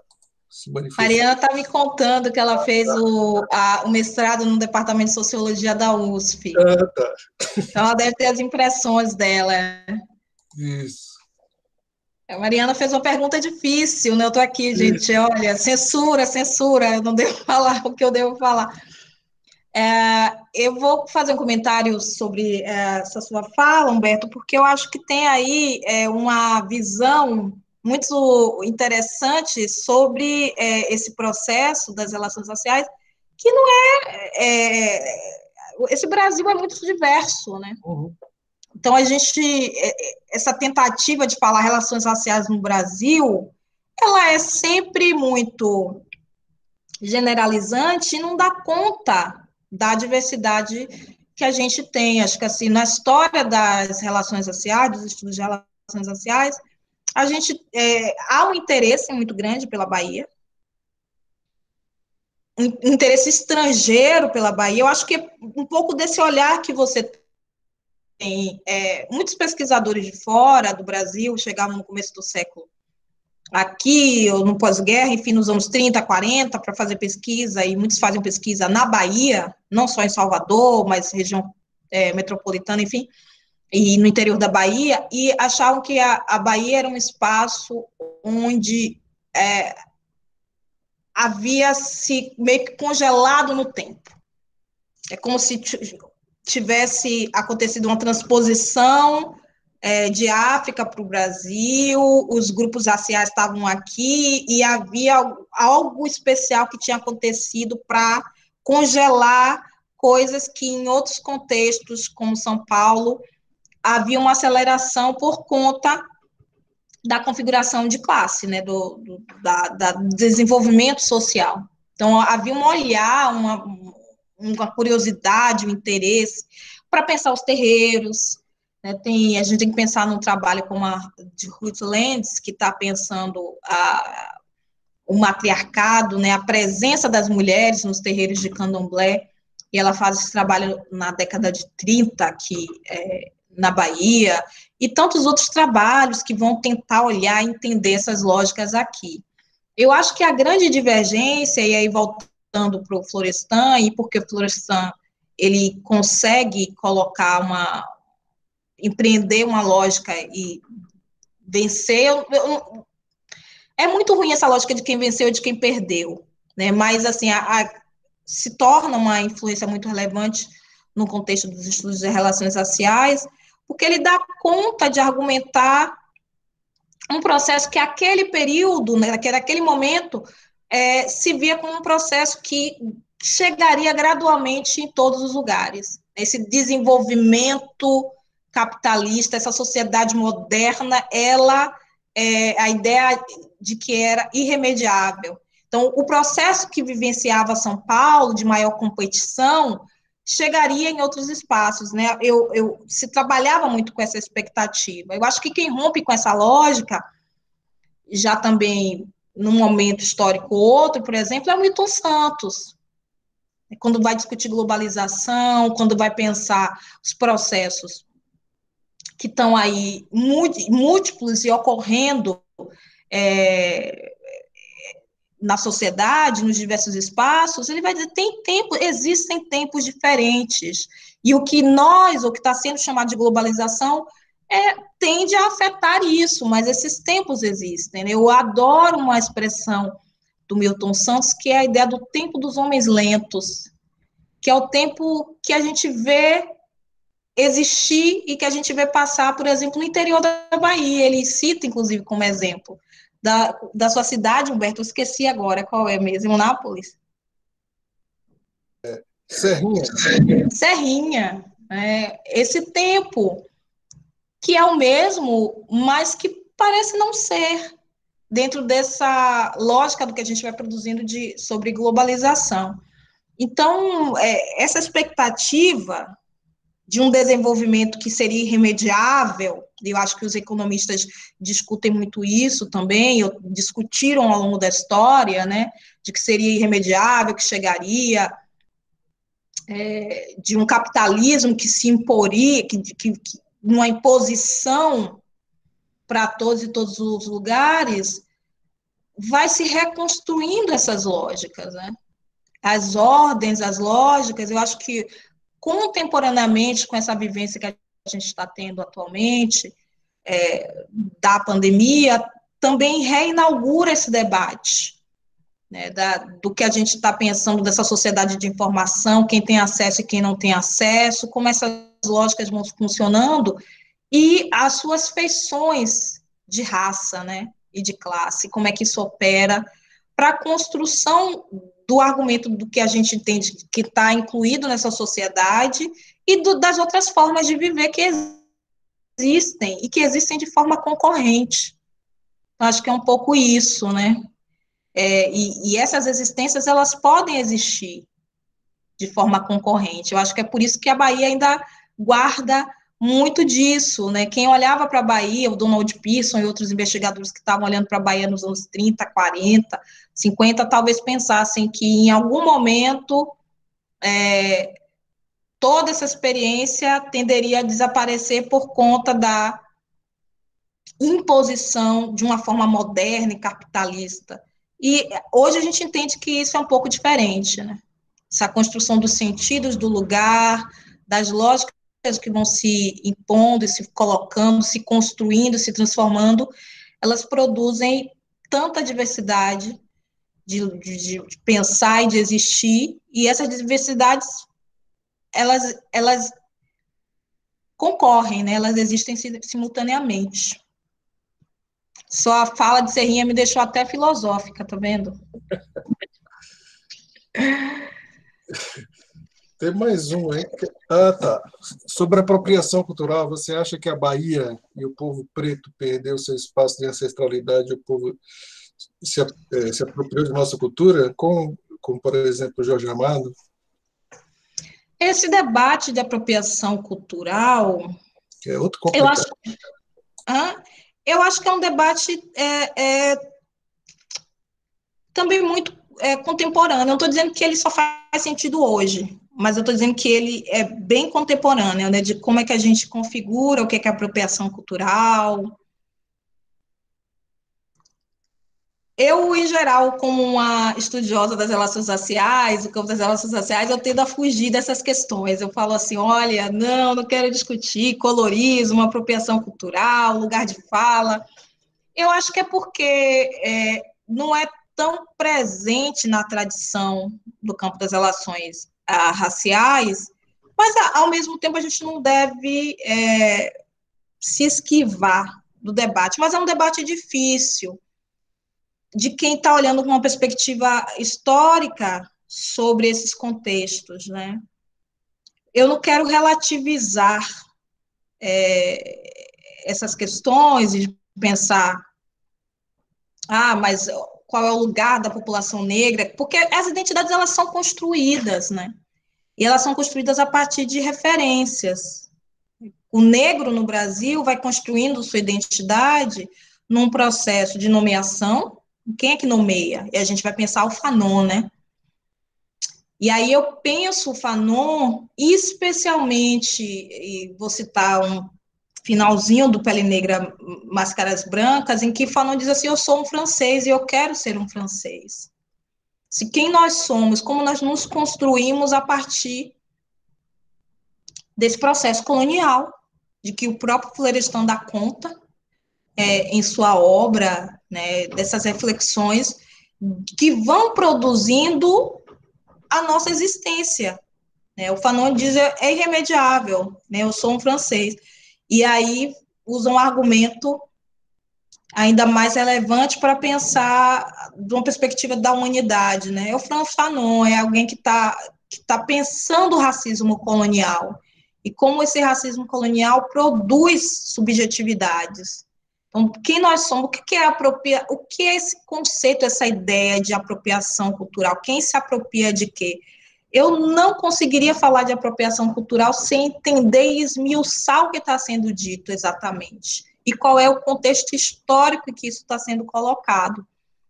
se manifestou? Mariana está me contando que ela fez o, a, o mestrado no Departamento de Sociologia da U S P. Ah, tá. Então, ela deve ter as impressões dela. Isso. A Mariana fez uma pergunta difícil, né? Eu estou aqui, gente, isso. Olha, censura, censura, eu não devo falar o que eu devo falar. É, eu vou fazer um comentário sobre essa sua fala, Humberto, porque eu acho que tem aí é, uma visão muito interessante sobre é, esse processo das relações raciais, que não é, é... Esse Brasil é muito diverso, né? Uhum. Então, a gente... Essa tentativa de falar relações raciais no Brasil, ela é sempre muito generalizante e não dá conta da diversidade que a gente tem. Acho que, assim, na história das relações raciais, dos estudos de relações raciais, a gente, é, há um interesse muito grande pela Bahia, um interesse estrangeiro pela Bahia. Eu acho que é um pouco desse olhar que você tem. É, muitos pesquisadores de fora do Brasil chegavam no começo do século aqui, ou no pós-guerra, enfim, nos anos trinta, quarenta, para fazer pesquisa, e muitos fazem pesquisa na Bahia, não só em Salvador, mas região é, metropolitana, enfim, e no interior da Bahia, e achavam que a, a Bahia era um espaço onde é, havia se meio que congelado no tempo. É como se tivesse acontecido uma transposição de África para o Brasil, os grupos raciais estavam aqui e havia algo especial que tinha acontecido para congelar coisas que em outros contextos, como São Paulo, havia uma aceleração por conta da configuração de classe, né, do, do da, da desenvolvimento social. Então, havia um olhar, uma, uma curiosidade, um interesse para pensar os terreiros. Tem, a gente tem que pensar num trabalho como a de Ruth Lenz, que está pensando a, o matriarcado, né, a presença das mulheres nos terreiros de candomblé, e ela faz esse trabalho na década de trinta aqui é, na Bahia, e tantos outros trabalhos que vão tentar olhar e entender essas lógicas aqui. Eu acho que a grande divergência, e aí voltando para o Florestan, e porque o Florestan ele consegue colocar uma empreender uma lógica e vencer. Eu, eu, é muito ruim essa lógica de quem venceu e de quem perdeu, né? Mas, assim, a, a, se torna uma influência muito relevante no contexto dos estudos de relações raciais, porque ele dá conta de argumentar um processo que aquele período, né, que naquele momento, é, se via como um processo que chegaria gradualmente em todos os lugares. Esse desenvolvimento capitalista, essa sociedade moderna, ela, é, a ideia de que era irremediável. Então, o processo que vivenciava São Paulo, de maior competição, chegaria em outros espaços, né? Eu, eu se trabalhava muito com essa expectativa. Eu acho que quem rompe com essa lógica, já também num momento histórico ou outro, por exemplo, é o Milton Santos. Quando vai discutir globalização, quando vai pensar os processos que estão aí múltiplos e ocorrendo é, na sociedade, nos diversos espaços, ele vai dizer, tem tempo, existem tempos diferentes, e o que nós, o que está sendo chamado de globalização, é, tende a afetar isso, mas esses tempos existem, né? Eu adoro uma expressão do Milton Santos, que é a ideia do tempo dos homens lentos, que é o tempo que a gente vê existir e que a gente vê passar, por exemplo, no interior da Bahia. Ele cita, inclusive, como exemplo, da, da sua cidade, Humberto, eu esqueci agora qual é mesmo, Nápoles? É, Serrinha. Serrinha. É, esse tempo, que é o mesmo, mas que parece não ser, dentro dessa lógica do que a gente vai produzindo de, sobre globalização. Então, é, essa expectativa de um desenvolvimento que seria irremediável, eu acho que os economistas discutem muito isso também, ou discutiram ao longo da história, né, de que seria irremediável, que chegaria, é, de um capitalismo que se imporia, que, que, que uma imposição para todos e todos os lugares, vai se reconstruindo essas lógicas, né? As ordens, as lógicas, eu acho que contemporaneamente com essa vivência que a gente está tendo atualmente, é, da pandemia, também reinaugura esse debate, né, da, do que a gente está pensando dessa sociedade de informação, quem tem acesso e quem não tem acesso, como essas lógicas vão funcionando, e as suas feições de raça, né, e de classe, como é que isso opera para a construção do argumento do que a gente entende que está incluído nessa sociedade e do, das outras formas de viver que existem, e que existem de forma concorrente. Então, acho que é um pouco isso, né? É, e, e essas existências, elas podem existir de forma concorrente. Eu acho que é por isso que a Bahia ainda guarda muito disso, né? Quem olhava para a Bahia, o Donald Pearson e outros investigadores que estavam olhando para a Bahia nos anos trinta, quarenta, cinquenta, talvez pensassem que em algum momento é, toda essa experiência tenderia a desaparecer por conta da imposição de uma forma moderna e capitalista. E hoje a gente entende que isso é um pouco diferente, né? Essa construção dos sentidos, do lugar, das lógicas que vão se impondo, se colocando, se construindo, se transformando, elas produzem tanta diversidade de, de, de pensar e de existir, e essas diversidades, elas, elas concorrem, né? Elas existem simultaneamente. Só a fala de Serrinha me deixou até filosófica, tá vendo? Tem mais um, hein? Ah, tá. Sobre a apropriação cultural, você acha que a Bahia e o povo preto perdeu seu espaço de ancestralidade, o povo se, se apropriou de nossa cultura, como, como, por exemplo, Jorge Amado? Esse debate de apropriação cultural... É outro complicado. Eu acho, Hã? Eu acho que é um debate é, é, também muito é, contemporâneo. Eu não estou dizendo que ele só faz sentido hoje, mas eu estou dizendo que ele é bem contemporâneo, né, de como é que a gente configura, o que é, que é apropriação cultural. Eu, em geral, como uma estudiosa das relações raciais, do campo das relações raciais, eu tendo a fugir dessas questões. Eu falo assim, olha, não, não quero discutir colorismo, apropriação cultural, lugar de fala. Eu acho que é porque é, não é tão presente na tradição do campo das relações ah, raciais, mas, ao mesmo tempo, a gente não deve é, se esquivar do debate. Mas é um debate difícil, de quem está olhando com uma perspectiva histórica sobre esses contextos, né? Eu não quero relativizar é, essas questões e pensar, ah, mas qual é o lugar da população negra? Porque as identidades, elas são construídas, né? E elas são construídas a partir de referências. O negro no Brasil vai construindo sua identidade num processo de nomeação. Quem é que nomeia? E a gente vai pensar o Fanon, né? E aí eu penso o Fanon, especialmente, e vou citar um finalzinho do Pele Negra, Máscaras Brancas, em que Fanon diz assim, eu sou um francês e eu quero ser um francês. Se quem nós somos, como nós nos construímos a partir desse processo colonial, de que o próprio Florestan dá conta, é, em sua obra, né, dessas reflexões que vão produzindo a nossa existência. Né? O Fanon diz, é irremediável, né? Eu sou um francês. E aí usa um argumento ainda mais relevante para pensar de uma perspectiva da humanidade. Né? O Franz Fanon é alguém que está que tá pensando o racismo colonial e como esse racismo colonial produz subjetividades. Quem nós somos, o que é apropria, o que é esse conceito, essa ideia de apropriação cultural? Quem se apropria de quê? Eu não conseguiria falar de apropriação cultural sem entender e esmiuçar o que está sendo dito exatamente. E qual é o contexto histórico em que isso está sendo colocado.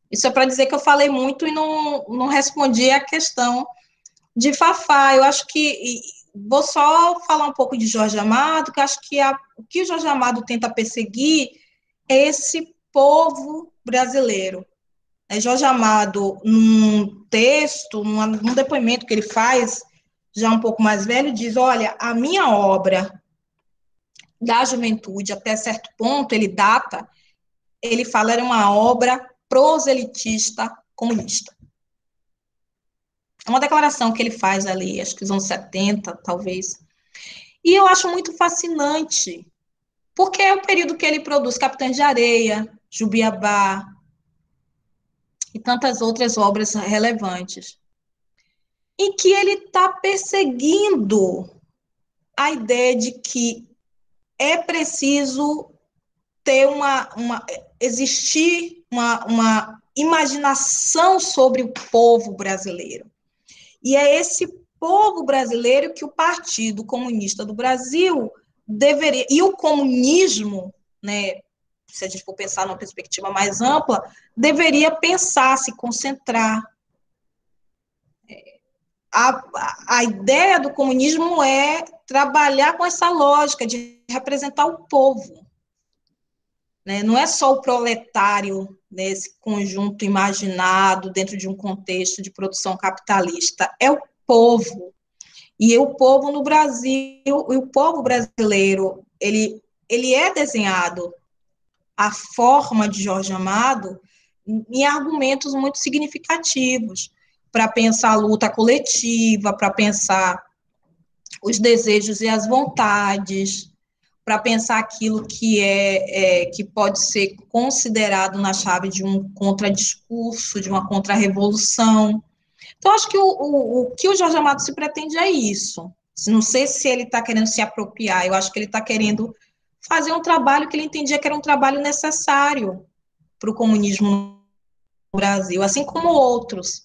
Isso é para dizer que eu falei muito e não, não respondi a questão de Fafá. Eu acho que... Vou só falar um pouco de Jorge Amado, que acho que a, o que o Jorge Amado tenta perseguir... esse povo brasileiro. Jorge Amado, num texto, num depoimento que ele faz, já um pouco mais velho, diz, olha, a minha obra da juventude, até certo ponto, ele data, ele fala, era uma obra proselitista comunista. É uma declaração que ele faz ali, acho que nos anos setenta, talvez. E eu acho muito fascinante, porque é o período que ele produz Capitães de Areia, Jubiabá e tantas outras obras relevantes, em que ele está perseguindo a ideia de que é preciso ter uma, uma existir uma, uma imaginação sobre o povo brasileiro. E é esse povo brasileiro que o Partido Comunista do Brasil deveria, e o comunismo, né, se a gente for pensar numa perspectiva mais ampla, deveria pensar, se concentrar. A, a ideia do comunismo é trabalhar com essa lógica de representar o povo, né? Não é só o proletário, né, esse conjunto imaginado dentro de um contexto de produção capitalista, é o povo. E o povo no Brasil, o povo brasileiro, ele, ele é desenhado, a forma de Jorge Amado, em argumentos muito significativos, para pensar a luta coletiva, para pensar os desejos e as vontades, para pensar aquilo que, é, é, que pode ser considerado na chave de um contradiscurso, de uma contra-revolução. Então, acho que o, o, o que o Jorge Amado se pretende é isso. Não sei se ele está querendo se apropriar, eu acho que ele está querendo fazer um trabalho que ele entendia que era um trabalho necessário para o comunismo no Brasil, assim como outros,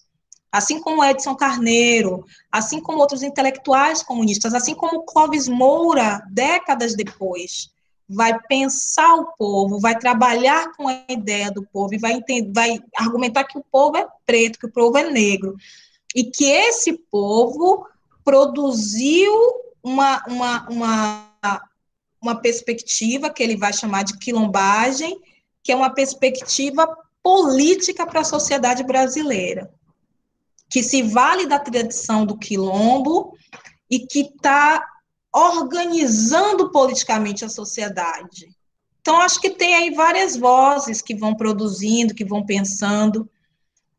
assim como Edson Carneiro, assim como outros intelectuais comunistas, assim como Clóvis Moura, décadas depois, vai pensar o povo, vai trabalhar com a ideia do povo e vai, entender, vai argumentar que o povo é preto, que o povo é negro, e que esse povo produziu uma, uma, uma, uma perspectiva que ele vai chamar de quilombagem, que é uma perspectiva política para a sociedade brasileira, que se vale da tradição do quilombo e que está organizando politicamente a sociedade. Então, acho que tem aí várias vozes que vão produzindo, que vão pensando.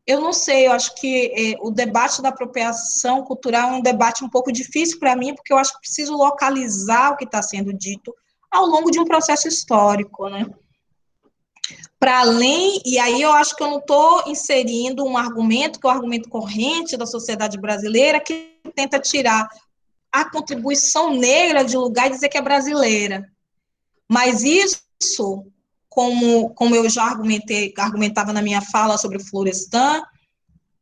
Eu não sei, eu acho que é, o debate da apropriação cultural é um debate um pouco difícil para mim, porque eu acho que preciso localizar o que está sendo dito ao longo de um processo histórico, né? Para além, e aí eu acho que eu não estou inserindo um argumento, que é o argumento corrente da sociedade brasileira, que tenta tirar a contribuição negra de lugar e dizer que é brasileira. Mas isso, como, como eu já argumentei, argumentava na minha fala sobre o Florestan,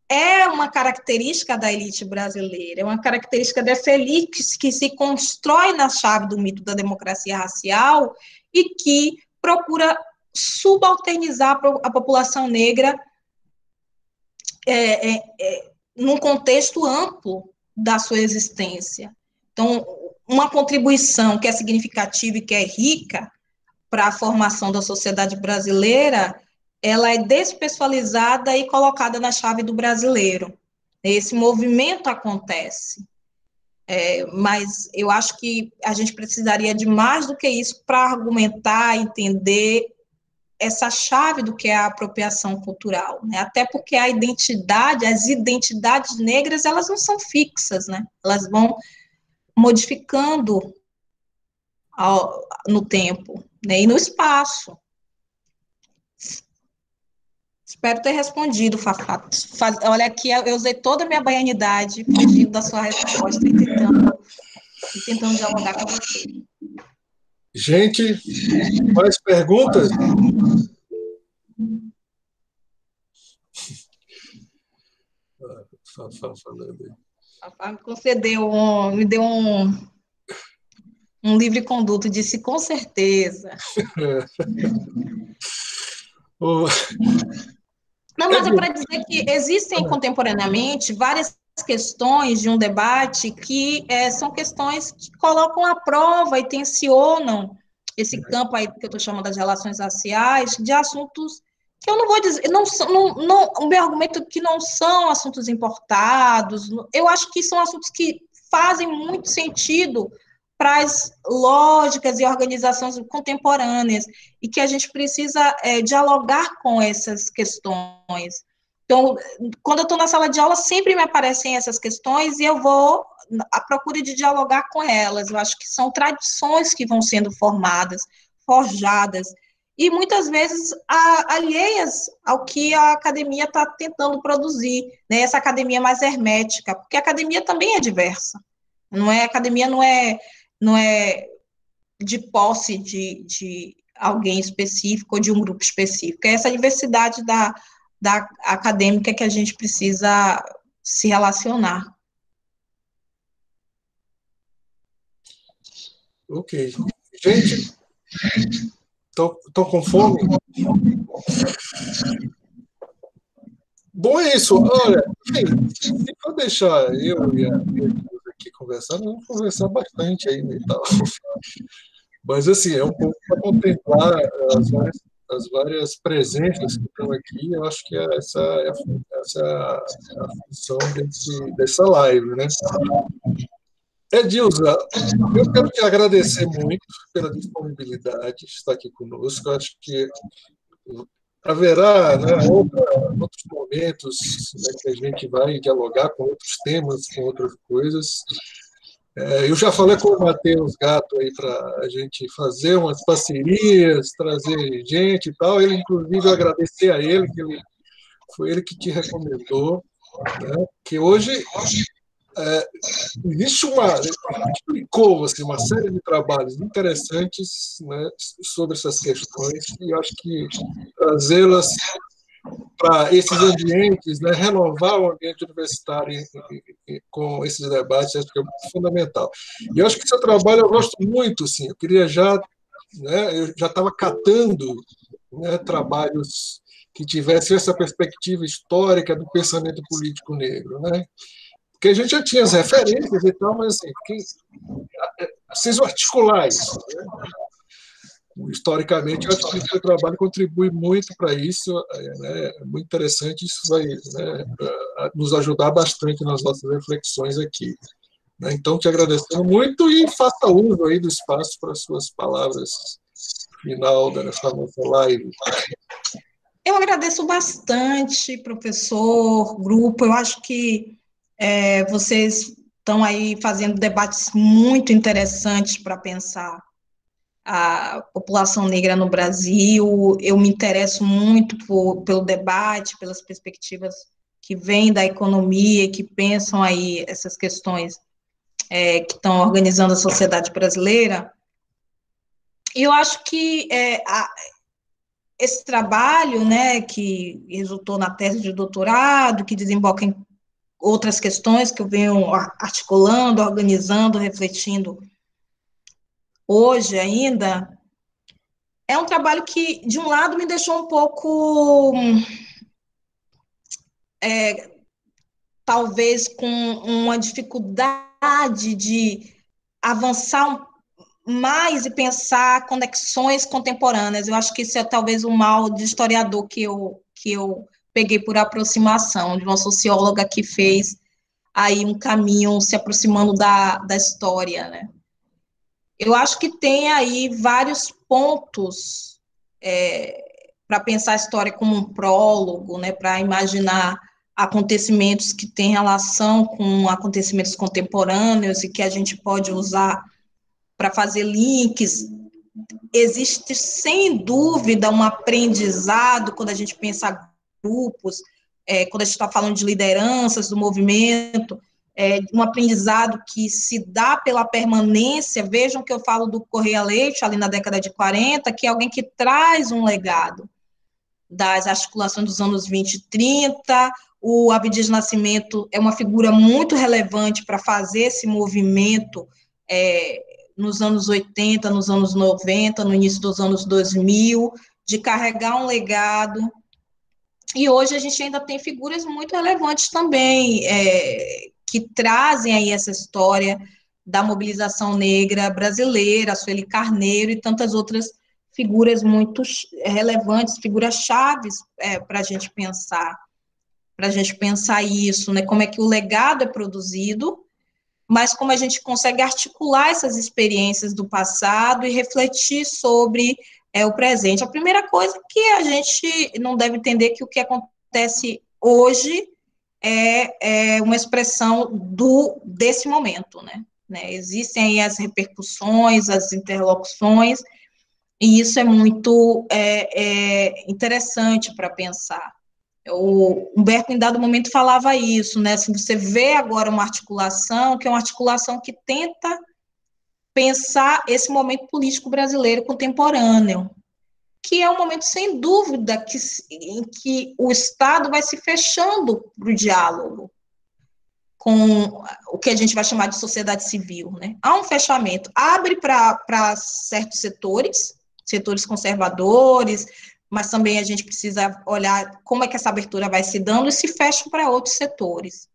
é uma característica da elite brasileira, é uma característica dessa elite que se constrói na chave do mito da democracia racial e que procura subalternizar a população negra é, é, é, num contexto amplo da sua existência. Então, uma contribuição que é significativa e que é rica para a formação da sociedade brasileira, ela é despessoalizada e colocada na chave do brasileiro. Esse movimento acontece. É, mas eu acho que a gente precisaria de mais do que isso para argumentar, entender essa chave do que é a apropriação cultural, né? Até porque a identidade, as identidades negras, elas não são fixas, né? Elas vão modificando ao, no tempo, né? E no espaço. Espero ter respondido, Fafá. Faz, olha aqui, eu usei toda a minha baianidade pedindo da sua resposta e tentando, e tentando dialogar com você. Gente, mais perguntas? Fafá me concedeu, um, me deu um, um livre-conduto, disse com certeza. oh. Não, mas é para dizer que existem contemporaneamente várias questões de um debate que é, são questões que colocam à prova e tensionam esse campo aí que eu estou chamando das relações raciais, de assuntos que eu não vou dizer, não, não, não, o meu argumento é que não são assuntos importados, eu acho que são assuntos que fazem muito sentido para as lógicas e organizações contemporâneas, e que a gente precisa é, dialogar com essas questões. Então, quando eu estou na sala de aula, sempre me aparecem essas questões e eu vou à procura de dialogar com elas. Eu acho que são tradições que vão sendo formadas, forjadas, e muitas vezes a, alheias ao que a academia está tentando produzir, né? Essa academia mais hermética, porque a academia também é diversa. Não é, a academia não é, não é de posse de, de alguém específico ou de um grupo específico. É essa diversidade da... da acadêmica que a gente precisa se relacionar. Ok. Gente, estão com fome? Bom, é isso. Olha, se eu deixar eu e a minha aqui conversando, vamos conversar bastante ainda e tal. Mas, assim, é um pouco para contemplar as várias as várias presenças que estão aqui, eu acho que essa é a, essa é a função desse, dessa live, né? Edilza, eu quero te agradecer muito pela disponibilidade de estar aqui conosco, eu acho que haverá, né, outros momentos, né, que a gente vai dialogar com outros temas, com outras coisas. Eu já falei com o Matheus Gato aí para a gente fazer umas parcerias, trazer gente e tal. Ele, inclusive, eu agradecer a ele, que ele, foi ele que te recomendou, né? Que hoje é, existe uma, explicou assim, uma série de trabalhos interessantes, né, sobre essas questões, e eu acho que trazê-las para esses ambientes, né, renovar o ambiente universitário e, e, com esses debates, acho que é fundamental. E eu acho que seu trabalho eu gosto muito, sim. Eu queria já, né, eu já estava catando, né, trabalhos que tivessem essa perspectiva histórica do pensamento político negro, né? Porque a gente já tinha as referências e tal, mas assim, quem, preciso articular isso, né? Historicamente, eu acho que o seu trabalho contribui muito para isso, né? É muito interessante, isso vai, né, nos ajudar bastante nas nossas reflexões aqui. Né? Então, te agradecendo muito e faça uso aí do espaço para suas palavras final dessa nossa live. Eu agradeço bastante, professor, grupo. Eu acho que é, vocês estão aí fazendo debates muito interessantes para pensar a população negra no Brasil. Eu me interesso muito por, pelo debate, pelas perspectivas que vêm da economia, que pensam aí essas questões é, que estão organizando a sociedade brasileira. E eu acho que é, a, esse trabalho, né, que resultou na tese de doutorado, que desemboca em outras questões que eu venho articulando, organizando, refletindo hoje ainda, é um trabalho que, de um lado, me deixou um pouco, é, talvez, com uma dificuldade de avançar mais e pensar conexões contemporâneas. Eu acho que isso é, talvez, um mal de historiador que eu, que eu peguei por aproximação, de uma socióloga que fez aí um caminho se aproximando da, da história, né? Eu acho que tem aí vários pontos é, para pensar a história como um prólogo, né, para imaginar acontecimentos que têm relação com acontecimentos contemporâneos e que a gente pode usar para fazer links. Existe, sem dúvida, um aprendizado quando a gente pensa grupos, é, quando a gente está falando de lideranças do movimento. É, um aprendizado que se dá pela permanência. Vejam que eu falo do Correia Leite, ali na década de quarenta, que é alguém que traz um legado das articulações dos anos vinte e trinta, o Abdias Nascimento é uma figura muito relevante para fazer esse movimento é, nos anos oitenta, nos anos noventa, no início dos anos dois mil, de carregar um legado. E hoje a gente ainda tem figuras muito relevantes também, é, que trazem aí essa história da mobilização negra brasileira, a Sueli Carneiro e tantas outras figuras muito relevantes, figuras chaves é, para a gente pensar, para a gente pensar isso, né? Como é que o legado é produzido, mas como a gente consegue articular essas experiências do passado e refletir sobre é, o presente. A primeira coisa que a gente não deve entender é que o que acontece hoje É, é uma expressão do, desse momento, né? né? Existem aí as repercussões, as interlocuções, e isso é muito é, é interessante para pensar. O Humberto, em dado momento, falava isso, né? Assim, você vê agora uma articulação, que é uma articulação que tenta pensar esse momento político brasileiro contemporâneo, que é um momento, sem dúvida, que, em que o Estado vai se fechando para o diálogo com o que a gente vai chamar de sociedade civil, né? Há um fechamento, abre para certos setores, setores conservadores, mas também a gente precisa olhar como é que essa abertura vai se dando e se fecha para outros setores.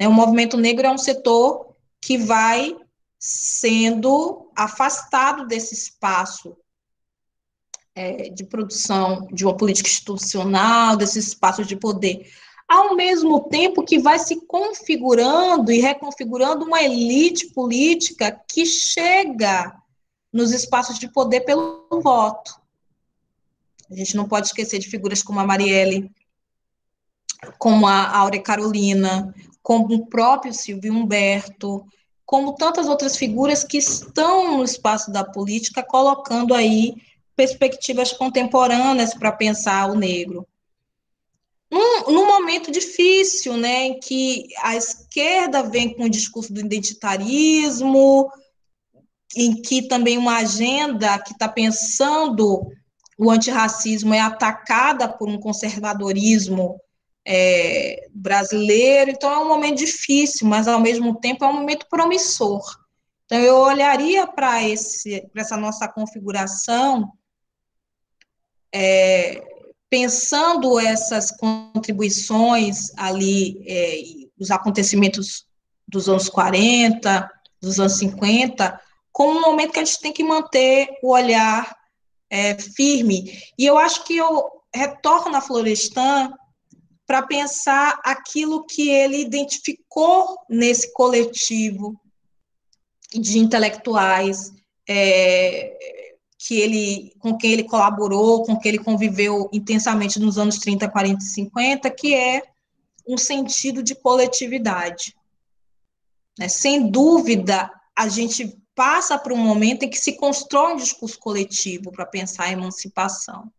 O movimento negro é um setor que vai sendo afastado desse espaço É, de produção de uma política institucional, desses espaços de poder, ao mesmo tempo que vai se configurando e reconfigurando uma elite política que chega nos espaços de poder pelo voto. A gente não pode esquecer de figuras como a Marighella, como a Áurea Carolina, como o próprio Silvio Humberto, como tantas outras figuras que estão no espaço da política, colocando aí perspectivas contemporâneas para pensar o negro. Num, num momento difícil, né, em que a esquerda vem com o discurso do identitarismo, em que também uma agenda que está pensando o antirracismo é atacada por um conservadorismo é, brasileiro. Então, é um momento difícil, mas, ao mesmo tempo, é um momento promissor. Então, eu olharia para esse, para essa nossa configuração É, pensando essas contribuições ali, é, os acontecimentos dos anos quarenta, dos anos cinquenta, como um momento que a gente tem que manter o olhar é, firme. E eu acho que eu retorno a Florestan para pensar aquilo que ele identificou nesse coletivo de intelectuais é, que ele, com quem ele colaborou, com quem ele conviveu intensamente nos anos trinta, quarenta e cinquenta, que é um sentido de coletividade. Né? Sem dúvida, a gente passa por um momento em que se constrói um discurso coletivo para pensar a emancipação,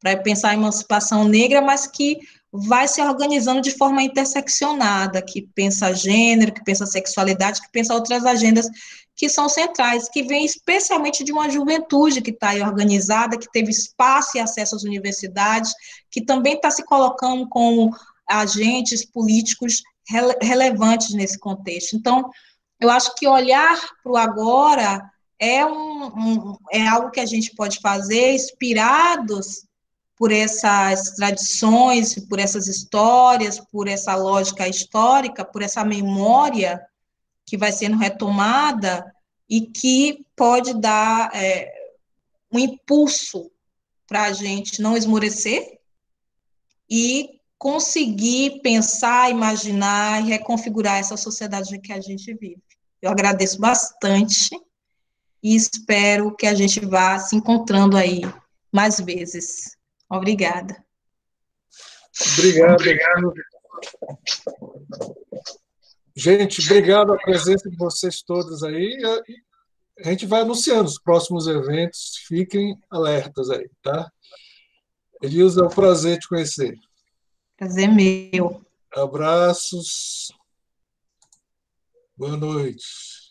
para pensar a emancipação negra, mas que vai se organizando de forma interseccionada, que pensa gênero, que pensa sexualidade, que pensa outras agendas que são centrais, que vem especialmente de uma juventude que está aí organizada, que teve espaço e acesso às universidades, que também está se colocando como agentes políticos rele relevantes nesse contexto. Então, eu acho que olhar para o agora é, um, um, é algo que a gente pode fazer inspirados por essas tradições, por essas histórias, por essa lógica histórica, por essa memória que vai sendo retomada e que pode dar é, um impulso para a gente não esmorecer e conseguir pensar, imaginar e reconfigurar essa sociedade em que a gente vive. Eu agradeço bastante e espero que a gente vá se encontrando aí mais vezes. Obrigada. Obrigado. Obrigado. Gente, obrigado a presença de vocês todas aí. A gente vai anunciando os próximos eventos, fiquem alertas aí, tá? Dilza, é um prazer te conhecer. Prazer meu. Abraços. Boa noite.